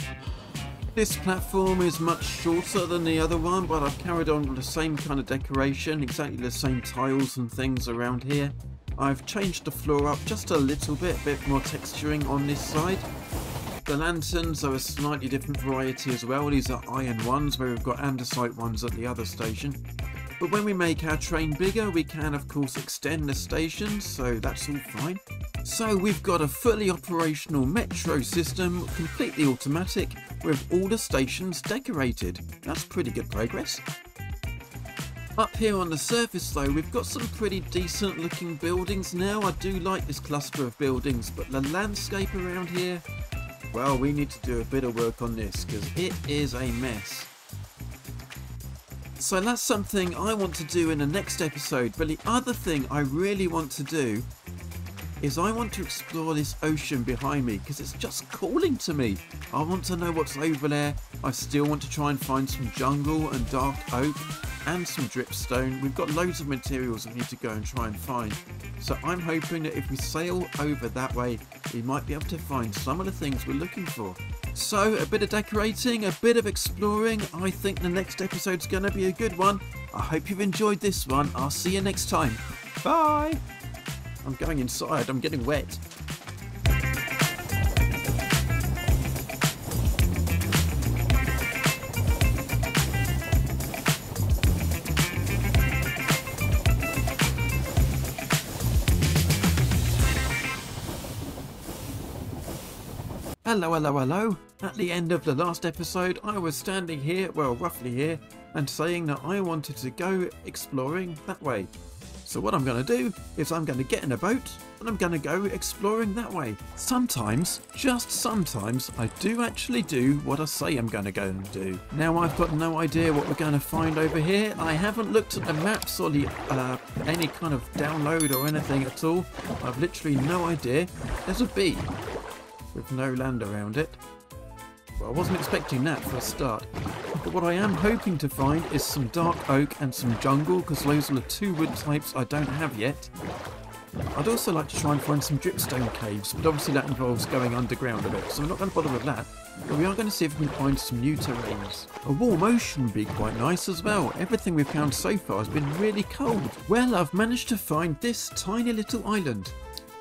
This platform is much shorter than the other one, but I've carried on with the same kind of decoration, exactly the same tiles and things around here. I've changed the floor up just a little bit, a bit more texturing on this side. The lanterns are a slightly different variety as well. These are iron ones, where we've got andesite ones at the other station. But when we make our train bigger, we can of course extend the station, so that's all fine. So we've got a fully operational metro system, completely automatic, with all the stations decorated. That's pretty good progress. Up here on the surface though, we've got some pretty decent looking buildings now. I do like this cluster of buildings, but the landscape around here, well, we need to do a bit of work on this because it is a mess. So that's something I want to do in the next episode, but the other thing I really want to do is I want to explore this ocean behind me because it's just calling to me. I want to know what's over there, I still want to try and find some jungle and dark oak and some dripstone. We've got loads of materials we need to go and try and find. So I'm hoping that if we sail over that way, we might be able to find some of the things we're looking for. So a bit of decorating, a bit of exploring. I think the next episode's going to be a good one. I hope you've enjoyed this one. I'll see you next time. Bye. I'm going inside. I'm getting wet. Hello, hello, hello. At the end of the last episode, I was standing here, well, roughly here, and saying that I wanted to go exploring that way. So what I'm going to do is I'm going to get in a boat and I'm going to go exploring that way. Sometimes, just sometimes, I do actually do what I say I'm going to go and do. Now I've got no idea what we're going to find over here. I haven't looked at the maps or the, uh, any kind of download or anything at all. I've literally no idea. There's a bee with no land around it. Well, I wasn't expecting that for a start. But what I am hoping to find is some dark oak and some jungle, because those are the two wood types I don't have yet. I'd also like to try and find some dripstone caves, but obviously that involves going underground a bit, so I'm not going to bother with that. But we are going to see if we can find some new terrains. A warm ocean would be quite nice as well. Everything we've found so far has been really cold. Well, I've managed to find this tiny little island.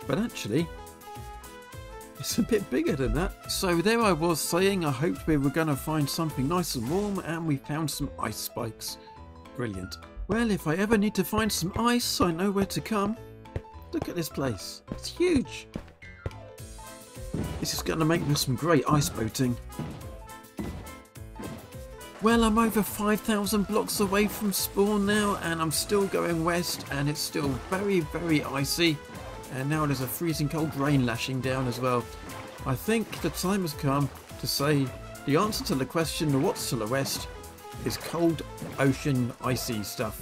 But actually, it's a bit bigger than that. So there I was saying I hoped we were going to find something nice and warm, and we found some ice spikes. Brilliant. Well, if I ever need to find some ice, I know where to come. Look at this place. It's huge. This is going to make for some great ice boating. Well, I'm over five thousand blocks away from spawn now, and I'm still going west, and it's still very, very icy. And now there's a freezing cold rain lashing down as well. I think the time has come to say the answer to the question, what's to the west, is cold ocean icy stuff.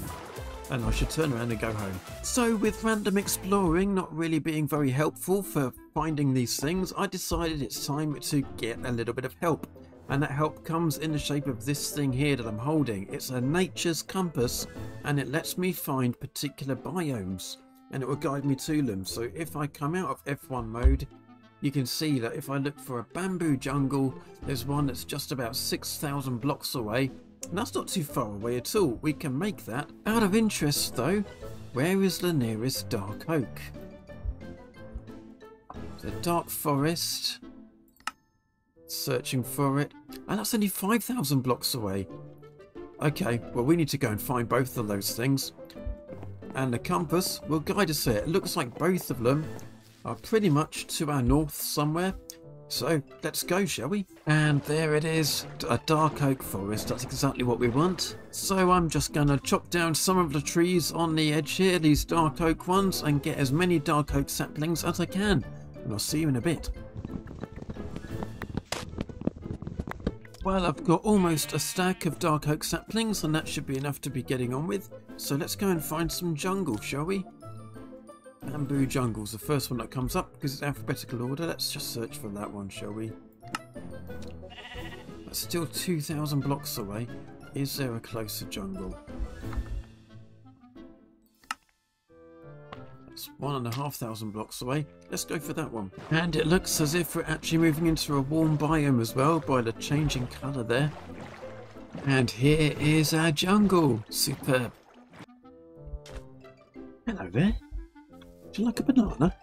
And I should turn around and go home. So with random exploring not really being very helpful for finding these things, I decided it's time to get a little bit of help. And that help comes in the shape of this thing here that I'm holding. It's a nature's compass, and it lets me find particular biomes, and it will guide me to them. So if I come out of F one mode, you can see that if I look for a bamboo jungle, there's one that's just about six thousand blocks away, and that's not too far away at all. We can make that. Out of interest though, where is the nearest dark oak? The dark forest, searching for it, and that's only five thousand blocks away. Okay, well, we need to go and find both of those things. And the compass will guide us here. It looks like both of them are pretty much to our north somewhere. So let's go, shall we? And there it is, a dark oak forest. That's exactly what we want. So I'm just going to chop down some of the trees on the edge here, these dark oak ones, and get as many dark oak saplings as I can. And I'll see you in a bit. Well, I've got almost a stack of dark oak saplings, and that should be enough to be getting on with. So let's go and find some jungle, shall we? Bamboo jungle's the first one that comes up because it's alphabetical order. Let's just search for that one, shall we? That's still two thousand blocks away. Is there a closer jungle? That's one and a half thousand blocks away. Let's go for that one. And it looks as if we're actually moving into a warm biome as well by the changing colour there. And here is our jungle. Superb. Hello there. Would you like a banana?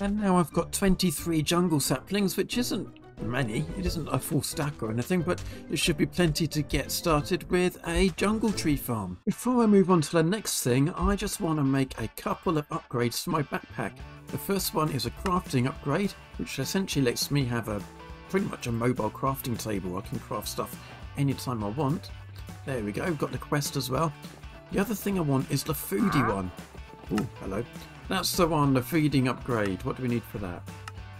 And now I've got twenty-three jungle saplings, which isn't many. It isn't a full stack or anything, but it should be plenty to get started with a jungle tree farm. Before I move on to the next thing, I just want to make a couple of upgrades to my backpack. The first one is a crafting upgrade, which essentially lets me have a pretty much a mobile crafting table. I can craft stuff anytime I want. There we go, we've got the quest as well. The other thing I want is the foodie one. Oh, hello. That's the one, the feeding upgrade. What do we need for that?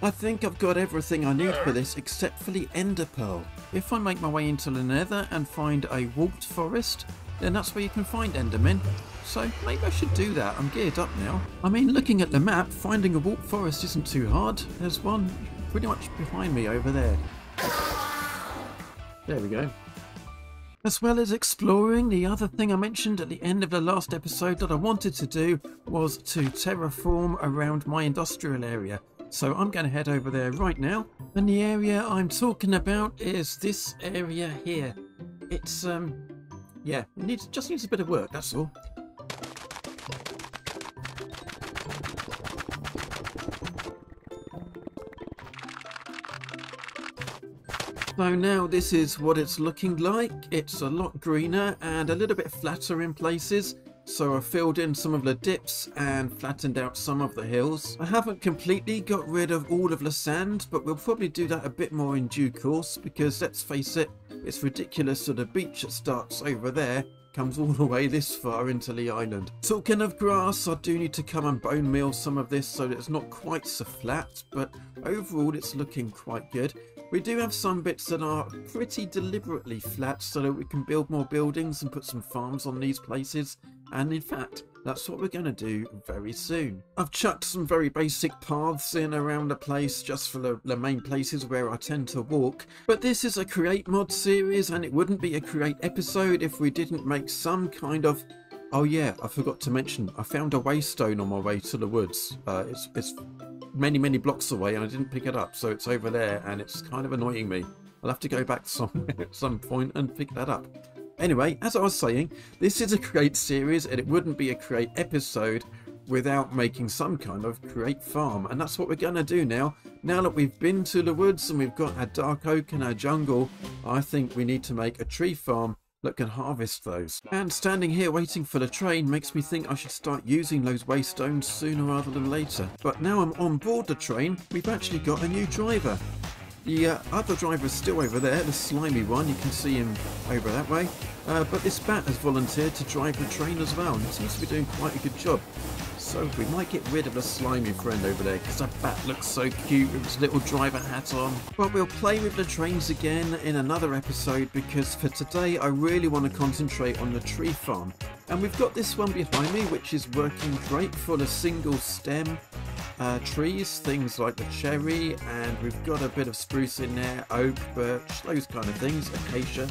I think I've got everything I need for this except for the ender pearl. If I make my way into the nether and find a warped forest, then that's where you can find endermen. So maybe I should do that. I'm geared up now. I mean, looking at the map, finding a warped forest isn't too hard. There's one pretty much behind me over there. There we go. As well as exploring, the other thing I mentioned at the end of the last episode that I wanted to do was to terraform around my industrial area. So I'm going to head over there right now. And the area I'm talking about is this area here. It's, um, yeah, it needs, just needs a bit of work, that's all. So now this is what it's looking like. It's a lot greener and a little bit flatter in places. So I filled in some of the dips and flattened out some of the hills. I haven't completely got rid of all of the sand, but we'll probably do that a bit more in due course, because let's face it, it's ridiculous that the beach that starts over there comes all the way this far into the island. Talking of grass, I do need to come and bone meal some of this so that it's not quite so flat, but overall it's looking quite good. We do have some bits that are pretty deliberately flat so that we can build more buildings and put some farms on these places, and in fact that's what we're going to do very soon. I've chucked some very basic paths in around the place just for the, the main places where I tend to walk, but this is a Create Mod series and it wouldn't be a Create episode if we didn't make some kind of... Oh yeah, I forgot to mention, I found a waystone on my way to the woods. Uh, it's, it's many, many blocks away and I didn't pick it up, so it's over there and it's kind of annoying me. I'll have to go back somewhere at some point and pick that up. Anyway, as I was saying, this is a Create series and it wouldn't be a Create episode without making some kind of Create farm, and that's what we're going to do now. Now that we've been to the woods and we've got our dark oak and our jungle, I think we need to make a tree farm that can harvest those. And standing here waiting for the train makes me think I should start using those waystones sooner rather than later. But now I'm on board the train, we've actually got a new driver. The uh, other driver is still over there, the slimy one, you can see him over that way. Uh, but this bat has volunteered to drive the train as well, and he seems to be doing quite a good job. So we might get rid of the slimy friend over there, because that bat looks so cute with his little driver hat on. But we'll play with the trains again in another episode, because for today I really want to concentrate on the tree farm. And we've got this one behind me, which is working great for the single stem Uh, trees, things like the cherry, and we've got a bit of spruce in there, oak, birch, those kind of things, acacia.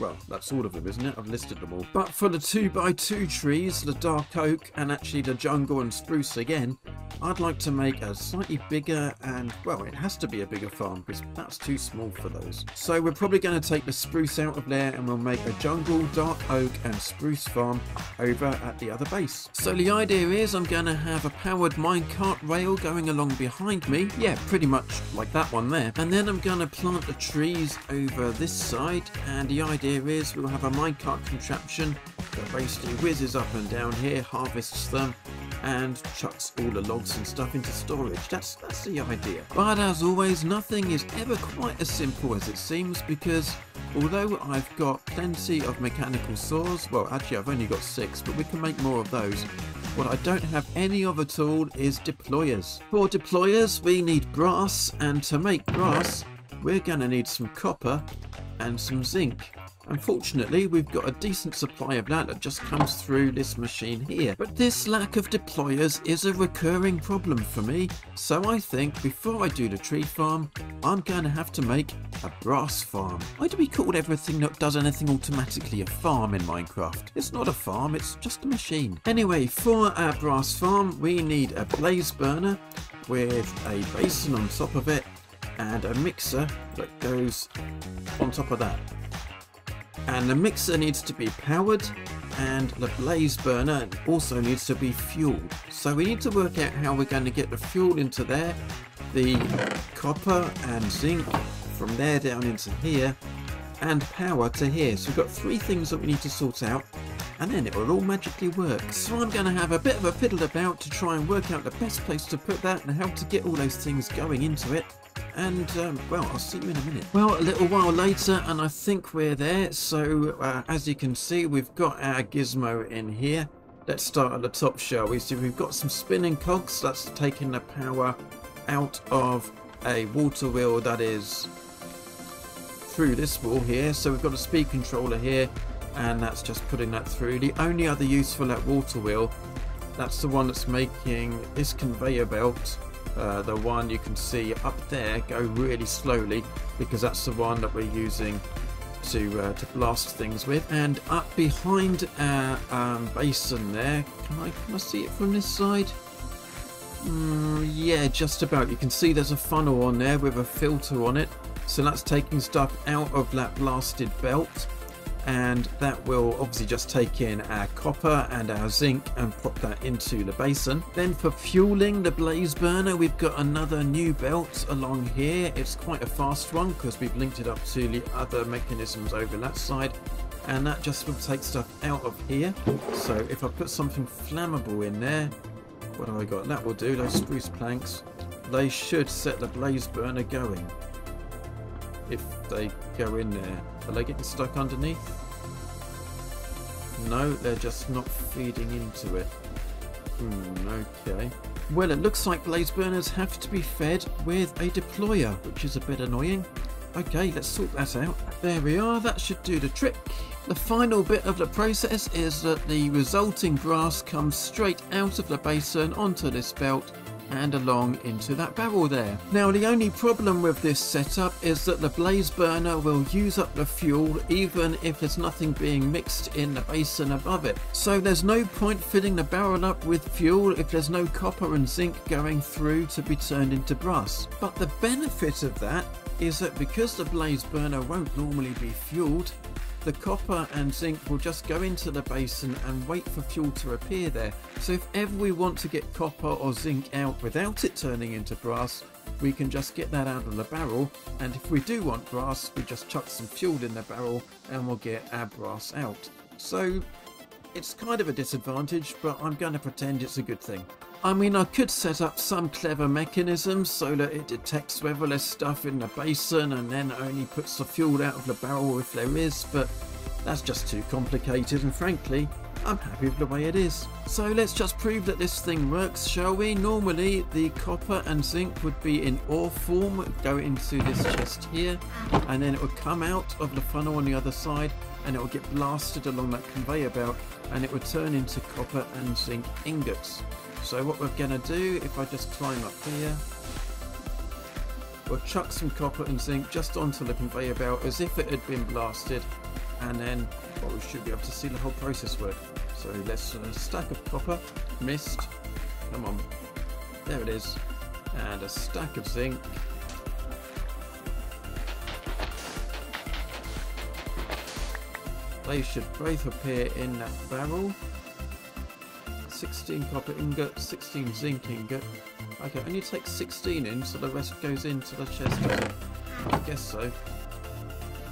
Well, that's all of them, isn't it? I've listed them all. But for the two by two trees, the dark oak, and actually the jungle and spruce again, I'd like to make a slightly bigger, and well, it has to be a bigger farm because that's too small for those. So we're probably going to take the spruce out of there and we'll make a jungle, dark oak and spruce farm over at the other base. So the idea is I'm going to have a powered minecart rail going along behind me. Yeah, pretty much like that one there. And then I'm going to plant the trees over this side, and the idea Here is we'll have a minecart contraption that basically whizzes up and down here, harvests them and chucks all the logs and stuff into storage. That's, that's the idea. But as always, nothing is ever quite as simple as it seems, because although I've got plenty of mechanical saws, well actually I've only got six, but we can make more of those. What I don't have any of at all is deployers. For deployers we need brass, and to make brass we're going to need some copper and some zinc. Unfortunately, we've got a decent supply of that that just comes through this machine here. But this lack of deployers is a recurring problem for me, so I think before I do the tree farm, I'm going to have to make a brass farm. Why do we call everything that does anything automatically a farm in Minecraft? It's not a farm, it's just a machine. Anyway, for our brass farm, we need a blaze burner with a basin on top of it and a mixer that goes on top of that. And the mixer needs to be powered, and the blaze burner also needs to be fueled. So we need to work out how we're going to get the fuel into there, the copper and zinc from there down into here, and power to here. So we've got three things that we need to sort out, and then it will all magically work. So I'm going to have a bit of a fiddle about to try and work out the best place to put that and how to get all those things going into it. And um, well, I'll see you in a minute. Well, a little while later and I think we're there. So uh, as you can see, we've got our gizmo in here. Let's start at the top, shall we? So we've got some spinning cogs. That's taking the power out of a water wheel that is through this wall here. So we've got a speed controller here and that's just putting that through. The only other use for that water wheel, that's the one that's making this conveyor belt Uh, the one you can see up there, go really slowly, because that's the one that we're using to uh, to blast things with. And up behind our um, basin there, can I, can I see it from this side? Mm, yeah, just about. You can see there's a funnel on there with a filter on it, so that's taking stuff out of that blasted belt, and that will obviously just take in our copper and our zinc and pop that into the basin. Then for fueling the blaze burner, we've got another new belt along here. It's quite a fast one because we've linked it up to the other mechanisms over that side, and that just will take stuff out of here. So if I put something flammable in there, what have I got? That will do. Those spruce planks, they should set the blaze burner going if they go in there. Are they getting stuck underneath? No, they're just not feeding into it. Hmm, okay. Well, it looks like blaze burners have to be fed with a deployer, which is a bit annoying. Okay, let's sort that out. There we are, that should do the trick. The final bit of the process is that the resulting brass comes straight out of the basin onto this belt and along into that barrel there. Now, the only problem with this setup is that the blaze burner will use up the fuel even if there's nothing being mixed in the basin above it. So there's no point filling the barrel up with fuel if there's no copper and zinc going through to be turned into brass. But the benefit of that is that because the blaze burner won't normally be fueled, the copper and zinc will just go into the basin and wait for fuel to appear there. So if ever we want to get copper or zinc out without it turning into brass, we can just get that out of the barrel. And if we do want brass, we just chuck some fuel in the barrel and we'll get our brass out. So it's kind of a disadvantage, but I'm going to pretend it's a good thing. I mean, I could set up some clever mechanism so that it detects whether there's stuff in the basin and then only puts the fuel out of the barrel if there is, but that's just too complicated, and frankly, I'm happy with the way it is. So let's just prove that this thing works, shall we? Normally, the copper and zinc would be in ore form, go into this chest here, and then it would come out of the funnel on the other side, and it would get blasted along that conveyor belt, and it would turn into copper and zinc ingots. So what we're going to do, if I just climb up here, we'll chuck some copper and zinc just onto the conveyor belt as if it had been blasted, and then, well, we should be able to see the whole process work. So let's uh, stack of copper, mist, come on, there it is, and a stack of zinc. They should both appear in that barrel. sixteen copper ingot, sixteen zinc ingot. Okay, only take sixteen in, so the rest goes into the chest. I guess so.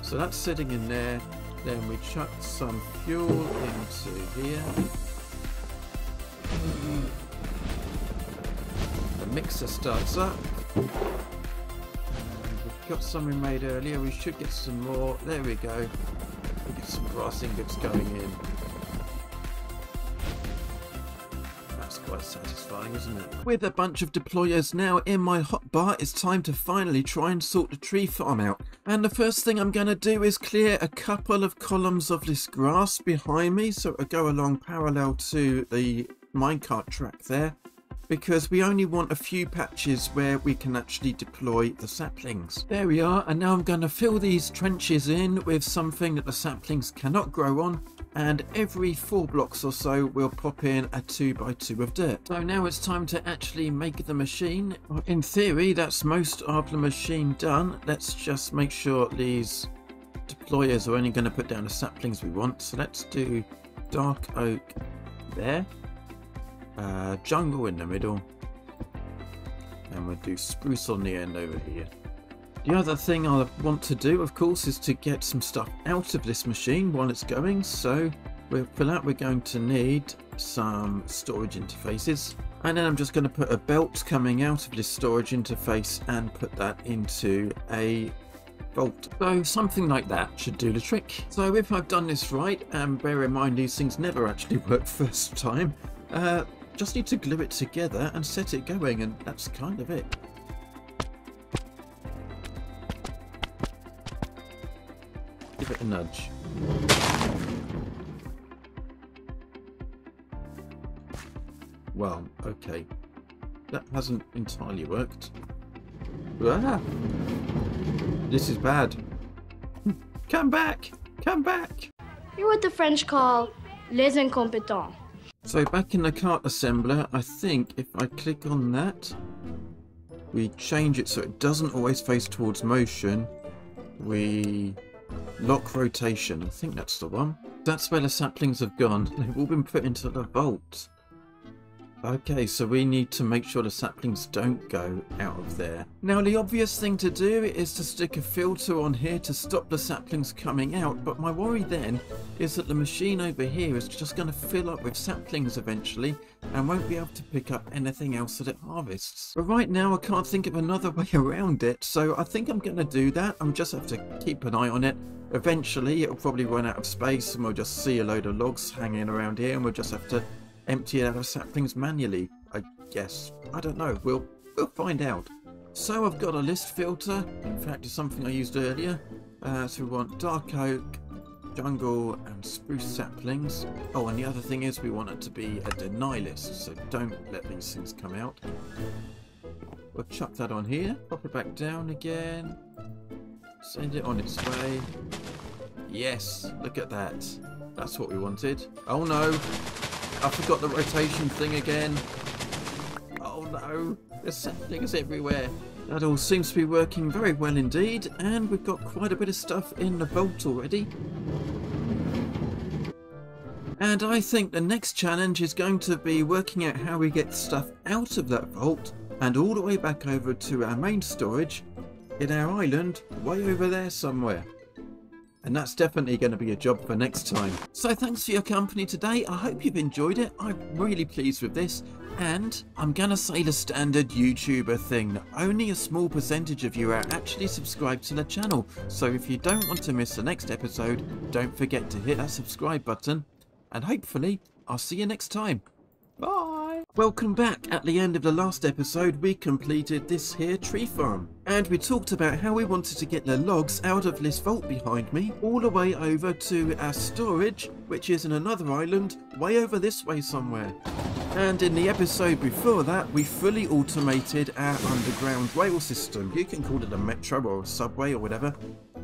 So that's sitting in there. Then we chuck some fuel into here. The mixer starts up. And we've got some we made earlier. We should get some more. There we go. We'll get some brass ingots going in. Quite satisfying, isn't it? With a bunch of deployers now in my hotbar, it's time to finally try and sort the tree farm out. And the first thing I'm going to do is clear a couple of columns of this grass behind me, so it'll go along parallel to the minecart track there, because we only want a few patches where we can actually deploy the saplings. There we are, and now I'm going to fill these trenches in with something that the saplings cannot grow on, and every four blocks or so we'll pop in a two by two of dirt. So now it's time to actually make the machine. In theory, that's most of the machine done. Let's just make sure these deployers are only going to put down the saplings we want. So let's do dark oak there, uh, jungle in the middle, and we'll do spruce on the end over here. The other thing I want to do, of course, is to get some stuff out of this machine while it's going. So for that, we're going to need some storage interfaces. And then I'm just going to put a belt coming out of this storage interface and put that into a vault. So something like that should do the trick. So if I've done this right, and bear in mind these things never actually work first time, uh, just need to glue it together and set it going, and that's kind of it. Give it a nudge. Well, okay. that hasn't entirely worked. Ah, this is bad. Come back! Come back! You're what the French call les incompétents. So back in the cart assembler, I think if I click on that, we change it so it doesn't always face towards motion. We lock rotation. I think that's the one. That's where the saplings have gone. They've all been put into the vault. Okay, so we need to make sure the saplings don't go out of there. Now the obvious thing to do is to stick a filter on here to stop the saplings coming out, but my worry then is that the machine over here is just going to fill up with saplings eventually and won't be able to pick up anything else that it harvests. But right now I can't think of another way around it, so I think I'm going to do that. I'm just have to keep an eye on it. Eventually it'll probably run out of space and we'll just see a load of logs hanging around here and we'll just have to empty it out of saplings manually, I guess. I don't know, we'll we'll find out. So I've got a list filter, in fact it's something I used earlier. Uh, so we want dark oak, jungle and spruce saplings. Oh, and the other thing is we want it to be a deny list, so don't let these things come out. We'll chuck that on here, pop it back down again, send it on its way. Yes, look at that. That's what we wanted. Oh no! I forgot the rotation thing again. Oh no, there's saplings everywhere. That all seems to be working very well indeed, and we've got quite a bit of stuff in the vault already. And I think the next challenge is going to be working out how we get stuff out of that vault and all the way back over to our main storage in our island way over there somewhere. And that's definitely going to be a job for next time. So thanks for your company today. I hope you've enjoyed it. I'm really pleased with this. And I'm going to say the standard YouTuber thing. Only a small percentage of you are actually subscribed to the channel. So if you don't want to miss the next episode, don't forget to hit that subscribe button. And hopefully, I'll see you next time. Bye! Welcome back. At the end of the last episode, we completed this here tree farm. And we talked about how we wanted to get the logs out of this vault behind me, all the way over to our storage, which is in another island, way over this way somewhere. And in the episode before that, we fully automated our underground rail system. You can call it a metro or a subway or whatever.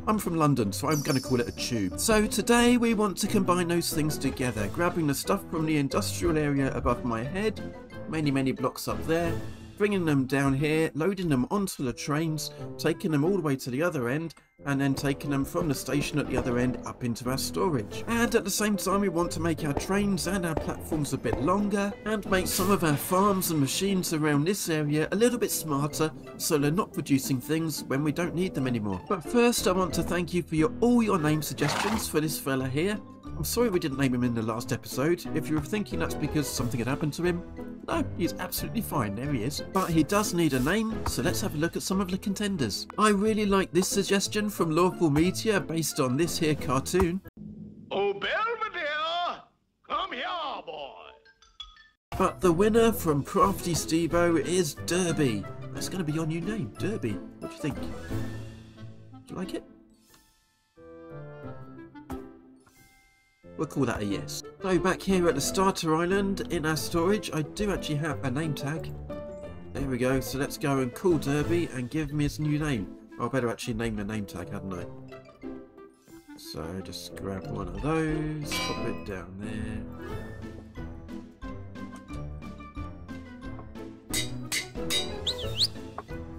I'm from London, so I'm going to call it a tube. So today we want to combine those things together, grabbing the stuff from the industrial area above my head, many, many blocks up there, bringing them down here, loading them onto the trains, taking them all the way to the other end, and then taking them from the station at the other end up into our storage. And at the same time we want to make our trains and our platforms a bit longer, and make some of our farms and machines around this area a little bit smarter so they're not producing things when we don't need them anymore. But first I want to thank you for your, all your name suggestions for this fella here. I'm sorry we didn't name him in the last episode. If you were thinking that's because something had happened to him, no, he's absolutely fine, there he is. But he does need a name, so let's have a look at some of the contenders. I really like this suggestion from Local Media based on this here cartoon. Oh, Belvedere, come here, boy. But the winner from Crafty Stevo is Derby. That's going to be your new name, Derby. What do you think? Do you like it? We'll call that a yes. So back here at the starter island in our storage, I do actually have a name tag. There we go, so let's go and call Derby and give him his new name. Oh, I better actually name the name tag, hadn't I? So just grab one of those, pop it down there.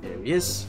There he is.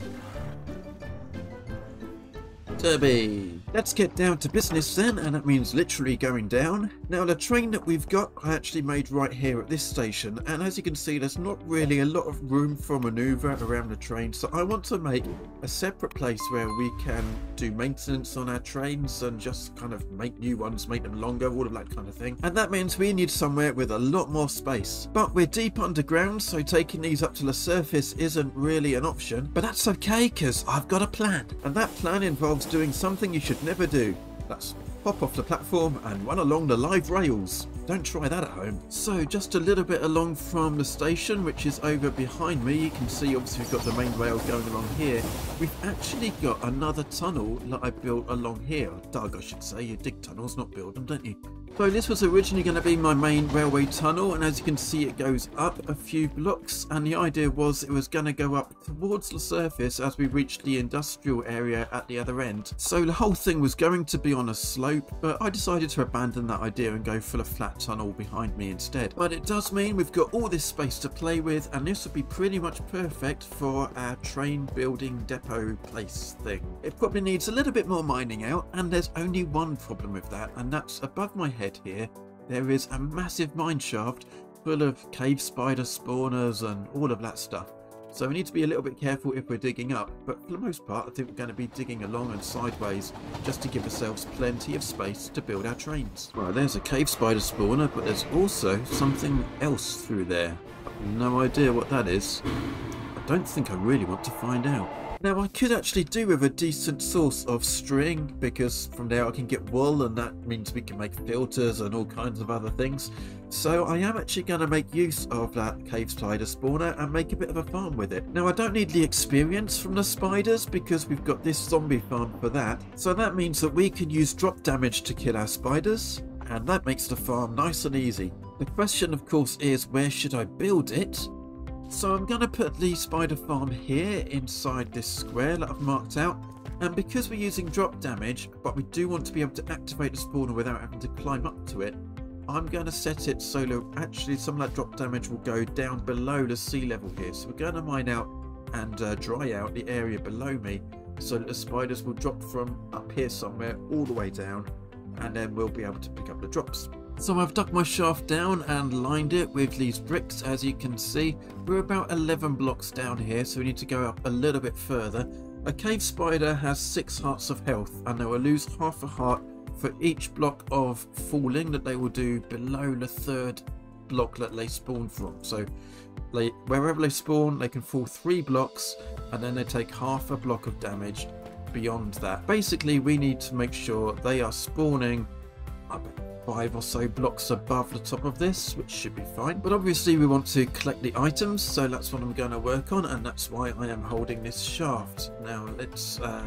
Derby! Let's get down to business then, and that means literally going down. Now the train that we've got I actually made right here at this station, and as you can see there's not really a lot of room for manoeuvre around the train, so I want to make a separate place where we can do maintenance on our trains and just kind of make new ones, make them longer, all of that kind of thing. And that means we need somewhere with a lot more space. But we're deep underground, so taking these up to the surface isn't really an option. But that's okay, because I've got a plan. And that plan involves doing something you should never do. That's pop off the platform and run along the live rails. Don't try that at home. So just a little bit along from the station, which is over behind me, you can see obviously we've got the main rail going along here. We've actually got another tunnel that I built along here, dug I should say. You dig tunnels, not build them, don't you? So this was originally going to be my main railway tunnel, and as you can see it goes up a few blocks, and the idea was it was going to go up towards the surface as we reached the industrial area at the other end. So the whole thing was going to be on a slope, but I decided to abandon that idea and go for a flat tunnel behind me instead. But it does mean we've got all this space to play with, and this would be pretty much perfect for our train building depot place thing. It probably needs a little bit more mining out, and there's only one problem with that, and that's above my head here there is a massive mine shaft full of cave spider spawners and all of that stuff, so we need to be a little bit careful if we're digging up. But for the most part I think we're going to be digging along and sideways just to give ourselves plenty of space to build our trains. Well, there's a cave spider spawner, but there's also something else through there. I've no idea what that is. I don't think I really want to find out. Now I could actually do with a decent source of string, because from there I can get wool, and that means we can make filters and all kinds of other things. So I am actually going to make use of that cave spider spawner and make a bit of a farm with it. Now I don't need the experience from the spiders because we've got this zombie farm for that. So that means that we can use drop damage to kill our spiders, and that makes the farm nice and easy. The question of course is, where should I build it? So I'm going to put the spider farm here inside this square that I've marked out, and because we're using drop damage but we do want to be able to activate the spawner without having to climb up to it, I'm going to set it so that actually some of that drop damage will go down below the sea level here. So we're going to mine out and uh, dry out the area below me so that the spiders will drop from up here somewhere all the way down, and then we'll be able to pick up the drops. So I've dug my shaft down and lined it with these bricks. As you can see, we're about eleven blocks down here, so we need to go up a little bit further. A cave spider has six hearts of health, and they will lose half a heart for each block of falling that they will do below the third block that they spawn from. So they, wherever they spawn, they can fall three blocks, and then they take half a block of damage beyond that. Basically, we need to make sure they are spawning up five or so blocks above the top of this, which should be fine. But obviously we want to collect the items, so that's what I'm going to work on, and that's why I am holding this shaft. Now let's uh,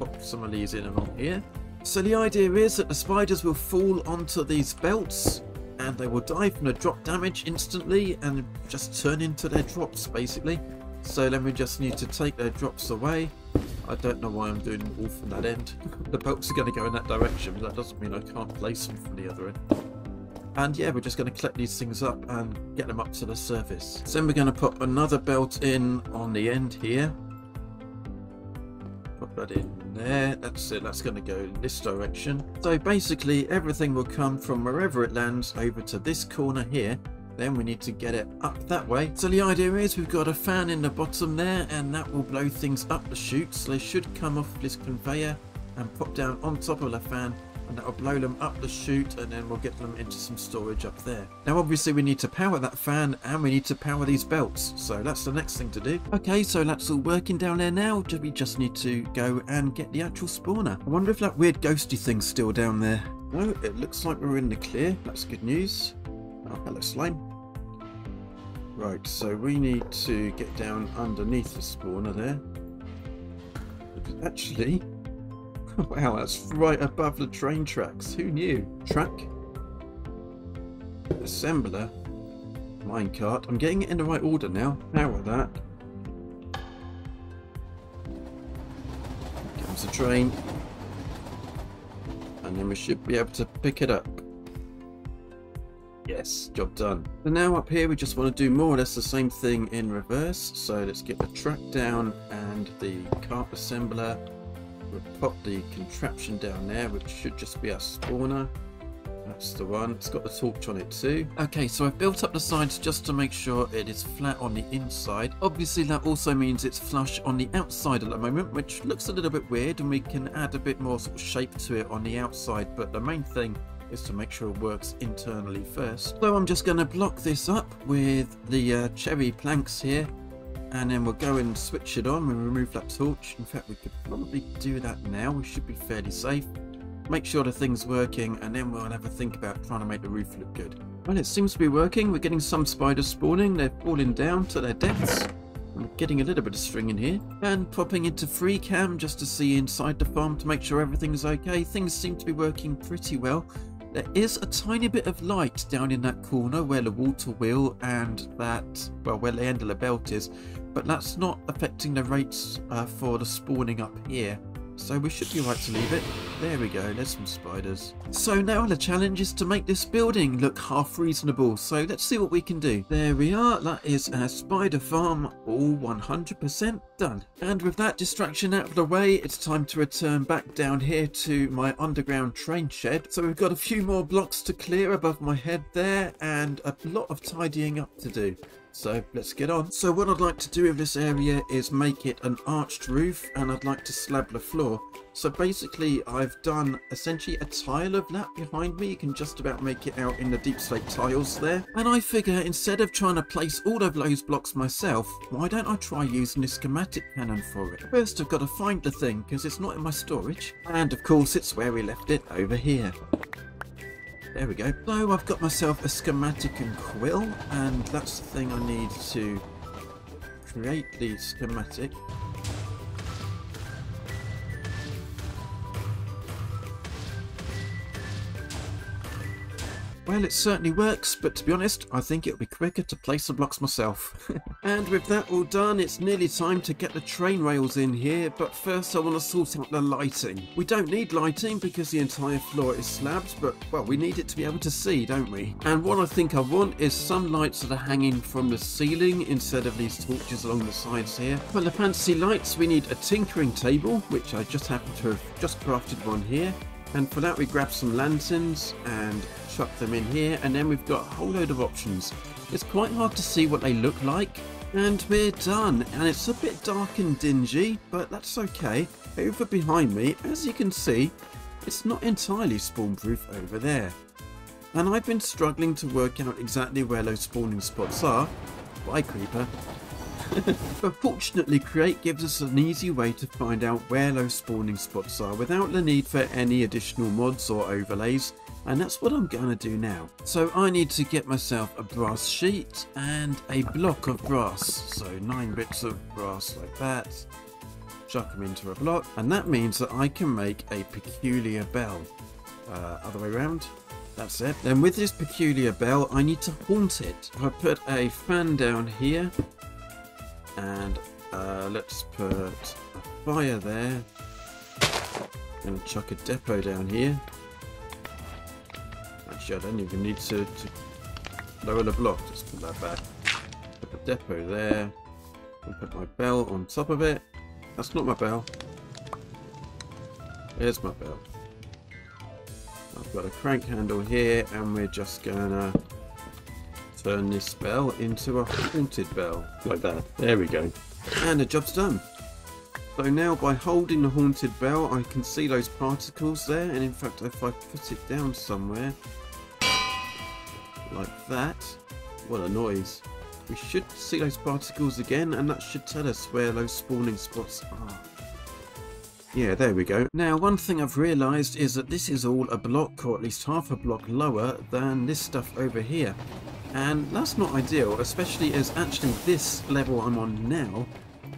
pop some of these in along here. So the idea is that the spiders will fall onto these belts, and they will die from the drop damage instantly and just turn into their drops basically. So then we just need to take their drops away. I don't know why I'm doing them all from that end. The belts are going to go in that direction, but that doesn't mean I can't place them from the other end. And yeah, we're just going to collect these things up and get them up to the surface. So then we're going to pop another belt in on the end here. Pop that in there. That's it. That's going to go in this direction. So basically everything will come from wherever it lands over to this corner here. Then we need to get it up that way. So the idea is we've got a fan in the bottom there, and that will blow things up the chute. So they should come off this conveyor and pop down on top of the fan, and that will blow them up the chute, and then we'll get them into some storage up there. Now obviously we need to power that fan, and we need to power these belts, so that's the next thing to do. Okay, so that's all working down there now. We just need to go and get the actual spawner. I wonder if that weird ghosty thing's still down there. No, it looks like we're in the clear. That's good news. Oh, hello slime. Right, so we need to get down underneath the spawner there. Actually, wow, that's right above the train tracks. Who knew? Track. Assembler. Minecart. I'm getting it in the right order now. How about that? Here comes the train. And then we should be able to pick it up. Yes, job done. So now up here we just want to do more or less the same thing in reverse. So let's get the track down and the cart assembler. We'll pop the contraption down there, which should just be our spawner. That's the one. It's got the torch on it too. Okay, so I've built up the sides just to make sure it is flat on the inside. Obviously that also means it's flush on the outside at the moment, which looks a little bit weird, and we can add a bit more sort of shape to it on the outside, but the main thing is to make sure it works internally first. So I'm just going to block this up with the uh, cherry planks here, and then we'll go and switch it on and remove that torch. In fact, we could probably do that now. We should be fairly safe. Make sure the thing's working, and then we'll have a think about trying to make the roof look good. Well, it seems to be working. We're getting some spiders spawning. They're falling down to their depths. I'm getting a little bit of string in here, and popping into free cam just to see inside the farm to make sure everything's okay. Things seem to be working pretty well. There is a tiny bit of light down in that corner where the water wheel and that, well, where the end of the belt is, but that's not affecting the rates uh, for the spawning up here. So we should be right to leave it. There we go, there's some spiders. So now the challenge is to make this building look half reasonable. So let's see what we can do. There we are, that is our spider farm, all one hundred percent done. And with that distraction out of the way, it's time to return back down here to my underground train shed. So we've got a few more blocks to clear above my head there and a lot of tidying up to do. So let's get on. So what I'd like to do with this area is make it an arched roof, and I'd like to slab the floor. So basically I've done essentially a tile of that behind me. You can just about make it out in the deep slate tiles there. And I figure instead of trying to place all of those blocks myself, why don't I try using a schematic cannon for it? First I've got to find the thing because it's not in my storage. And of course it's where we left it, over here. There we go. So I've got myself a schematic and quill, and that's the thing I need to create the schematic. Well, it certainly works, but to be honest, I think it'll be quicker to place the blocks myself. And with that all done, it's nearly time to get the train rails in here, but first I want to sort out the lighting. We don't need lighting because the entire floor is slabbed, but, well, we need it to be able to see, don't we? And what I think I want is some lights that are hanging from the ceiling instead of these torches along the sides here. For the fancy lights, we need a tinkering table, which I just happen to have just crafted one here. And for that we grab some lanterns and chuck them in here, and then we've got a whole load of options. It's quite hard to see what they look like. And we're done, and it's a bit dark and dingy, but that's okay. Over behind me, as you can see, it's not entirely spawn proof over there. And I've been struggling to work out exactly where those spawning spots are. Bye creeper. But fortunately Create gives us an easy way to find out where those spawning spots are without the need for any additional mods or overlays, and that's what I'm going to do now. So I need to get myself a brass sheet and a block of brass, so nine bits of brass like that, chuck them into a block, and that means that I can make a peculiar bell. Uh, other way around. That's it. Then with this peculiar bell I need to haunt it. I put a fan down here. And uh, let's put a fire there. Gonna chuck a depot down here. Actually, I don't even need to, to lower the block. Just put that back. Put a depot there. And put my bell on top of it. That's not my bell. Here's my bell. I've got a crank handle here, and we're just gonna turn this bell into a haunted bell, like that. There we go. And the job's done. So now by holding the haunted bell, I can see those particles there, and in fact if I put it down somewhere, like that, what a noise. We should see those particles again, and that should tell us where those spawning spots are. Yeah, there we go. Now, one thing I've realised is that this is all a block, or at least half a block lower than this stuff over here. And that's not ideal, especially as actually this level I'm on now,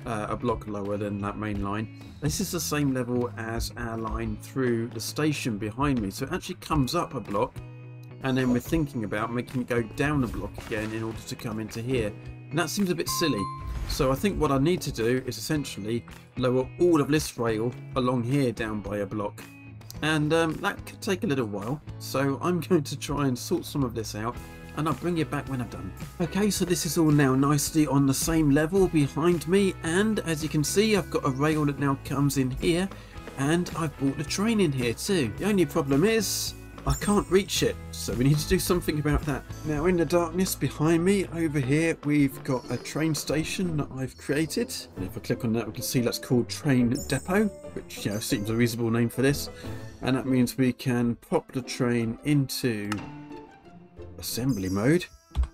uh, a block lower than that main line, this is the same level as our line through the station behind me. So it actually comes up a block, and then we're thinking about making it go down a block again in order to come into here. And that seems a bit silly. So I think what I need to do is essentially lower all of this rail along here down by a block. And um, that could take a little while, so I'm going to try and sort some of this out, and I'll bring you back when I'm done. Okay, so this is all now nicely on the same level behind me, and as you can see I've got a rail that now comes in here, and I've brought the train in here too. The only problem is I can't reach it, so we need to do something about that. Now in the darkness behind me over here we've got a train station that I've created, and if I click on that we can see that's called Train Depot, which, you know, seems a reasonable name for this, and that means we can pop the train into assembly mode.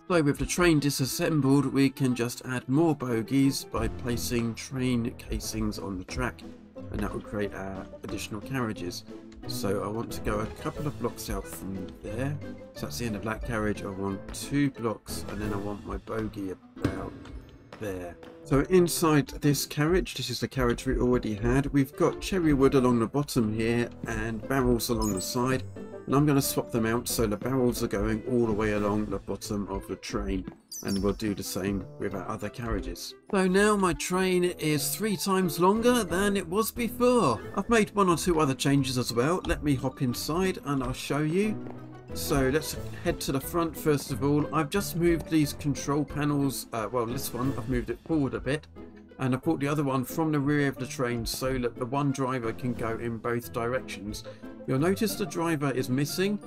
So with the train disassembled we can just add more bogies by placing train casings on the track, and that will create our additional carriages. So I want to go a couple of blocks out from there, so that's the end of that carriage. I want two blocks, and then I want my bogie about there. So inside this carriage, this is the carriage we already had, we've got cherry wood along the bottom here and barrels along the side. And I'm going to swap them out so the barrels are going all the way along the bottom of the train. And we'll do the same with our other carriages. So now my train is three times longer than it was before. I've made one or two other changes as well. Let me hop inside and I'll show you. So let's head to the front first of all. I've just moved these control panels, uh, well this one, I've moved it forward a bit. And I brought the other one from the rear of the train so that the one driver can go in both directions. You'll notice the driver is missing.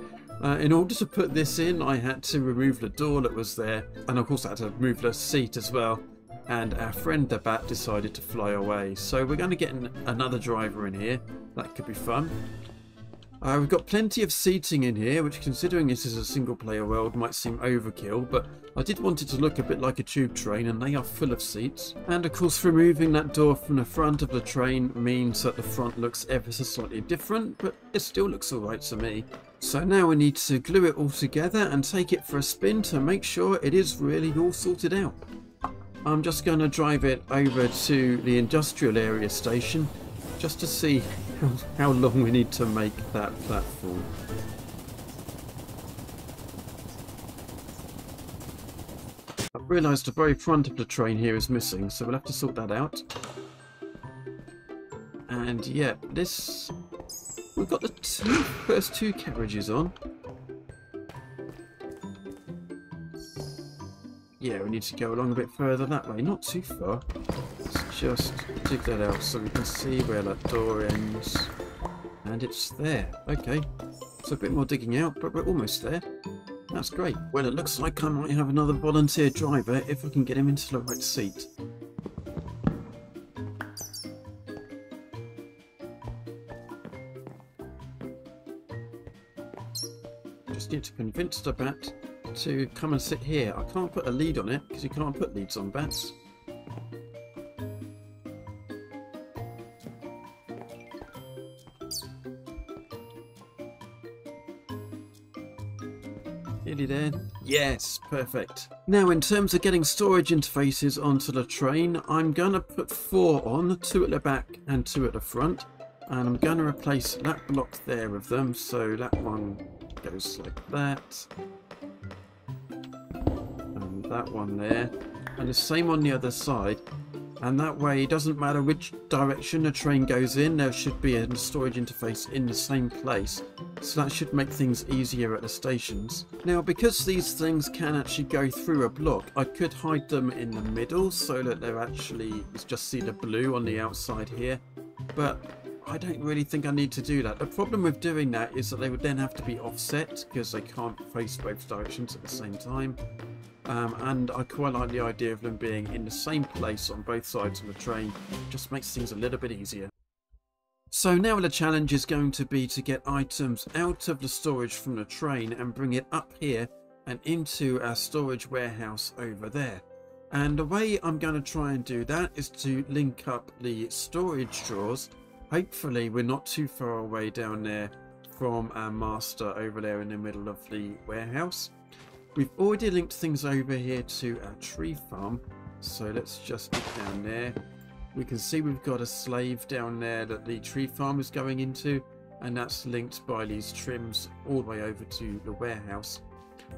Uh, in order to put this in, I had to remove the door that was there, and of course I had to remove the seat as well, and our friend the bat decided to fly away. So we're going to get an, another driver in here. That could be fun. Uh, we've got plenty of seating in here, which considering this is a single player world might seem overkill, but I did want it to look a bit like a tube train, and they are full of seats. And of course removing that door from the front of the train means that the front looks ever so slightly different, but it still looks alright to me. So now we need to glue it all together and take it for a spin to make sure it is really all sorted out. I'm just going to drive it over to the industrial area station just to see how, how long we need to make that platform. I've realised the very front of the train here is missing, so we'll have to sort that out. And yeah, this... We've got the two, first two carriages on. Yeah, we need to go along a bit further that way, not too far. Let's just dig that out so we can see where that door ends. And it's there. Okay, so a bit more digging out, but we're almost there. That's great. Well, it looks like I might have another volunteer driver if I can get him into the right seat. Need to convince the bat to come and sit here. I can't put a lead on it because you can't put leads on bats. Nearly there. Yes, perfect. Now in terms of getting storage interfaces onto the train, I'm gonna put four on, two at the back and two at the front, and I'm gonna replace that block there with them, so that one goes like that, and that one there, and the same on the other side, and that way it doesn't matter which direction the train goes in, there should be a storage interface in the same place, so that should make things easier at the stations. Now because these things can actually go through a block, I could hide them in the middle so that they're actually, let's just see the blue on the outside here, but I don't really think I need to do that. The problem with doing that is that they would then have to be offset because they can't face both directions at the same time. Um, and I quite like the idea of them being in the same place on both sides of the train. It just makes things a little bit easier. So now the challenge is going to be to get items out of the storage from the train and bring it up here and into our storage warehouse over there. And the way I'm going to try and do that is to link up the storage drawers. Hopefully we're not too far away down there from our master over there in the middle of the warehouse. We've already linked things over here to our tree farm, so let's just get down there. We can see we've got a slave down there that the tree farm is going into, and that's linked by these trims all the way over to the warehouse.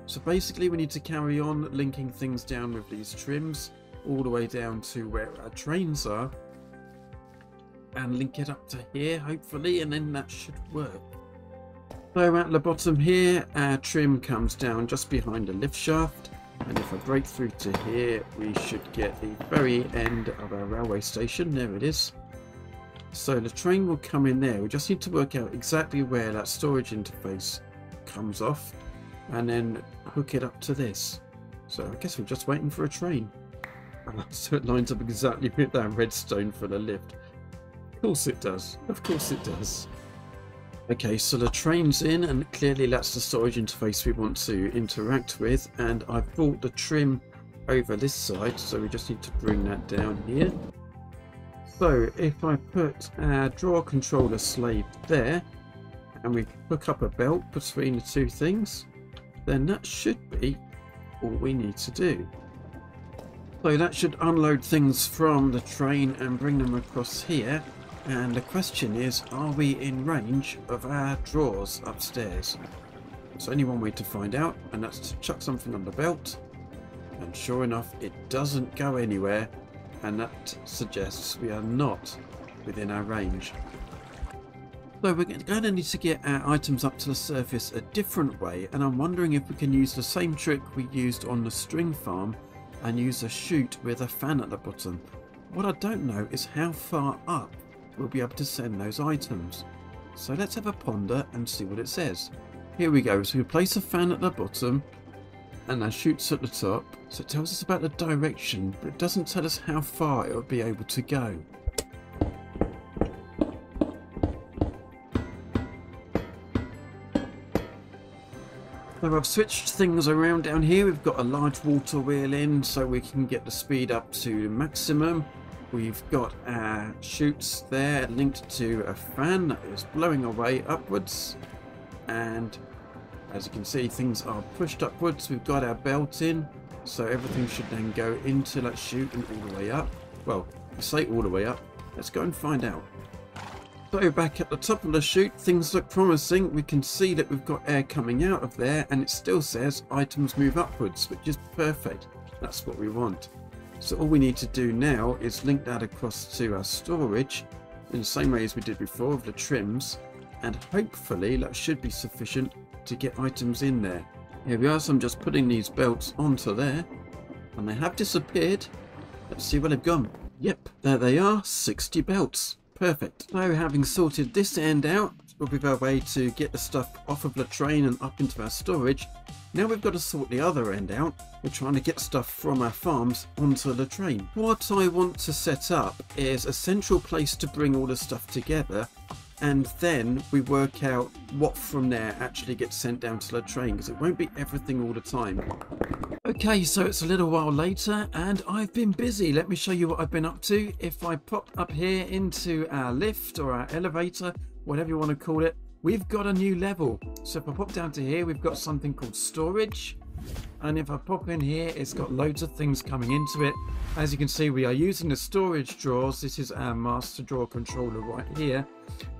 So basically we need to carry on linking things down with these trims all the way down to where our trains are, and link it up to here hopefully, and then that should work. So at the bottom here our trim comes down just behind the lift shaft, and if I break through to here we should get the very end of our railway station. There it is. So the train will come in there. We just need to work out exactly where that storage interface comes off and then hook it up to this. So I guess we're just waiting for a train. So it lines up exactly with that redstone for the lift. Of course it does, of course it does. Okay, so the train's in, and clearly that's the storage interface we want to interact with, and I've brought the trim over this side, so we just need to bring that down here. So if I put our drawer controller slave there, and we hook up a belt between the two things, then that should be all we need to do. So that should unload things from the train and bring them across here. And the question is, are we in range of our drawers upstairs? There's only one way to find out, and that's to chuck something on the belt. And sure enough, it doesn't go anywhere, and that suggests we are not within our range. So we're going to need to get our items up to the surface a different way, and I'm wondering if we can use the same trick we used on the string farm and use a chute with a fan at the bottom. What I don't know is how far up we'll be able to send those items. So let's have a ponder and see what it says. Here we go, so we place a fan at the bottom and our chute's at the top. So it tells us about the direction, but it doesn't tell us how far it will be able to go. So I've switched things around down here. We've got a large water wheel in so we can get the speed up to maximum. We've got our chutes there linked to a fan that is blowing away upwards. And as you can see, things are pushed upwards. We've got our belt in, so everything should then go into that chute and all the way up. Well, I say all the way up. Let's go and find out. So back at the top of the chute, things look promising. We can see that we've got air coming out of there, and it still says items move upwards, which is perfect. That's what we want. So all we need to do now is link that across to our storage in the same way as we did before with the trims, and hopefully that should be sufficient to get items in there. Here we are, so I'm just putting these belts onto there, and they have disappeared. Let's see where they've gone. Yep, there they are, sixty belts. Perfect. So having sorted this end out, we'll be our way to get the stuff off of the train and up into our storage. Now we've got to sort the other end out. We're trying to get stuff from our farms onto the train. What I want to set up is a central place to bring all the stuff together, and then we work out what from there actually gets sent down to the train, because it won't be everything all the time. Okay, so it's a little while later and I've been busy. Let me show you what I've been up to. If I pop up here into our lift or our elevator, whatever you want to call it, we've got a new level. So if I pop down to here, we've got something called storage. And if I pop in here, it's got loads of things coming into it. As you can see, we are using the storage drawers. This is our master drawer controller right here.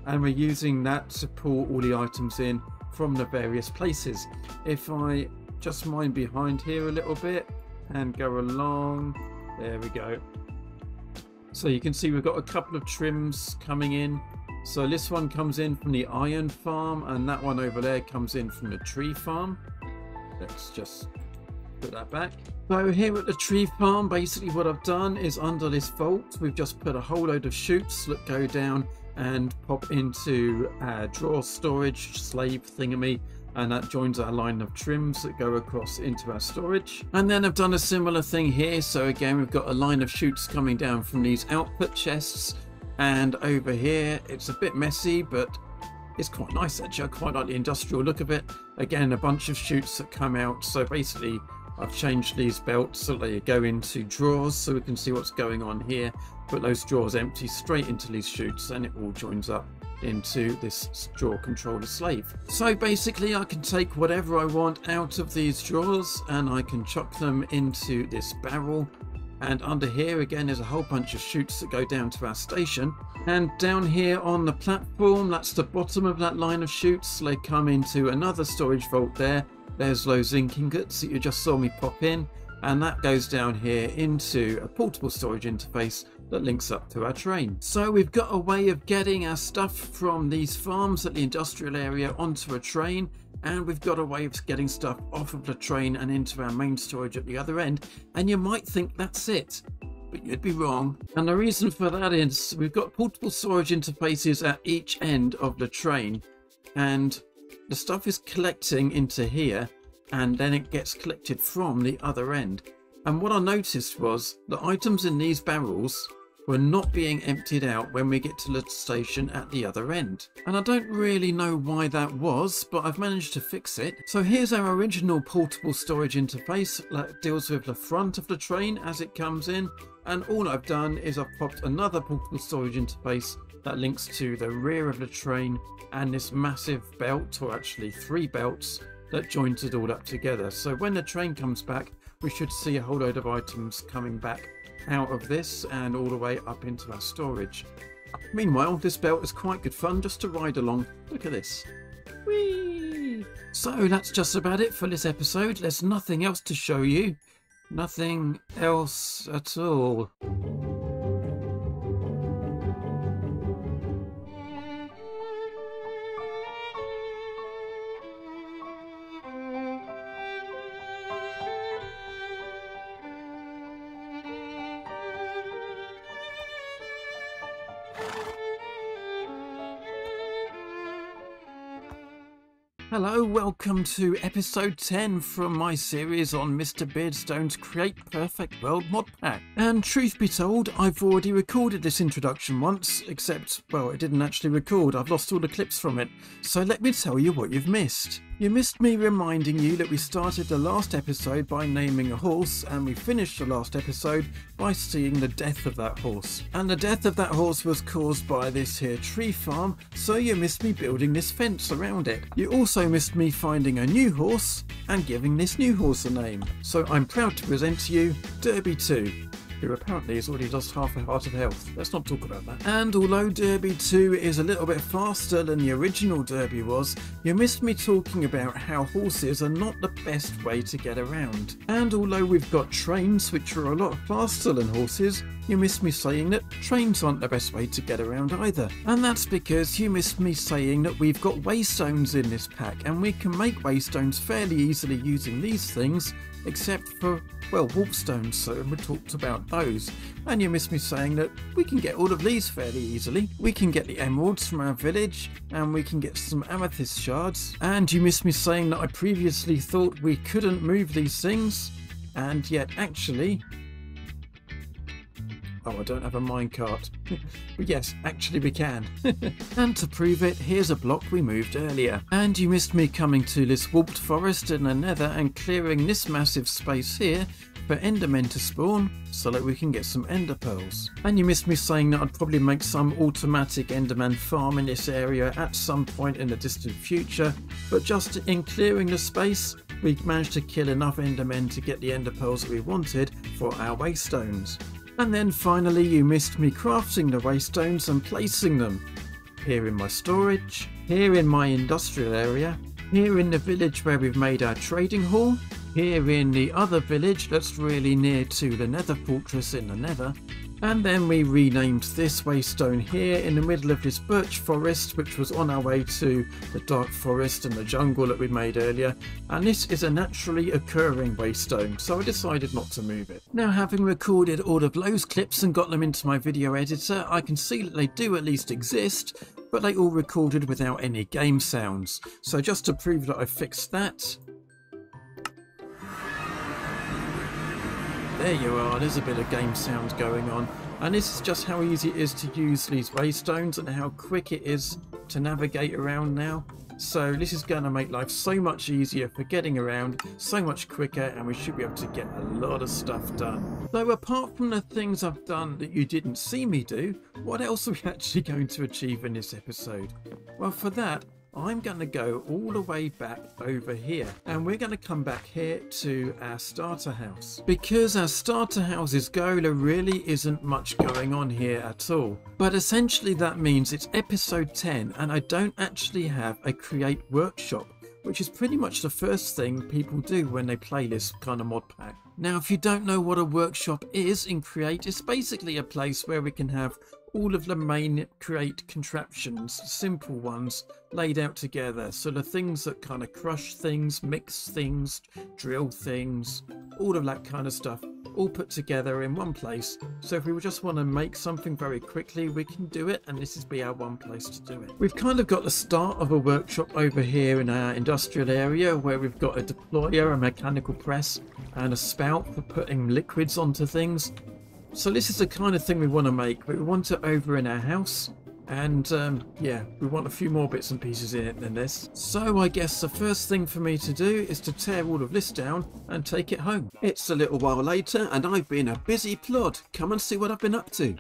And we're using that to pull all the items in from the various places. If I just mine behind here a little bit and go along, there we go. So you can see we've got a couple of trims coming in. So this one comes in from the iron farm, and that one over there comes in from the tree farm. Let's just put that back. So here at the tree farm, basically what I've done is under this vault, we've just put a whole load of chutes that go down and pop into our drawer storage slave thingamy, and that joins our line of trims that go across into our storage. And then I've done a similar thing here. So again, we've got a line of chutes coming down from these output chests, and over here it's a bit messy, but it's quite nice actually. I quite like the industrial look of it. Again, a bunch of chutes that come out. So basically I've changed these belts so they go into drawers, so we can see what's going on here. Put those drawers empty straight into these chutes, and it all joins up into this drawer controller slave. So basically I can take whatever I want out of these drawers, and I can chuck them into this barrel. And under here again there's a whole bunch of chutes that go down to our station, and down here on the platform, that's the bottom of that line of chutes. They come into another storage vault there. There's those zinc ingots that you just saw me pop in, and that goes down here into a portable storage interface that links up to our train. So we've got a way of getting our stuff from these farms at the industrial area onto a train, and we've got a way of getting stuff off of the train and into our main storage at the other end. And you might think that's it, but you'd be wrong. And the reason for that is we've got portable storage interfaces at each end of the train, and the stuff is collecting into here, and then it gets collected from the other end. And what I noticed was the items in these barrels were not being emptied out when we get to the station at the other end. And I don't really know why that was, but I've managed to fix it. So here's our original portable storage interface that deals with the front of the train as it comes in. And all I've done is I've popped another portable storage interface that links to the rear of the train, and this massive belt, or actually three belts, that joins it all up together. So when the train comes back, we should see a whole load of items coming back out of this and all the way up into our storage. Meanwhile, this belt is quite good fun just to ride along. Look at this. Whee! So that's just about it for this episode. There's nothing else to show you. Nothing else at all. Hello, welcome to episode ten from my series on Mister Beardstone's Create Perfect World Mod Pack. And truth be told, I've already recorded this introduction once, except, well, it didn't actually record. I've lost all the clips from it. So let me tell you what you've missed. You missed me reminding you that we started the last episode by naming a horse, and we finished the last episode by seeing the death of that horse. And the death of that horse was caused by this here tree farm, so you missed me building this fence around it. You also missed me finding a new horse and giving this new horse a name. So I'm proud to present to you Derby two. Who apparently has already lost half a heart of health. Let's not talk about that. And although Derby two is a little bit faster than the original Derby was, you missed me talking about how horses are not the best way to get around. And although we've got trains which are a lot faster than horses, you missed me saying that trains aren't the best way to get around either. And that's because you missed me saying that we've got waystones in this pack, and we can make waystones fairly easily using these things, except for, well, warpstones, so we talked about those. And you missed me saying that we can get all of these fairly easily. We can get the emeralds from our village, and we can get some amethyst shards. And you missed me saying that I previously thought we couldn't move these things, and yet actually... Oh, I don't have a minecart. But yes, actually we can. And to prove it, here's a block we moved earlier. And you missed me coming to this warped forest in the nether and clearing this massive space here for endermen to spawn so that we can get some ender pearls. And you missed me saying that I'd probably make some automatic enderman farm in this area at some point in the distant future, but just in clearing the space, we managed to kill enough endermen to get the ender pearls that we wanted for our waystones. And then finally you missed me crafting the waystones and placing them. Here in my storage, here in my industrial area, here in the village where we've made our trading hall, here in the other village that's really near to the nether fortress in the nether, and then we renamed this waystone here in the middle of this birch forest, which was on our way to the dark forest and the jungle that we made earlier. And this is a naturally occurring waystone, so I decided not to move it. Now, having recorded all of those clips and got them into my video editor, I can see that they do at least exist, but they all recorded without any game sounds. So just to prove that I fixed that, there you are, there's a bit of game sound going on. And this is just how easy it is to use these waystones and how quick it is to navigate around now. So this is going to make life so much easier for getting around, so much quicker, and we should be able to get a lot of stuff done. Though apart from the things I've done that you didn't see me do, what else are we actually going to achieve in this episode? Well, for that, I'm going to go all the way back over here, and we're going to come back here to our starter house. Because our starter houses go, there really isn't much going on here at all. But essentially that means it's episode ten and I don't actually have a create workshop, which is pretty much the first thing people do when they play this kind of mod pack. Now, if you don't know what a workshop is in Create, it's basically a place where we can have all of the main Create contraptions, simple ones, laid out together. So the things that kind of crush things, mix things, drill things, all of that kind of stuff, all put together in one place. So if we just want to make something very quickly, we can do it, and this is be our one place to do it. We've kind of got the start of a workshop over here in our industrial area, where we've got a deployer, a mechanical press, and a spout for putting liquids onto things. So this is the kind of thing we want to make, but we want it over in our house. And um, yeah, we want a few more bits and pieces in it than this. So I guess the first thing for me to do is to tear all of this down and take it home. It's a little while later and I've been a busy plod. Come and see what I've been up to.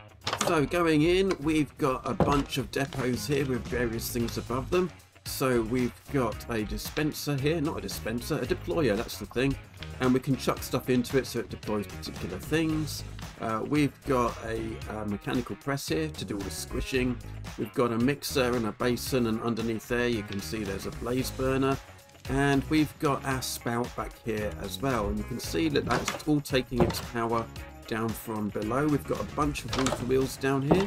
So going in, we've got a bunch of depots here with various things above them. So we've got a dispenser here, not a dispenser, a deployer, that's the thing. And we can chuck stuff into it so it deploys particular things. Uh, we've got a, a mechanical press here to do all the squishing. We've got a mixer and a basin, and underneath there you can see there's a blaze burner. And we've got our spout back here as well. And you can see that that's all taking its power down from below. We've got a bunch of water wheels down here.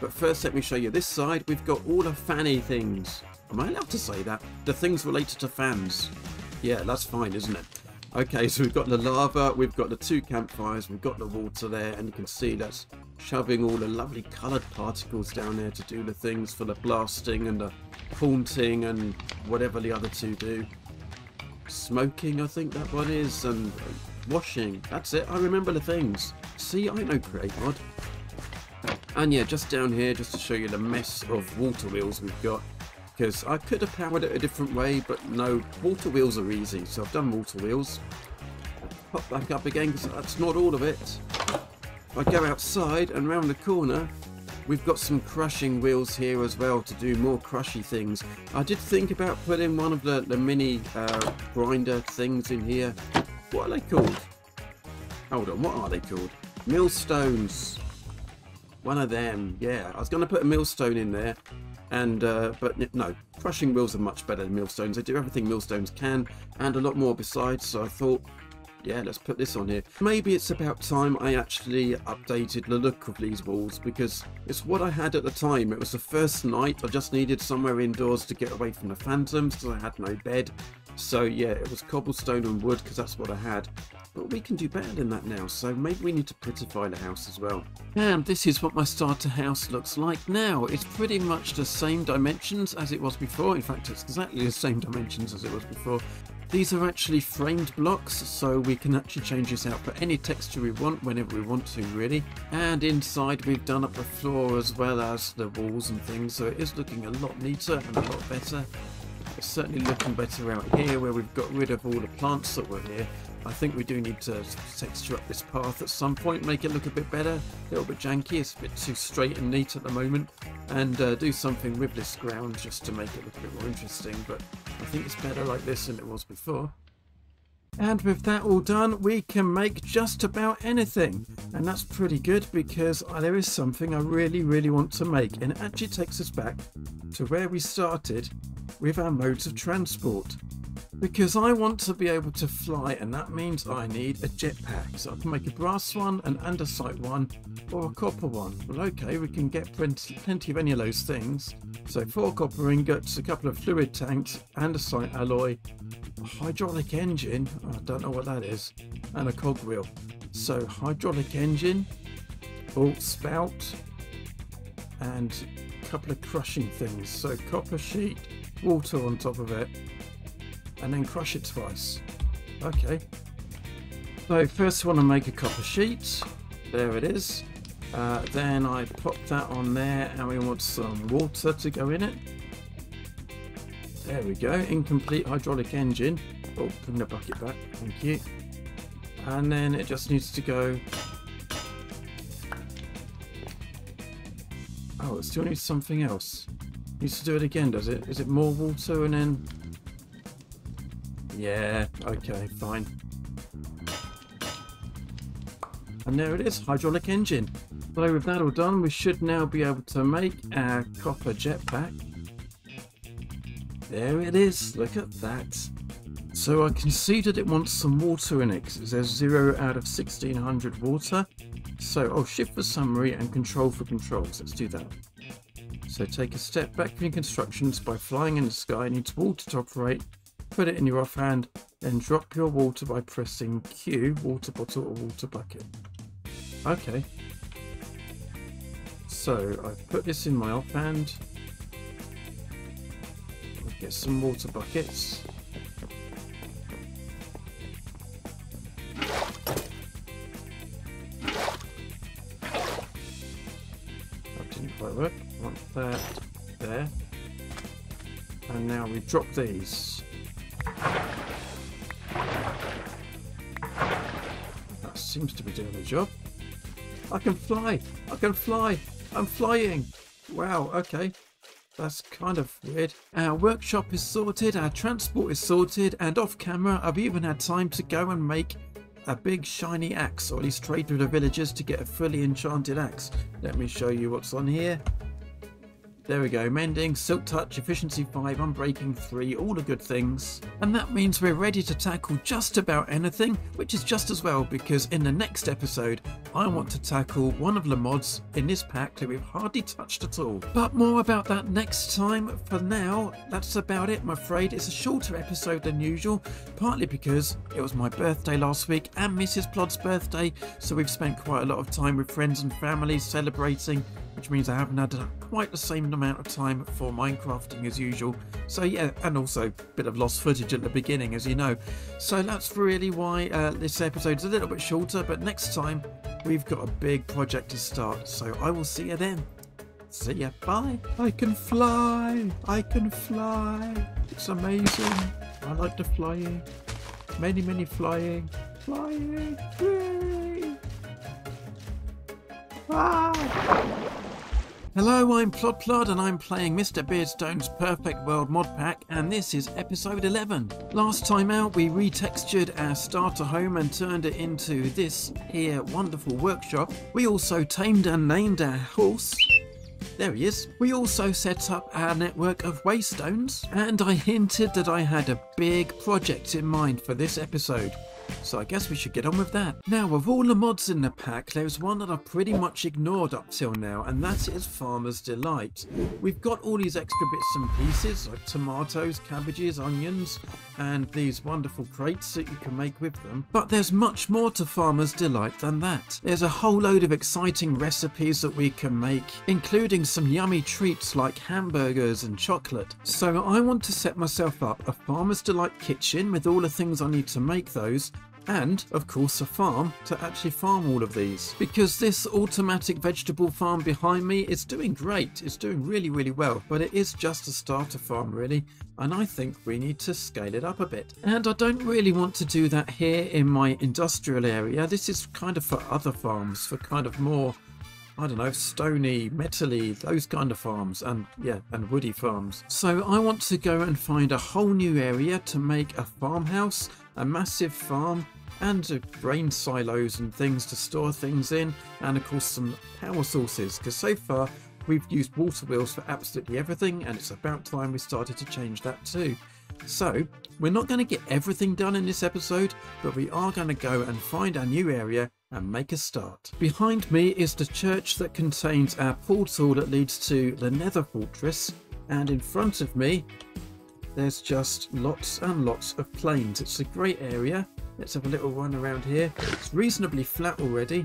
But first let me show you this side. We've got all the fanny things. Am I allowed to say that? The things related to fans. Yeah, that's fine, isn't it? Okay, so we've got the lava, we've got the two campfires, we've got the water there, and you can see that's shoving all the lovely coloured particles down there to do the things for the blasting and the haunting and whatever the other two do. Smoking, I think that one is, and washing. That's it, I remember the things. See, I know Create Mod. And yeah, just down here, just to show you the mess of water wheels we've got. Because I could have powered it a different way, but no, water wheels are easy, so I've done water wheels. Pop back up again, because that's not all of it. I go outside, and round the corner, we've got some crushing wheels here as well to do more crushy things. I did think about putting one of the, the mini uh, grinder things in here. What are they called? Hold on, what are they called? Millstones. One of them, yeah. I was going to put a millstone in there. And, uh, but no, crushing wheels are much better than millstones. They do everything millstones can, and a lot more besides, so I thought, yeah, let's put this on here. Maybe it's about time I actually updated the look of these walls, because it's what I had at the time. It was the first night, I just needed somewhere indoors to get away from the phantoms, because I had no bed. So yeah, it was cobblestone and wood, because that's what I had. But we can do better than that now, so maybe we need to prettify the house as well. And this is what my starter house looks like now. It's pretty much the same dimensions as it was before. In fact, it's exactly the same dimensions as it was before. These are actually framed blocks, so we can actually change this out for any texture we want, whenever we want to, really. And inside we've done up the floor as well as the walls and things, so it is looking a lot neater and a lot better. It's certainly looking better out here, where we've got rid of all the plants that were here. I think we do need to texture up this path at some point, make it look a bit better, a little bit janky, it's a bit too straight and neat at the moment, and uh, do something with this ground just to make it look a bit more interesting, but I think it's better like this than it was before. And with that all done, we can make just about anything, and that's pretty good, because there is something I really really want to make, and it actually takes us back to where we started with our modes of transport. Because I want to be able to fly, and that means I need a jetpack. So I can make a brass one, an andesite one, or a copper one. Well, okay, we can get plenty of any of those things. So four copper ingots, a couple of fluid tanks, andesite alloy, a hydraulic engine, I don't know what that is, and a cogwheel. So hydraulic engine, bolt spout, and a couple of crushing things. So copper sheet, water on top of it, and then crush it twice. Okay. So first I want to make a copper sheet. There it is. Uh, then I pop that on there, and we want some water to go in it. There we go. Incomplete hydraulic engine. Oh, bring the bucket back. Thank you. And then it just needs to go. Oh, it still needs something else. It needs to do it again, does it? Is it more water and then? Yeah, okay, fine. And there it is, hydraulic engine. So with that all done, we should now be able to make our copper jetpack. There it is, look at that. So I can see that it wants some water in it, because there's zero out of sixteen hundred water. So I'll shift for summary and control for controls, let's do that. So take a step back from your constructions by flying in the sky, and needs water to operate. Put it in your offhand, then drop your water by pressing Q, water bottle or water bucket. Okay. So I've put this in my offhand. I'll get some water buckets. That didn't quite work. I want that there. And now we drop these. That seems to be doing the job. I can fly! I can fly! I'm flying! Wow, okay. That's kind of weird. Our workshop is sorted, our transport is sorted, and off camera I've even had time to go and make a big shiny axe, or at least trade through the villagers to get a fully enchanted axe. Let me show you what's on here. There we go, mending, silk touch, efficiency five, unbreaking three, all the good things. And that means we're ready to tackle just about anything, which is just as well, because in the next episode I want to tackle one of the mods in this pack that we've hardly touched at all. But more about that next time. For now, that's about it, I'm afraid. It's a shorter episode than usual, partly because it was my birthday last week and Missus Plod's birthday, so we've spent quite a lot of time with friends and family celebrating, which means I haven't had quite the same amount of time for Minecrafting as usual. So yeah, and also a bit of lost footage at the beginning, as you know. So that's really why uh, this episode is a little bit shorter, but next time we've got a big project to start. So I will see you then. See ya, bye. I can fly, I can fly. It's amazing. I like the flying. Many, many flying. Flying, yay. Ah! Hello, I'm PlodPlod and I'm playing Mister Beardstone's Perfect World Mod Pack, and this is episode eleven. Last time out we retextured our starter home and turned it into this here wonderful workshop. We also tamed and named our horse. There he is. We also set up our network of waystones, and I hinted that I had a big project in mind for this episode. So I guess we should get on with that. Now, of all the mods in the pack, there's one that I've pretty much ignored up till now, and that is Farmer's Delight. We've got all these extra bits and pieces, like tomatoes, cabbages, onions, and these wonderful crates that you can make with them. But there's much more to Farmer's Delight than that. There's a whole load of exciting recipes that we can make, including some yummy treats like hamburgers and chocolate. So I want to set myself up a Farmer's Delight kitchen with all the things I need to make those, and of course a farm to actually farm all of these, because this automatic vegetable farm behind me is doing great. It's doing really, really well, but it is just a starter farm really, and I think we need to scale it up a bit. And I don't really want to do that here in my industrial area. This is kind of for other farms, for kind of more, I don't know, stony, metally, those kind of farms, and yeah, and woody farms. So I want to go and find a whole new area to make a farmhouse, a massive farm, and grain silos and things to store things in, and of course some power sources, because so far we've used water wheels for absolutely everything, and it's about time we started to change that too. So we're not going to get everything done in this episode, but we are going to go and find our new area and make a start. Behind me is the church that contains our portal that leads to the Nether Fortress, and in front of me there's just lots and lots of plains. It's a great area. Let's have a little run around here. It's reasonably flat already.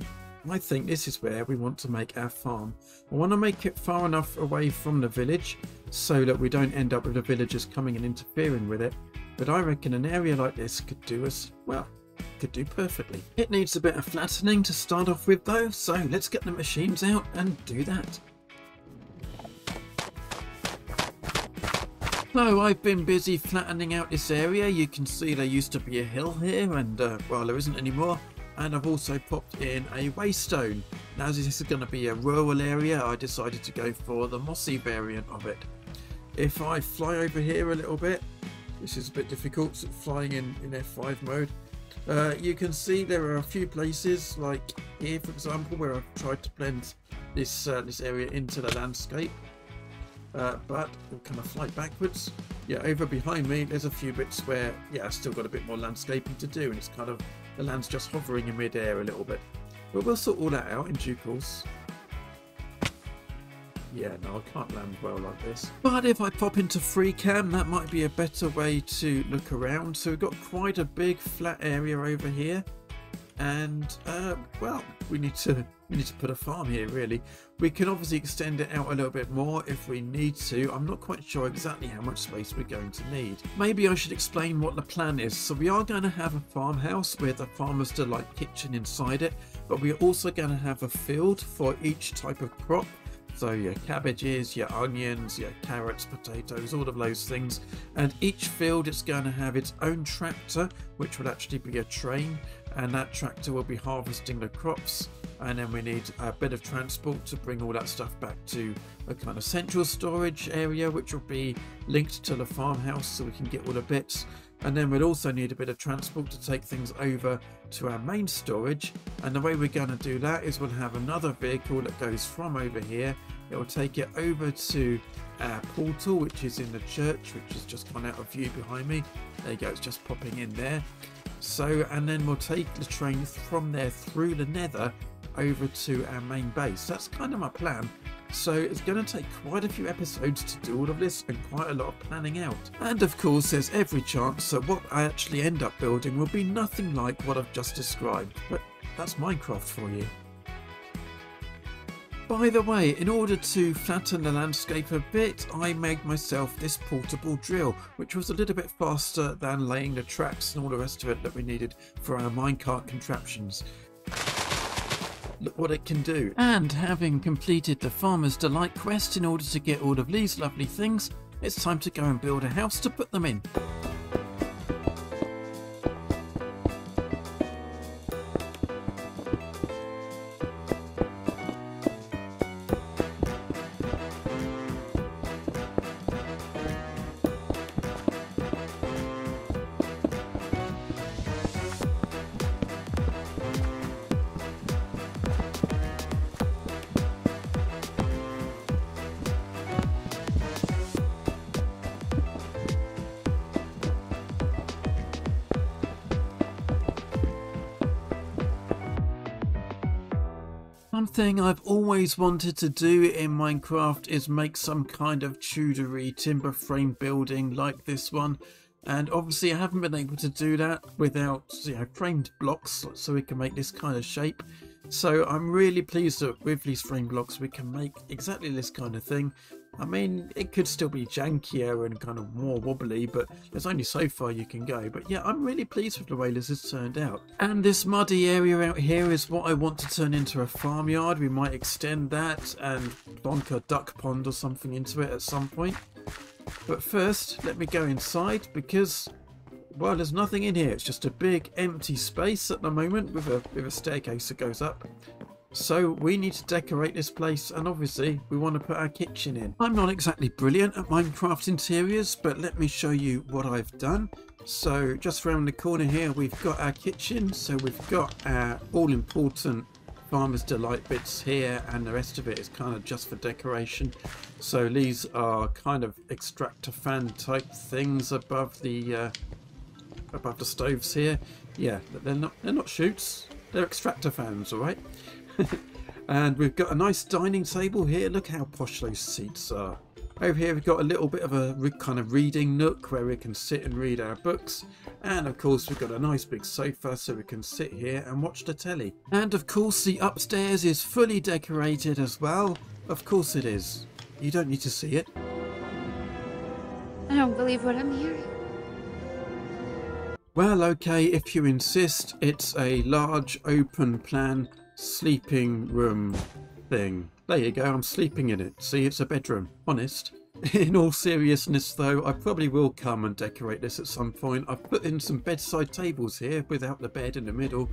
I think this is where we want to make our farm. I want to make it far enough away from the village so that we don't end up with the villagers coming and interfering with it, but I reckon an area like this could do us well. Could do perfectly. It needs a bit of flattening to start off with though, so let's get the machines out and do that. So I've been busy flattening out this area. You can see there used to be a hill here, and uh, well, there isn't anymore. And I've also popped in a waystone. Now as this is going to be a rural area, I decided to go for the mossy variant of it. If I fly over here a little bit, this is a bit difficult flying in, in F five mode. Uh, you can see there are a few places, like here for example, where I've tried to blend this uh, this area into the landscape, uh, but we'll kind of fly backwards. Yeah, over behind me there's a few bits where, yeah, I've still got a bit more landscaping to do, and it's kind of, the land's just hovering in mid-air a little bit, but we'll sort all that out in due course. Yeah, no, I can't land well like this. But if I pop into free cam, that might be a better way to look around. So we've got quite a big flat area over here, and uh, well, we need to we need to put a farm here. Really, we can obviously extend it out a little bit more if we need to. I'm not quite sure exactly how much space we're going to need. Maybe I should explain what the plan is. So we are going to have a farmhouse with a Farmer's Delight kitchen inside it, but we're also going to have a field for each type of crop. So your cabbages, your onions, your carrots, potatoes, all of those things. And each field is going to have its own tractor, which will actually be a train, and that tractor will be harvesting the crops. and then we need a bit of transport to bring all that stuff back to a kind of central storage area, which will be linked to the farmhouse so we can get all the bits. And then we'll also need a bit of transport to take things over to our main storage, and the way we're going to do that is we'll have another vehicle that goes from over here. It will take it over to our portal, which is in the church, which has just gone out of view behind me. There you go, it's just popping in there. So, and then we'll take the train from there through the nether over to our main base. That's kind of my plan. So it's going to take quite a few episodes to do all of this and quite a lot of planning out. And of course there's every chance that what I actually end up building will be nothing like what I've just described, but that's Minecraft for you. By the way, in order to flatten the landscape a bit, I made myself this portable drill, which was a little bit faster than laying the tracks and all the rest of it that we needed for our minecart contraptions. Look what it can do. And having completed the Farmer's Delight quest in order to get all of these lovely things, it's time to go and build a house to put them in. One thing I've always wanted to do in Minecraft is make some kind of Tudor-y timber frame building like this one, and obviously I haven't been able to do that without, you know, framed blocks so we can make this kind of shape. So I'm really pleased that with these framed blocks we can make exactly this kind of thing. I mean, it could still be jankier and kind of more wobbly, but there's only so far you can go. But yeah, I'm really pleased with the way this has turned out. And this muddy area out here is what I want to turn into a farmyard. We might extend that and bonk a duck pond or something into it at some point. But first, let me go inside because, well, there's nothing in here. It's just a big empty space at the moment with a, with a staircase that goes up. So we need to decorate this place, and obviously we want to put our kitchen in. I'm not exactly brilliant at Minecraft interiors, but let me show you what I've done. So just around the corner here we've got our kitchen, so we've got our all-important Farmer's Delight bits here, and the rest of it is kind of just for decoration. So these are kind of extractor fan type things above the uh, above the stoves here. Yeah, they're not they're not chutes, they're extractor fans, all right. And we've got a nice dining table here. Look how posh those seats are. Over here we've got a little bit of a kind of reading nook where we can sit and read our books, and of course we've got a nice big sofa so we can sit here and watch the telly. And of course the upstairs is fully decorated as well. Of course it is. You don't need to see it. I don't believe what I'm hearing. Well, okay, if you insist, it's a large open plan sleeping room thing. There you go, I'm sleeping in it. See, it's a bedroom. Honest. In all seriousness though, I probably will come and decorate this at some point. I've put in some bedside tables here without the bed in the middle,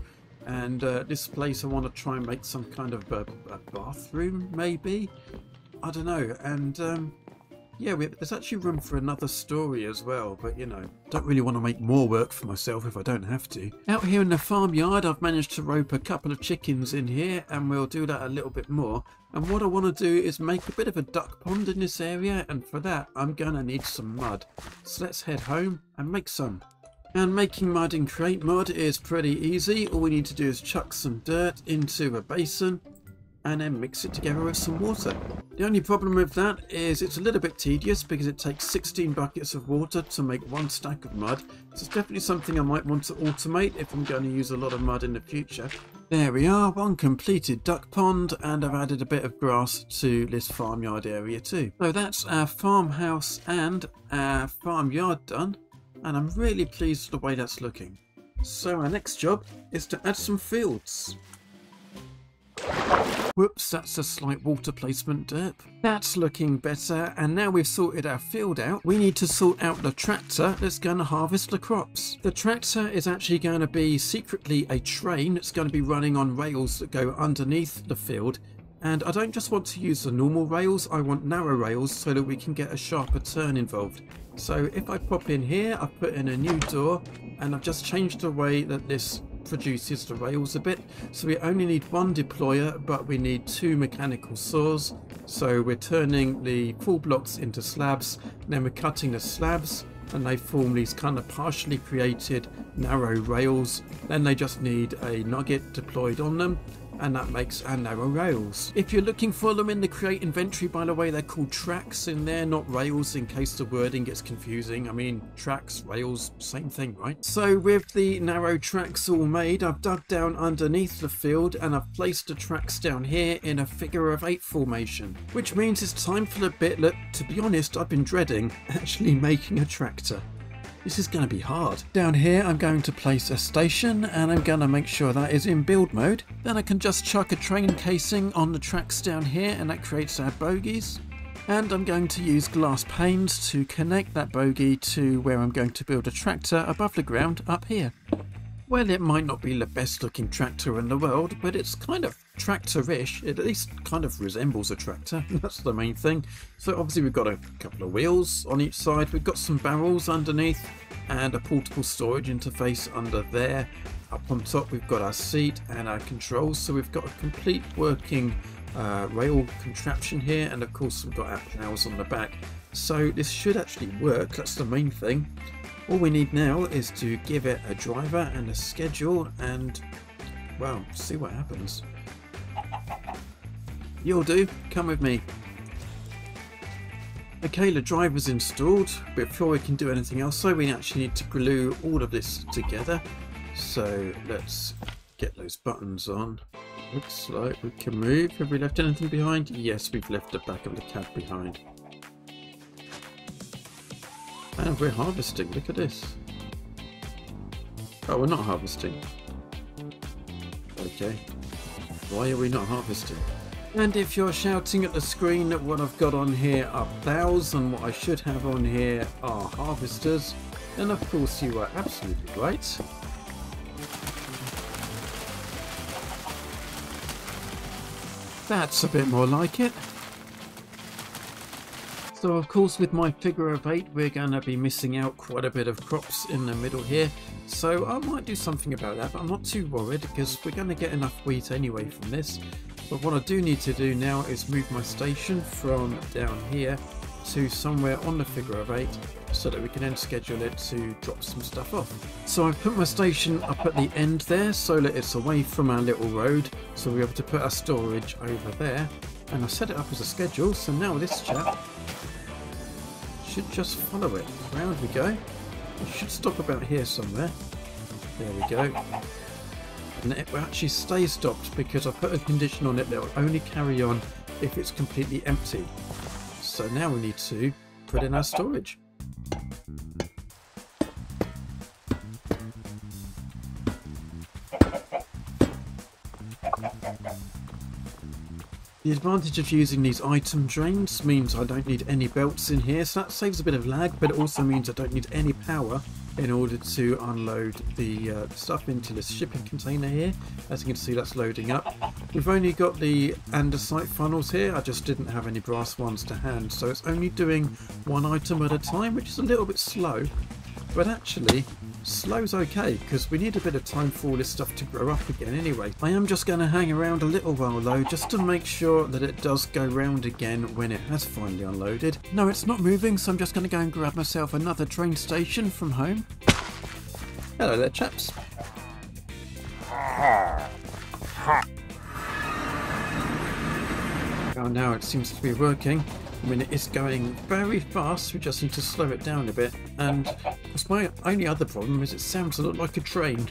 and uh, this place I want to try and make some kind of a, a bathroom maybe? I don't know. And um, yeah, we, there's actually room for another story as well, but you know, don't really want to make more work for myself if I don't have to. Out here in the farmyard, I've managed to rope a couple of chickens in here, and we'll do that a little bit more. And what I want to do is make a bit of a duck pond in this area, and for that, I'm going to need some mud. So let's head home and make some. And making mud in Create Mod is pretty easy. All we need to do is chuck some dirt into a basin, and then mix it together with some water. The only problem with that is it's a little bit tedious because it takes sixteen buckets of water to make one stack of mud. So it's definitely something I might want to automate if I'm going to use a lot of mud in the future. There we are, one completed duck pond, and I've added a bit of grass to this farmyard area too. So that's our farmhouse and our farmyard done, and I'm really pleased with the way that's looking. So our next job is to add some fields. Whoops, that's a slight water placement derp. That's looking better, and now we've sorted our field out, we need to sort out the tractor that's going to harvest the crops. The tractor is actually going to be secretly a train that's going to be running on rails that go underneath the field. And I don't just want to use the normal rails, I want narrow rails so that we can get a sharper turn involved. So if I pop in here, I've put in a new door, and I've just changed the way that this produces the rails a bit. So we only need one deployer, but we need two mechanical saws. So we're turning the full blocks into slabs, and then we're cutting the slabs, and they form these kind of partially created narrow rails. Then they just need a nugget deployed on them, and that makes our narrow rails. If you're looking for them in the Create inventory, by the way, they're called tracks in there, not rails, in case the wording gets confusing. I mean, tracks, rails, same thing, right? So with the narrow tracks all made, I've dug down underneath the field and I've placed the tracks down here in a figure of eight formation, which means it's time for the bit that, to be honest, I've been dreading, actually making a tractor. This is going to be hard. Down here I'm going to place a station, and I'm going to make sure that is in build mode. Then I can just chuck a train casing on the tracks down here, and that creates our bogies. And I'm going to use glass panes to connect that bogie to where I'm going to build a tractor above the ground up here. Well, it might not be the best looking tractor in the world, but it's kind of tractor-ish. It at least kind of resembles a tractor, that's the main thing. So obviously we've got a couple of wheels on each side, we've got some barrels underneath, and a portable storage interface under there. Up on top we've got our seat and our controls, so we've got a complete working uh, rail contraption here, and of course we've got our plows on the back. So this should actually work, that's the main thing. All we need now is to give it a driver and a schedule and, well, see what happens. You'll do, come with me. Okay, the driver's installed. Before we can do anything else, so we actually need to glue all of this together. So let's get those buttons on. Looks like we can move. Have we left anything behind? Yes, we've left the back of the cab behind. And we're harvesting, look at this. Oh, we're not harvesting. Okay. Why are we not harvesting? And if you're shouting at the screen that what I've got on here are plows and what I should have on here are harvesters, then of course you are absolutely right. That's a bit more like it. So of course with my figure of eight we're going to be missing out quite a bit of crops in the middle here, so I might do something about that, but I'm not too worried because we're going to get enough wheat anyway from this. But what I do need to do now is move my station from down here to somewhere on the figure of eight so that we can then schedule it to drop some stuff off. So I've put my station up at the end there so that it's away from our little road, so we're able to put our storage over there, and I set it up as a schedule, so now this chap should just follow it. Round we go. It should stop about here somewhere. There we go. And it will actually stay stopped because I put a condition on it that will only carry on if it's completely empty. So now we need to put in our storage. The advantage of using these item drains means I don't need any belts in here, so that saves a bit of lag, but it also means I don't need any power in order to unload the uh, stuff into this shipping container here. As you can see, that's loading up. We've only got the andesite funnels here, I just didn't have any brass ones to hand, so it's only doing one item at a time, which is a little bit slow, but actually slow's okay because we need a bit of time for all this stuff to grow up again anyway. I am just going to hang around a little while though, just to make sure that it does go round again when it has finally unloaded. No, it's not moving, so I'm just going to go and grab myself another train station from home. Hello there, chaps. Oh, now it seems to be working. I mean, it is going very fast, we just need to slow it down a bit. And my only other problem is it sounds a lot like a train.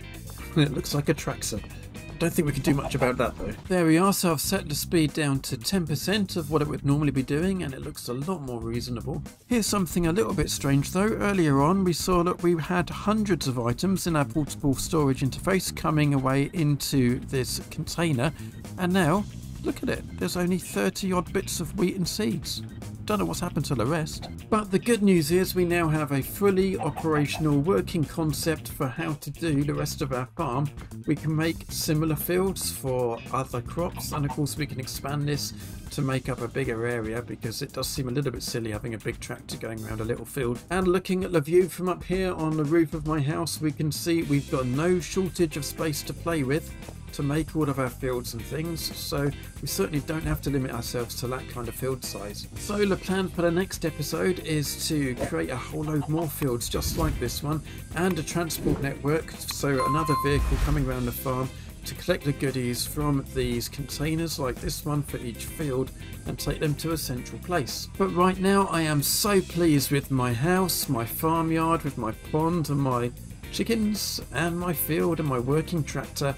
It looks like a tractor. I don't think we can do much about that though. There we are, so I've set the speed down to ten percent of what it would normally be doing, and it looks a lot more reasonable. Here's something a little bit strange though. Earlier on we saw that we had hundreds of items in our portable storage interface coming away into this container, and now Look at it, there's only thirty odd bits of wheat and seeds. Don't know what's happened to the rest. But the good news is we now have a fully operational working concept for how to do the rest of our farm. We can make similar fields for other crops, and of course we can expand this to make up a bigger area, because it does seem a little bit silly having a big tractor going around a little field. And looking at the view from up here on the roof of my house, we can see we've got no shortage of space to play with to make all of our fields and things, so we certainly don't have to limit ourselves to that kind of field size. So the plan for the next episode is to create a whole load more fields just like this one, and a transport network, so another vehicle coming around the farm to collect the goodies from these containers like this one for each field and take them to a central place. But right now I am so pleased with my house, my farmyard, with my pond and my chickens and my field and my working tractor.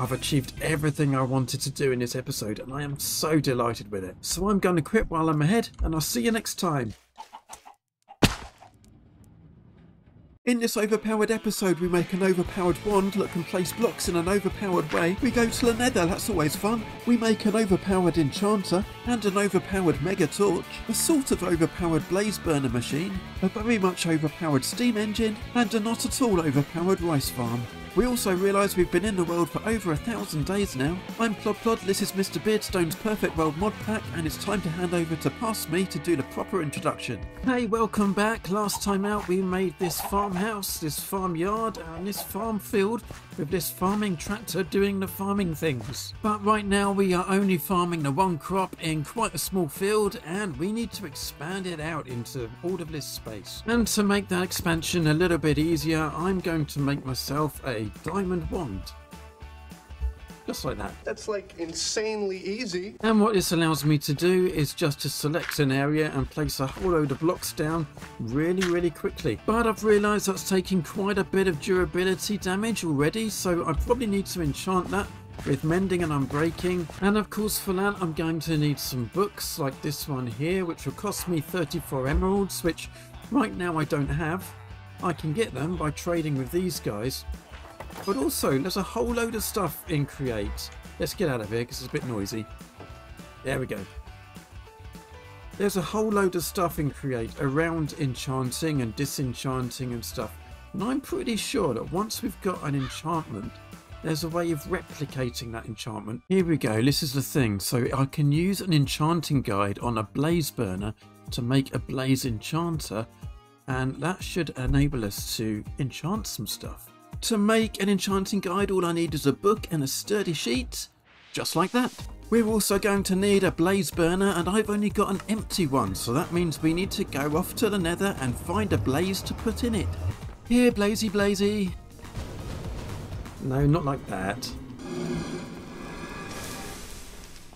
I've achieved everything I wanted to do in this episode, and I am so delighted with it. So I'm going to quit while I'm ahead, and I'll see you next time. In this overpowered episode, we make an overpowered wand that can place blocks in an overpowered way. We go to the Nether, that's always fun. We make an overpowered enchanter and an overpowered mega torch, a sort of overpowered blaze burner machine, a very much overpowered steam engine, and a not at all overpowered rice farm. We also realise we've been in the world for over a thousand days now. I'm PlodPlod, this is Mister Beardstone's Perfect World Mod Pack, and it's time to hand over to Past Me to do the proper introduction. Hey, welcome back. Last time out we made this farmhouse, this farmyard, and this farm field with this farming tractor doing the farming things. But right now we are only farming the one crop in quite a small field, and we need to expand it out into all of this space. And to make that expansion a little bit easier, I'm going to make myself a diamond wand, just like that. That's like insanely easy. And what this allows me to do is just to select an area and place a whole load of blocks down really really quickly. But I've realized that's taking quite a bit of durability damage already, so I probably need to enchant that with mending and unbreaking. And of course for that I'm going to need some books like this one here, which will cost me thirty-four emeralds, which right now I don't have. I can get them by trading with these guys. But also, there's a whole load of stuff in Create. Let's get out of here because it's a bit noisy. There we go. There's a whole load of stuff in Create around enchanting and disenchanting and stuff. And I'm pretty sure that once we've got an enchantment, there's a way of replicating that enchantment. Here we go, this is the thing. So I can use an enchanting guide on a blaze burner to make a blaze enchanter, and that should enable us to enchant some stuff. To make an enchanting guide, all I need is a book and a sturdy sheet, just like that. We're also going to need a blaze burner, and I've only got an empty one, so that means we need to go off to the Nether and find a blaze to put in it. Here, blazy blazy. No, not like that.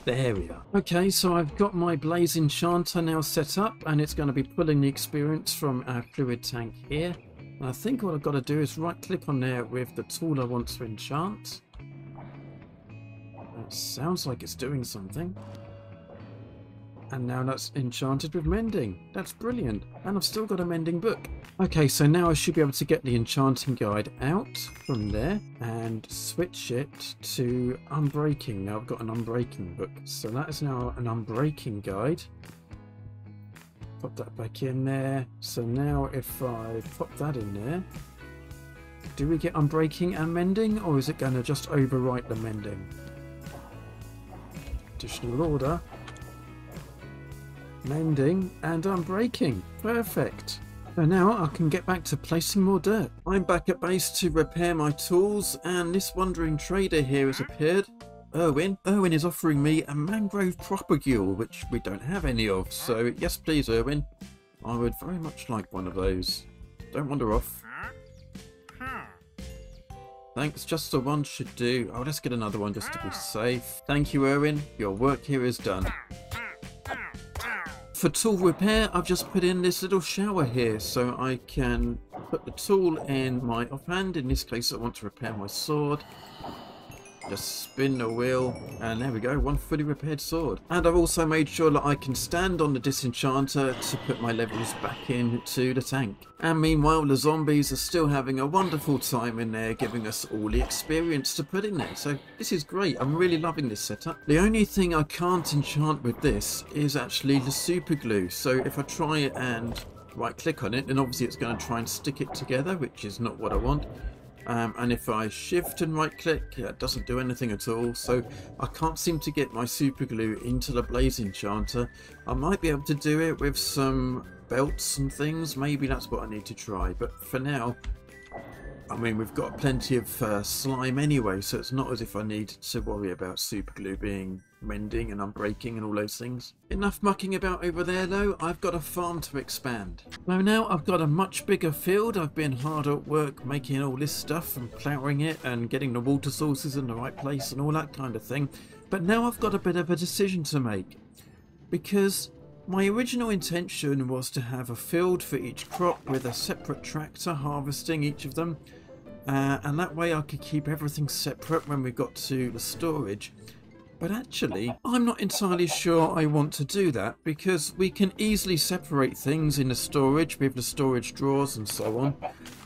There we are. Okay, so I've got my blaze enchanter now set up, and it's going to be pulling the experience from our fluid tank here. I think what I've got to do is right click on there with the tool I want to enchant. That sounds like it's doing something. And now that's enchanted with mending. That's brilliant. And I've still got a mending book. Okay, so now I should be able to get the enchanting guide out from there and switch it to unbreaking. Now I've got an unbreaking book. So that is now an unbreaking guide. Pop that back in there. So now if I pop that in there, do we get unbreaking and mending, or is it going to just overwrite the mending? Additional order, mending and unbreaking. Perfect. So now I can get back to placing more dirt. I'm back at base to repair my tools, and this wandering trader here has appeared. Erwin. Erwin is offering me a mangrove propagule, which we don't have any of, so yes please Erwin. I would very much like one of those. Don't wander off. Thanks, just the one should do. I'll just get another one just to be safe. Thank you Erwin, your work here is done. For tool repair, I've just put in this little shower here, so I can put the tool in my offhand. In this case I want to repair my sword. Just spin the wheel, and there we go, one fully repaired sword. And I've also made sure that I can stand on the disenchanter to put my levels back into the tank. And meanwhile, the zombies are still having a wonderful time in there, giving us all the experience to put in there. So this is great, I'm really loving this setup. The only thing I can't enchant with this is actually the super glue. So if I try and right click on it, then obviously it's going to try and stick it together, which is not what I want. Um, and if I shift and right click, yeah, it doesn't do anything at all, so I can't seem to get my super glue into the blaze enchanter. I might be able to do it with some belts and things, maybe that's what I need to try, but for now, I mean, we've got plenty of uh, slime anyway, so it's not as if I need to worry about super glue being mending and unbreaking and all those things. Enough mucking about over there though, I've got a farm to expand. So now I've got a much bigger field. I've been hard at work making all this stuff and ploughing it and getting the water sources in the right place and all that kind of thing. But now I've got a bit of a decision to make, because my original intention was to have a field for each crop with a separate tractor harvesting each of them, uh, and that way I could keep everything separate when we got to the storage. But actually, I'm not entirely sure I want to do that, because we can easily separate things in the storage with the storage drawers and so on,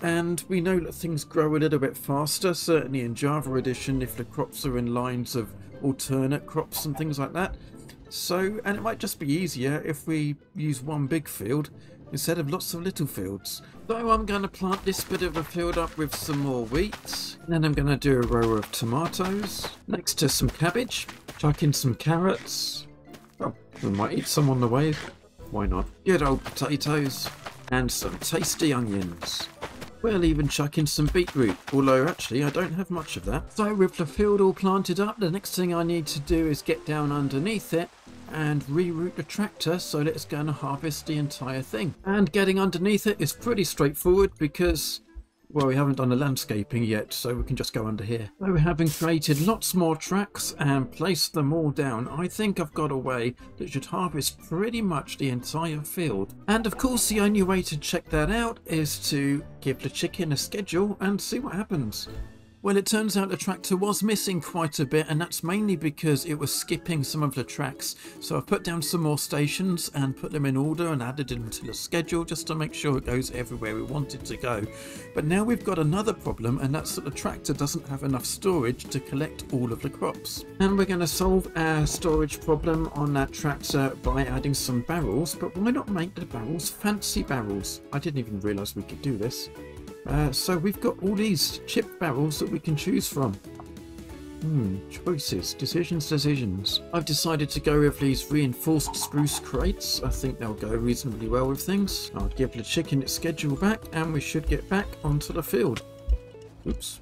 and we know that things grow a little bit faster, certainly in Java Edition, if the crops are in lines of alternate crops and things like that. So, and it might just be easier if we use one big field instead of lots of little fields. So I'm going to plant this bit of a field up with some more wheat, then I'm going to do a row of tomatoes next to some cabbage. Chuck in some carrots. Oh, we might eat some on the way. Why not? Good old potatoes. And some tasty onions. We'll even chuck in some beetroot, although actually I don't have much of that. So with the field all planted up, the next thing I need to do is get down underneath it and reroute the tractor so that it's going to harvest the entire thing. And getting underneath it is pretty straightforward because, well, we haven't done the landscaping yet, so we can just go under here. So having created lots more tracks and placed them all down, I think I've got a way that should harvest pretty much the entire field. And of course the only way to check that out is to give the chicken a schedule and see what happens. Well, it turns out the tractor was missing quite a bit, and that's mainly because it was skipping some of the tracks. So I've put down some more stations and put them in order and added them to the schedule just to make sure it goes everywhere we want it to go. But now we've got another problem, and that's that the tractor doesn't have enough storage to collect all of the crops. And we're going to solve our storage problem on that tractor by adding some barrels, but why not make the barrels fancy barrels? I didn't even realise we could do this. Uh, so we've got all these chip barrels that we can choose from. Hmm, choices, decisions, decisions. I've decided to go with these reinforced spruce crates. I think they'll go reasonably well with things. I'll give the chicken its schedule back and we should get back onto the field. Oops.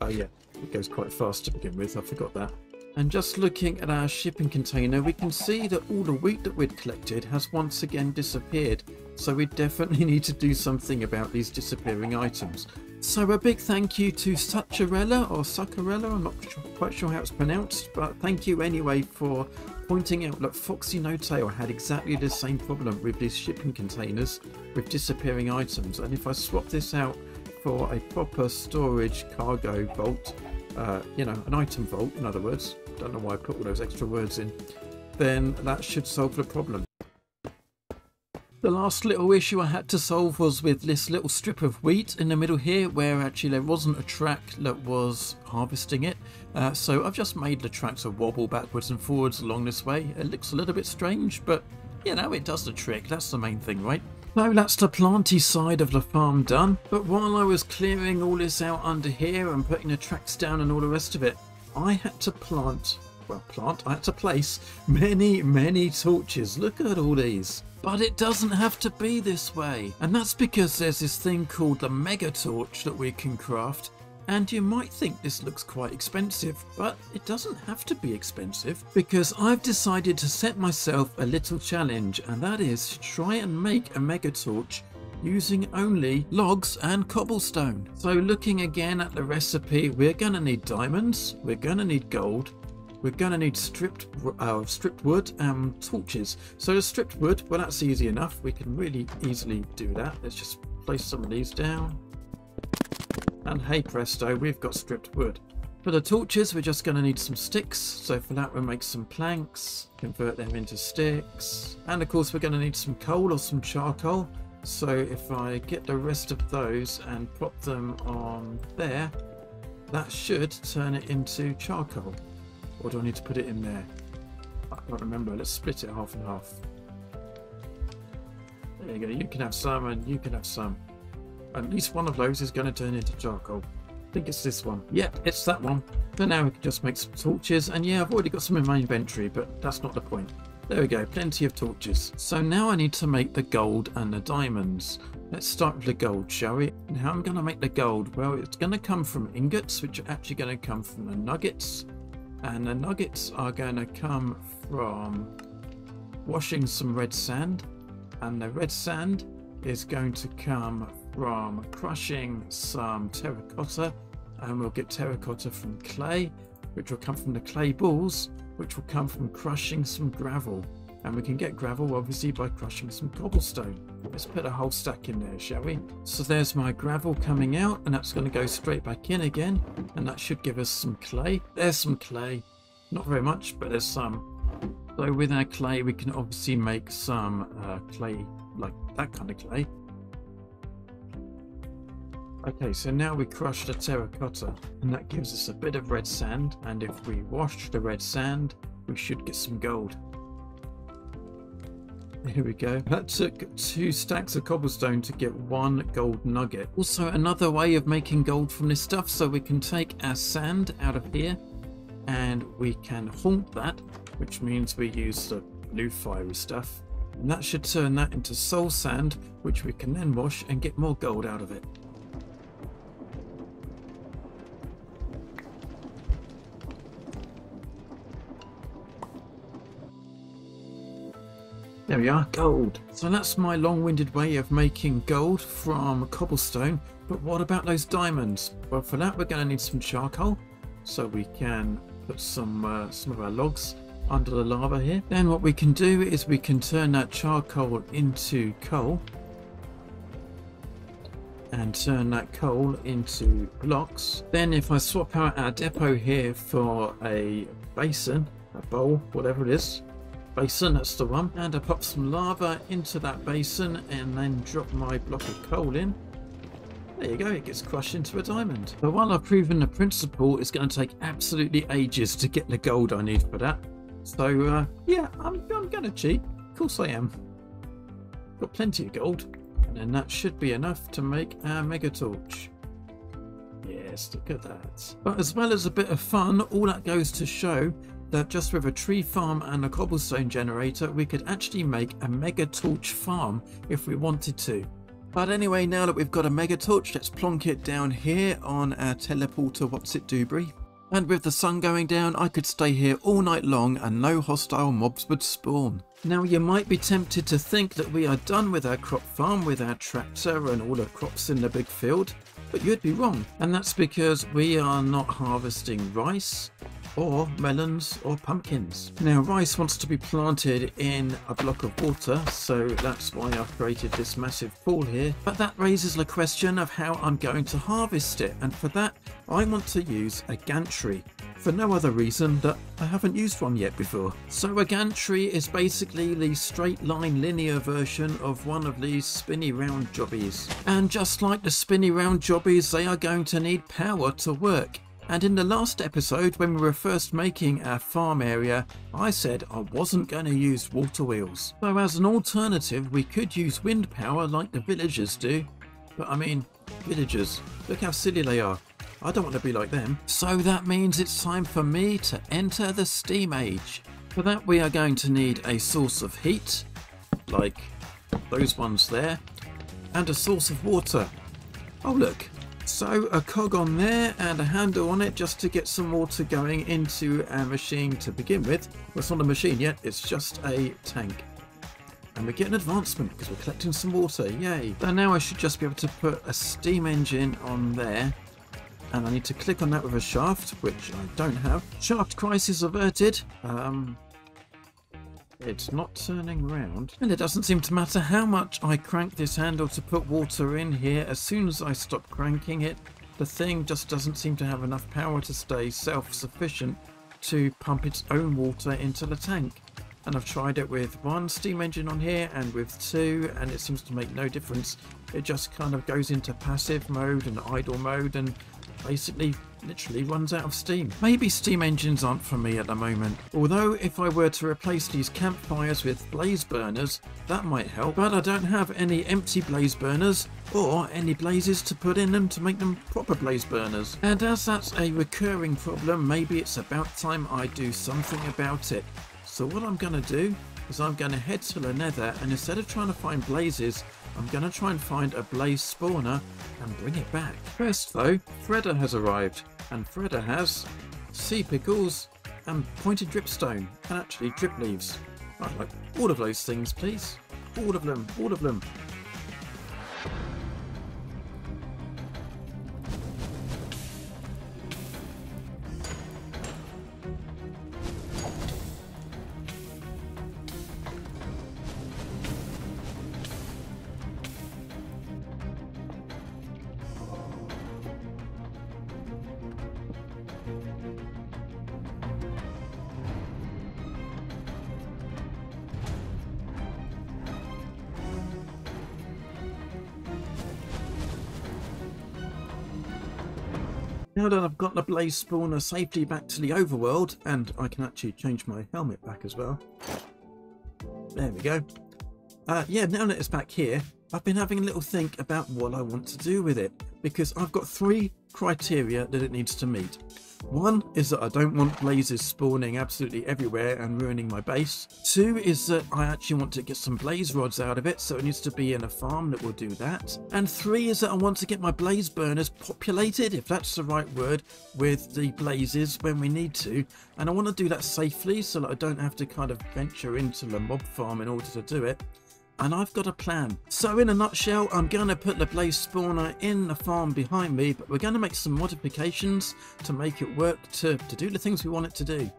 Oh yeah, it goes quite fast to begin with, I forgot that. And just looking at our shipping container, we can see that all the wheat that we'd collected has once again disappeared. So we definitely need to do something about these disappearing items. So a big thank you to Sucharella or Sucharella, I'm not quite sure how it's pronounced, but thank you anyway for pointing out that Foxy No-Tail had exactly the same problem with these shipping containers with disappearing items. And if I swap this out for a proper storage cargo vault, uh, you know, an item vault in other words, don't know why I put all those extra words in, then that should solve the problem. The last little issue I had to solve was with this little strip of wheat in the middle here, where actually there wasn't a track that was harvesting it. Uh, so I've just made the tracks wobble backwards and forwards along this way. It looks a little bit strange, but you know, it does the trick. That's the main thing, right? So that's the planty side of the farm done. But while I was clearing all this out under here and putting the tracks down and all the rest of it, I had to plant, well plant, I had to place many, many torches. Look at all these. But it doesn't have to be this way, and that's because there's this thing called the mega torch that we can craft. And you might think this looks quite expensive, but it doesn't have to be expensive, because I've decided to set myself a little challenge, and that is to try and make a mega torch using only logs and cobblestone. So looking again at the recipe, we're gonna need diamonds, we're gonna need gold, we're going to need stripped, uh, stripped wood and torches. So the stripped wood, well that's easy enough. We can really easily do that. Let's just place some of these down. And hey presto, we've got stripped wood. For the torches, we're just going to need some sticks, so for that we'll make some planks, convert them into sticks, and of course we're going to need some coal or some charcoal. So if I get the rest of those and pop them on there, that should turn it into charcoal. Or do I need to put it in there? I can't remember. Let's split it half and half. There you go. You can have some and you can have some. At least one of those is going to turn into charcoal. I think it's this one. Yep, it's that one. So now we can just make some torches. And yeah, I've already got some in my inventory, but that's not the point. There we go, plenty of torches. So now I need to make the gold and the diamonds. Let's start with the gold, shall we? And how I'm going to make the gold? Well, it's going to come from ingots, which are actually going to come from the nuggets. And the nuggets are going to come from washing some red sand. And the red sand is going to come from crushing some terracotta. And we'll get terracotta from clay, which will come from the clay balls, which will come from crushing some gravel. And we can get gravel obviously by crushing some cobblestone. Let's put a whole stack in there, shall we? So there's my gravel coming out, and that's going to go straight back in again, and that should give us some clay. There's some clay, not very much, but there's some. So with our clay we can obviously make some uh, clay, like that kind of clay. Okay, so now we crush the terracotta, and that gives us a bit of red sand, and if we wash the red sand, we should get some gold. Here we go. That took two stacks of cobblestone to get one gold nugget. Also another way of making gold from this stuff, so we can take our sand out of here, and we can haunt that, which means we use the blue fiery stuff. And that should turn that into soul sand, which we can then wash and get more gold out of it. There we are, gold. So that's my long-winded way of making gold from cobblestone. But what about those diamonds? Well, for that we're going to need some charcoal, so we can put some uh, some of our logs under the lava here. Then what we can do is we can turn that charcoal into coal, and turn that coal into blocks. Then if I swap out our depot here for a basin, a bowl, whatever it is, basin, that's the one, and I pop some lava into that basin and then drop my block of coal in. There you go, it gets crushed into a diamond. But while I've proven the principle, it's going to take absolutely ages to get the gold I need for that. So uh, yeah, I'm, I'm going to cheat, of course I am. Got plenty of gold, and then that should be enough to make our mega torch. Yes, look at that. But as well as a bit of fun, all that goes to show that just with a tree farm and a cobblestone generator, we could actually make a mega torch farm if we wanted to. But anyway, now that we've got a mega torch, let's plonk it down here on our teleporter what's it doobry. And with the sun going down, I could stay here all night long and no hostile mobs would spawn. Now you might be tempted to think that we are done with our crop farm with our tractor and all the crops in the big field, but you'd be wrong. And that's because we are not harvesting rice, or melons or pumpkins. Now rice wants to be planted in a block of water, so that's why I've created this massive pool here. But that raises the question of how I'm going to harvest it, and for that I want to use a gantry, for no other reason that I haven't used one yet before. So a gantry is basically the straight line linear version of one of these spinny round jobbies. And just like the spinny round jobbies, they are going to need power to work. And in the last episode, when we were first making our farm area, I said I wasn't going to use water wheels. So as an alternative, we could use wind power like the villagers do. But I mean, villagers, look how silly they are. I don't want to be like them. So that means it's time for me to enter the steam age. For that, we are going to need a source of heat, like those ones there, and a source of water. Oh look. So a cog on there and a handle on it just to get some water going into our machine to begin with. Well, it's not a machine yet, it's just a tank. And we get an advancement because we're collecting some water, yay. So now I should just be able to put a steam engine on there. And I need to click on that with a shaft, which I don't have. Shaft crisis averted. Um, it's not turning round, and it doesn't seem to matter how much I crank this handle to put water in here. As soon as I stop cranking it, the thing just doesn't seem to have enough power to stay self-sufficient to pump its own water into the tank. And I've tried it with one steam engine on here and with two, and it seems to make no difference. It just kind of goes into passive mode and idle mode and basically literally runs out of steam. Maybe steam engines aren't for me at the moment, although if I were to replace these campfires with blaze burners, that might help. But I don't have any empty blaze burners or any blazes to put in them to make them proper blaze burners. And as that's a recurring problem, maybe it's about time I do something about it. So what I'm going to do is I'm going to head to the nether, and instead of trying to find blazes, I'm going to try and find a blaze spawner and bring it back. First though, Fredda has arrived, and Fredda has sea pickles and pointed dripstone, and actually drip leaves. I'd like all of those things please. All of them, all of them. Now that I've got the blaze spawner safely back to the overworld, and I can actually change my helmet back as well. There we go. Uh, yeah, now that it's back here, I've been having a little think about what I want to do with it, because I've got three criteria that it needs to meet. One is that I don't want blazes spawning absolutely everywhere and ruining my base. Two is that I actually want to get some blaze rods out of it, so it needs to be in a farm that will do that. And three is that I want to get my blaze burners populated, if that's the right word, with the blazes when we need to. And I want to do that safely so that I don't have to kind of venture into the mob farm in order to do it. And I've got a plan. So in a nutshell, I'm going to put the blaze spawner in the farm behind me, but we're going to make some modifications to make it work to, to do the things we want it to do.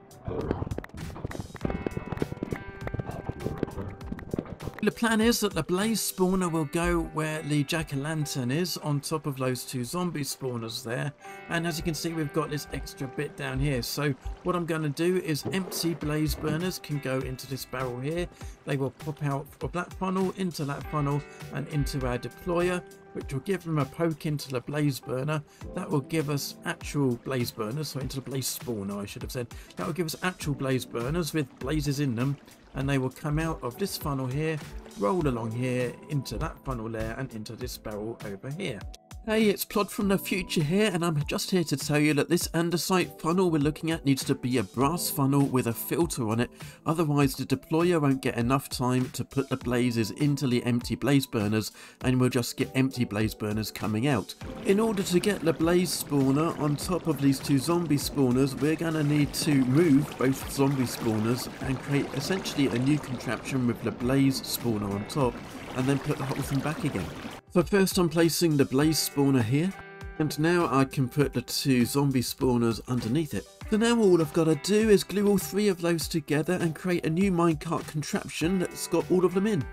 The plan is that the blaze spawner will go where the jack-o'-lantern is, on top of those two zombie spawners there, and as you can see we've got this extra bit down here. So what I'm going to do is empty blaze burners can go into this barrel here. They will pop out of that funnel, into that funnel, and into our deployer, which will give them a poke into the blaze burner. That will give us actual blaze burners, so into the blaze spawner I should have said. That will give us actual blaze burners with blazes in them, and they will come out of this funnel here, roll along here, into that funnel there, and into this barrel over here. Hey, it's Plod from the future here, and I'm just here to tell you that this andesite funnel we're looking at needs to be a brass funnel with a filter on it, otherwise the deployer won't get enough time to put the blazes into the empty blaze burners, and we'll just get empty blaze burners coming out. In order to get the blaze spawner on top of these two zombie spawners, we're going to need to move both zombie spawners and create essentially a new contraption with the blaze spawner on top, and then put the whole thing back again. So first I'm placing the blaze spawner here, and now I can put the two zombie spawners underneath it. So now all I've got to do is glue all three of those together and create a new minecart contraption that's got all of them in.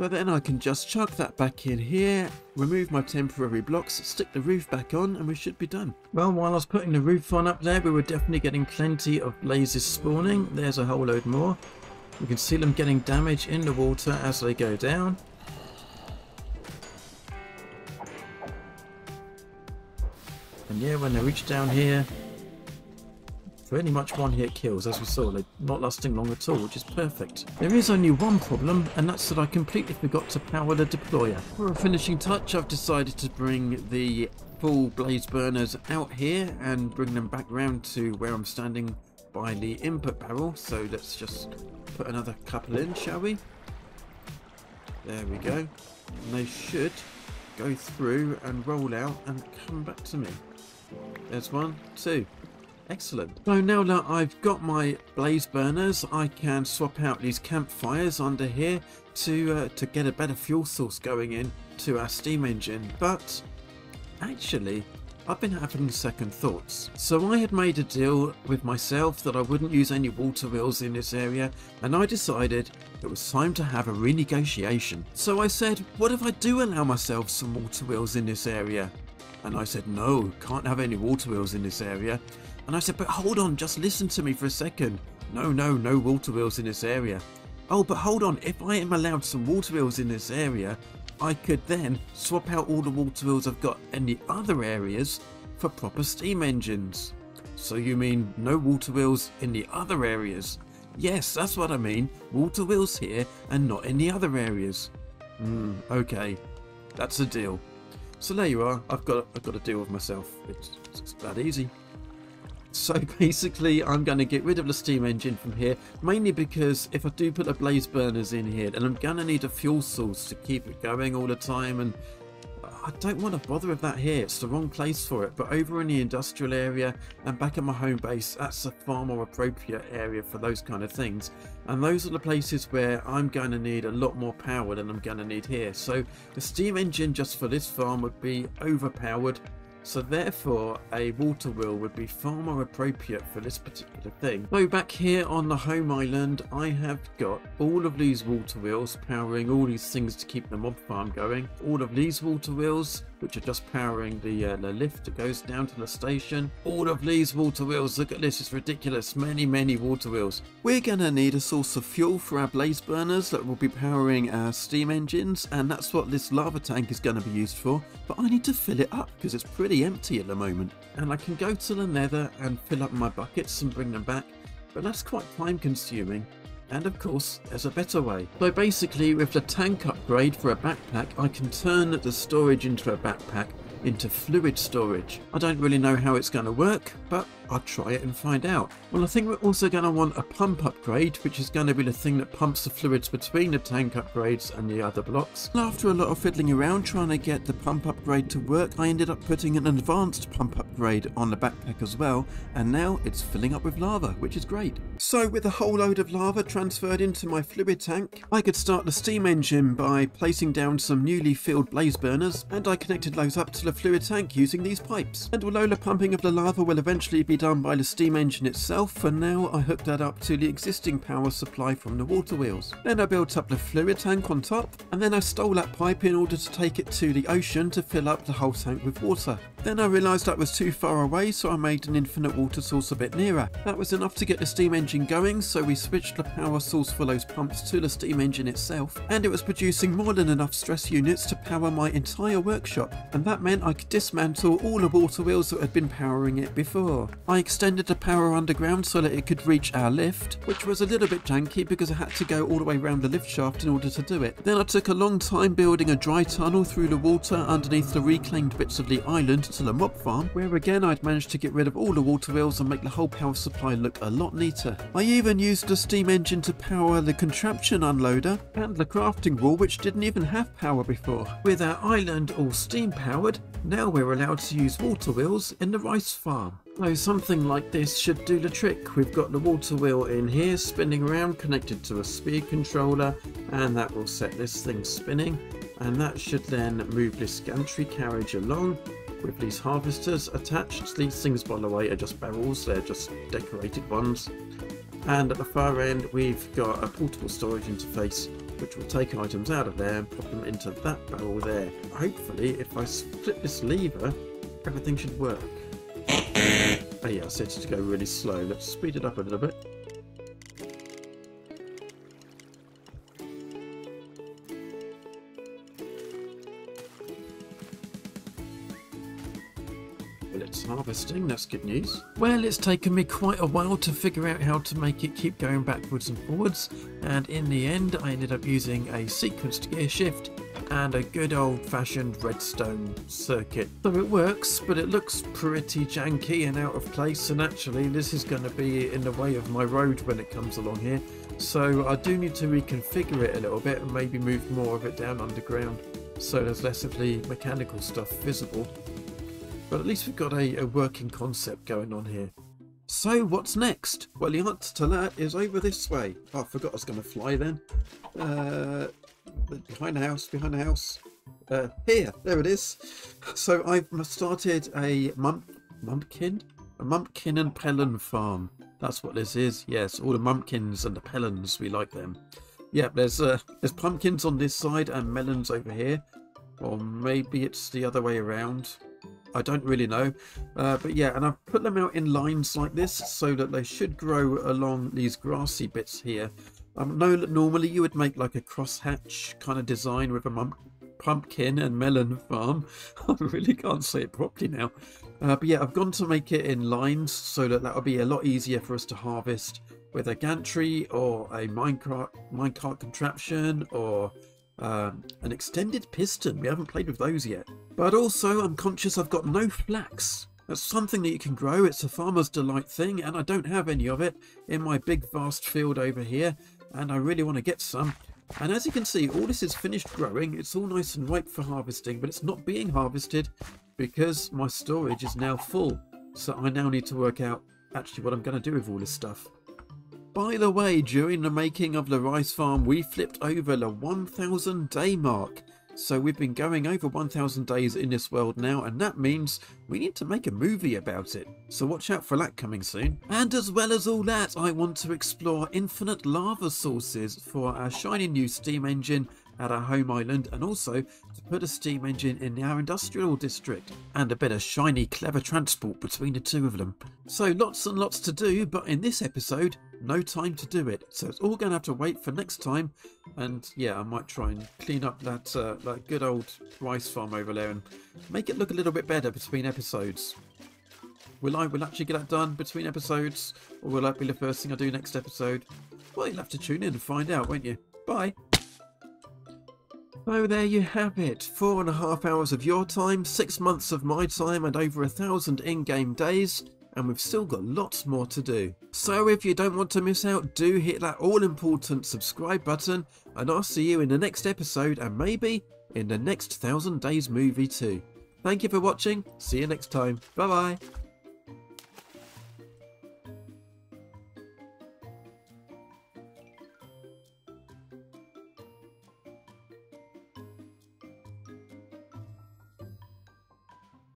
But then I can just chuck that back in here, remove my temporary blocks, stick the roof back on, and we should be done. Well, while I was putting the roof on up there, we were definitely getting plenty of blazes spawning. There's a whole load more. We can see them getting damage in the water as they go down. And yeah, when they reach down here, pretty much one hit kills, as we saw. They're not lasting long at all, which is perfect. There is only one problem, and that's that I completely forgot to power the deployer. For a finishing touch, I've decided to bring the full blaze burners out here and bring them back round to where I'm standing by the input barrel. So let's just put another couple in, shall we? There we go. And they should go through and roll out and come back to me. There's one, two. Excellent. So now that I've got my blaze burners, I can swap out these campfires under here to uh, to get a better fuel source going in to our steam engine. But actually, I've been having second thoughts. So I had made a deal with myself that I wouldn't use any water wheels in this area, and I decided it was time to have a renegotiation. So I said, what if I do allow myself some water wheels in this area? And I said, no, can't have any water wheels in this area. And I said, but hold on, just listen to me for a second. No, no, no water wheels in this area. Oh, but hold on, if I am allowed some water wheels in this area, I could then swap out all the water wheels I've got in the other areas for proper steam engines. So you mean no water wheels in the other areas? Yes, that's what I mean. Water wheels here and not in the other areas. Hmm, okay. That's the deal. So there you are. I've got I've got to deal with myself. It's, it's that easy. So basically I'm going to get rid of the steam engine from here, mainly because if I do put the blaze burners in here, then I'm going to need a fuel source to keep it going all the time, and I don't want to bother with that here. It's the wrong place for it. But over in the industrial area and back at my home base, that's a far more appropriate area for those kind of things, and those are the places where I'm going to need a lot more power than I'm going to need here. So the steam engine just for this farm would be overpowered. So therefore a water wheel would be far more appropriate for this particular thing. So back here on the home island, I have got all of these water wheels powering all these things to keep the mob farm going. All of these water wheels which are just powering the, uh, the lift that goes down to the station. All of these water wheels, look at this, it's ridiculous. Many, many water wheels. We're gonna need a source of fuel for our blaze burners that will be powering our steam engines, and that's what this lava tank is gonna be used for. But I need to fill it up because it's pretty empty at the moment. And I can go to the nether and fill up my buckets and bring them back, but that's quite time consuming. And of course, there's a better way. So basically, with the tank upgrade for a backpack, I can turn the storage into a backpack into fluid storage. I don't really know how it's going to work, but I'll try it and find out. Well, I think we're also going to want a pump upgrade, which is going to be the thing that pumps the fluids between the tank upgrades and the other blocks. And after a lot of fiddling around trying to get the pump upgrade to work, I ended up putting an advanced pump upgrade on the backpack as well, and now it's filling up with lava, which is great. So with a whole load of lava transferred into my fluid tank, I could start the steam engine by placing down some newly filled blaze burners, and I connected those up to the fluid tank using these pipes. And although the pumping of the lava will eventually be done by the steam engine itself, for now I hooked that up to the existing power supply from the water wheels. Then I built up the fluid tank on top, and then I stole that pipe in order to take it to the ocean to fill up the whole tank with water. Then I realised that was too far away, so I made an infinite water source a bit nearer. That was enough to get the steam engine going, so we switched the power source for those pumps to the steam engine itself, and it was producing more than enough stress units to power my entire workshop, and that meant I could dismantle all the water wheels that had been powering it before. I extended the power underground so that it could reach our lift, which was a little bit janky because I had to go all the way around the lift shaft in order to do it. Then I took a long time building a dry tunnel through the water underneath the reclaimed bits of the island to the mob farm, where again I'd managed to get rid of all the water wheels and make the whole power supply look a lot neater. I even used the steam engine to power the contraption unloader and the crafting wall, which didn't even have power before. With our island all steam powered, now we're allowed to use water wheels in the rice farm. So something like this should do the trick. We've got the water wheel in here spinning around, connected to a speed controller, and that will set this thing spinning, and that should then move this gantry carriage along with these harvesters attached. These things, by the way, are just barrels, they're just decorated ones. And at the far end we've got a portable storage interface which will take items out of there and pop them into that barrel there. Hopefully if I flip this lever, everything should work. Oh yeah, I said to go really slow. Let's speed it up a little bit. It's harvesting, that's good news. Well, it's taken me quite a while to figure out how to make it keep going backwards and forwards, and in the end I ended up using a sequenced gear shift and a good old-fashioned redstone circuit. So it works, but it looks pretty janky and out of place, and actually this is going to be in the way of my road when it comes along here, so I do need to reconfigure it a little bit and maybe move more of it down underground so there's less of the mechanical stuff visible. But at least we've got a, a working concept going on here. So what's next? Well, the answer to that is over this way. Oh, I forgot I was going to fly then. Uh, behind the house, behind the house. Uh, here, there it is. So I've started a mump, mumpkin? A mumpkin and pelon farm. That's what this is. Yes, all the mumpkins and the pelons, we like them. Yeah, there's, uh, there's pumpkins on this side and melons over here. Or maybe it's the other way around. I don't really know, uh, but yeah, and I've put them out in lines like this so that they should grow along these grassy bits here. I um, know that normally you would make like a crosshatch kind of design with a mum pumpkin and melon farm. I really can't say it properly now, uh, but yeah, I've gone to make it in lines so that that'll be a lot easier for us to harvest with a gantry or a minecart minecart contraption or um, an extended piston. We haven't played with those yet. But also I'm conscious I've got no flax. That's something that you can grow. It's a Farmer's Delight thing, and I don't have any of it in my big vast field over here, and I really want to get some. And as you can see, all this is finished growing. It's all nice and ripe for harvesting, but it's not being harvested because my storage is now full. So I now need to work out actually what I'm going to do with all this stuff. By the way, during the making of the rice farm, we flipped over the one thousand day mark. So we've been going over one thousand days in this world now, and that means we need to make a movie about it. So watch out for that coming soon. And as well as all that, I want to explore infinite lava sources for our shiny new steam engine at our home island, and also to put a steam engine in our industrial district, and a bit of shiny clever transport between the two of them. So lots and lots to do, but in this episode, no time to do it, so it's all gonna have to wait for next time. And yeah, I might try and clean up that uh, that good old rice farm over there and make it look a little bit better between episodes. Will I will actually get that done between episodes, or will that be the first thing I do next episode? Well, you'll have to tune in and find out, won't you? Bye. So there you have it, four and a half hours of your time, six months of my time, and over a thousand in-game days, and we've still got lots more to do. So if you don't want to miss out, do hit that all-important subscribe button, and I'll see you in the next episode, and maybe in the next thousand days movie too. Thank you for watching, see you next time, bye bye.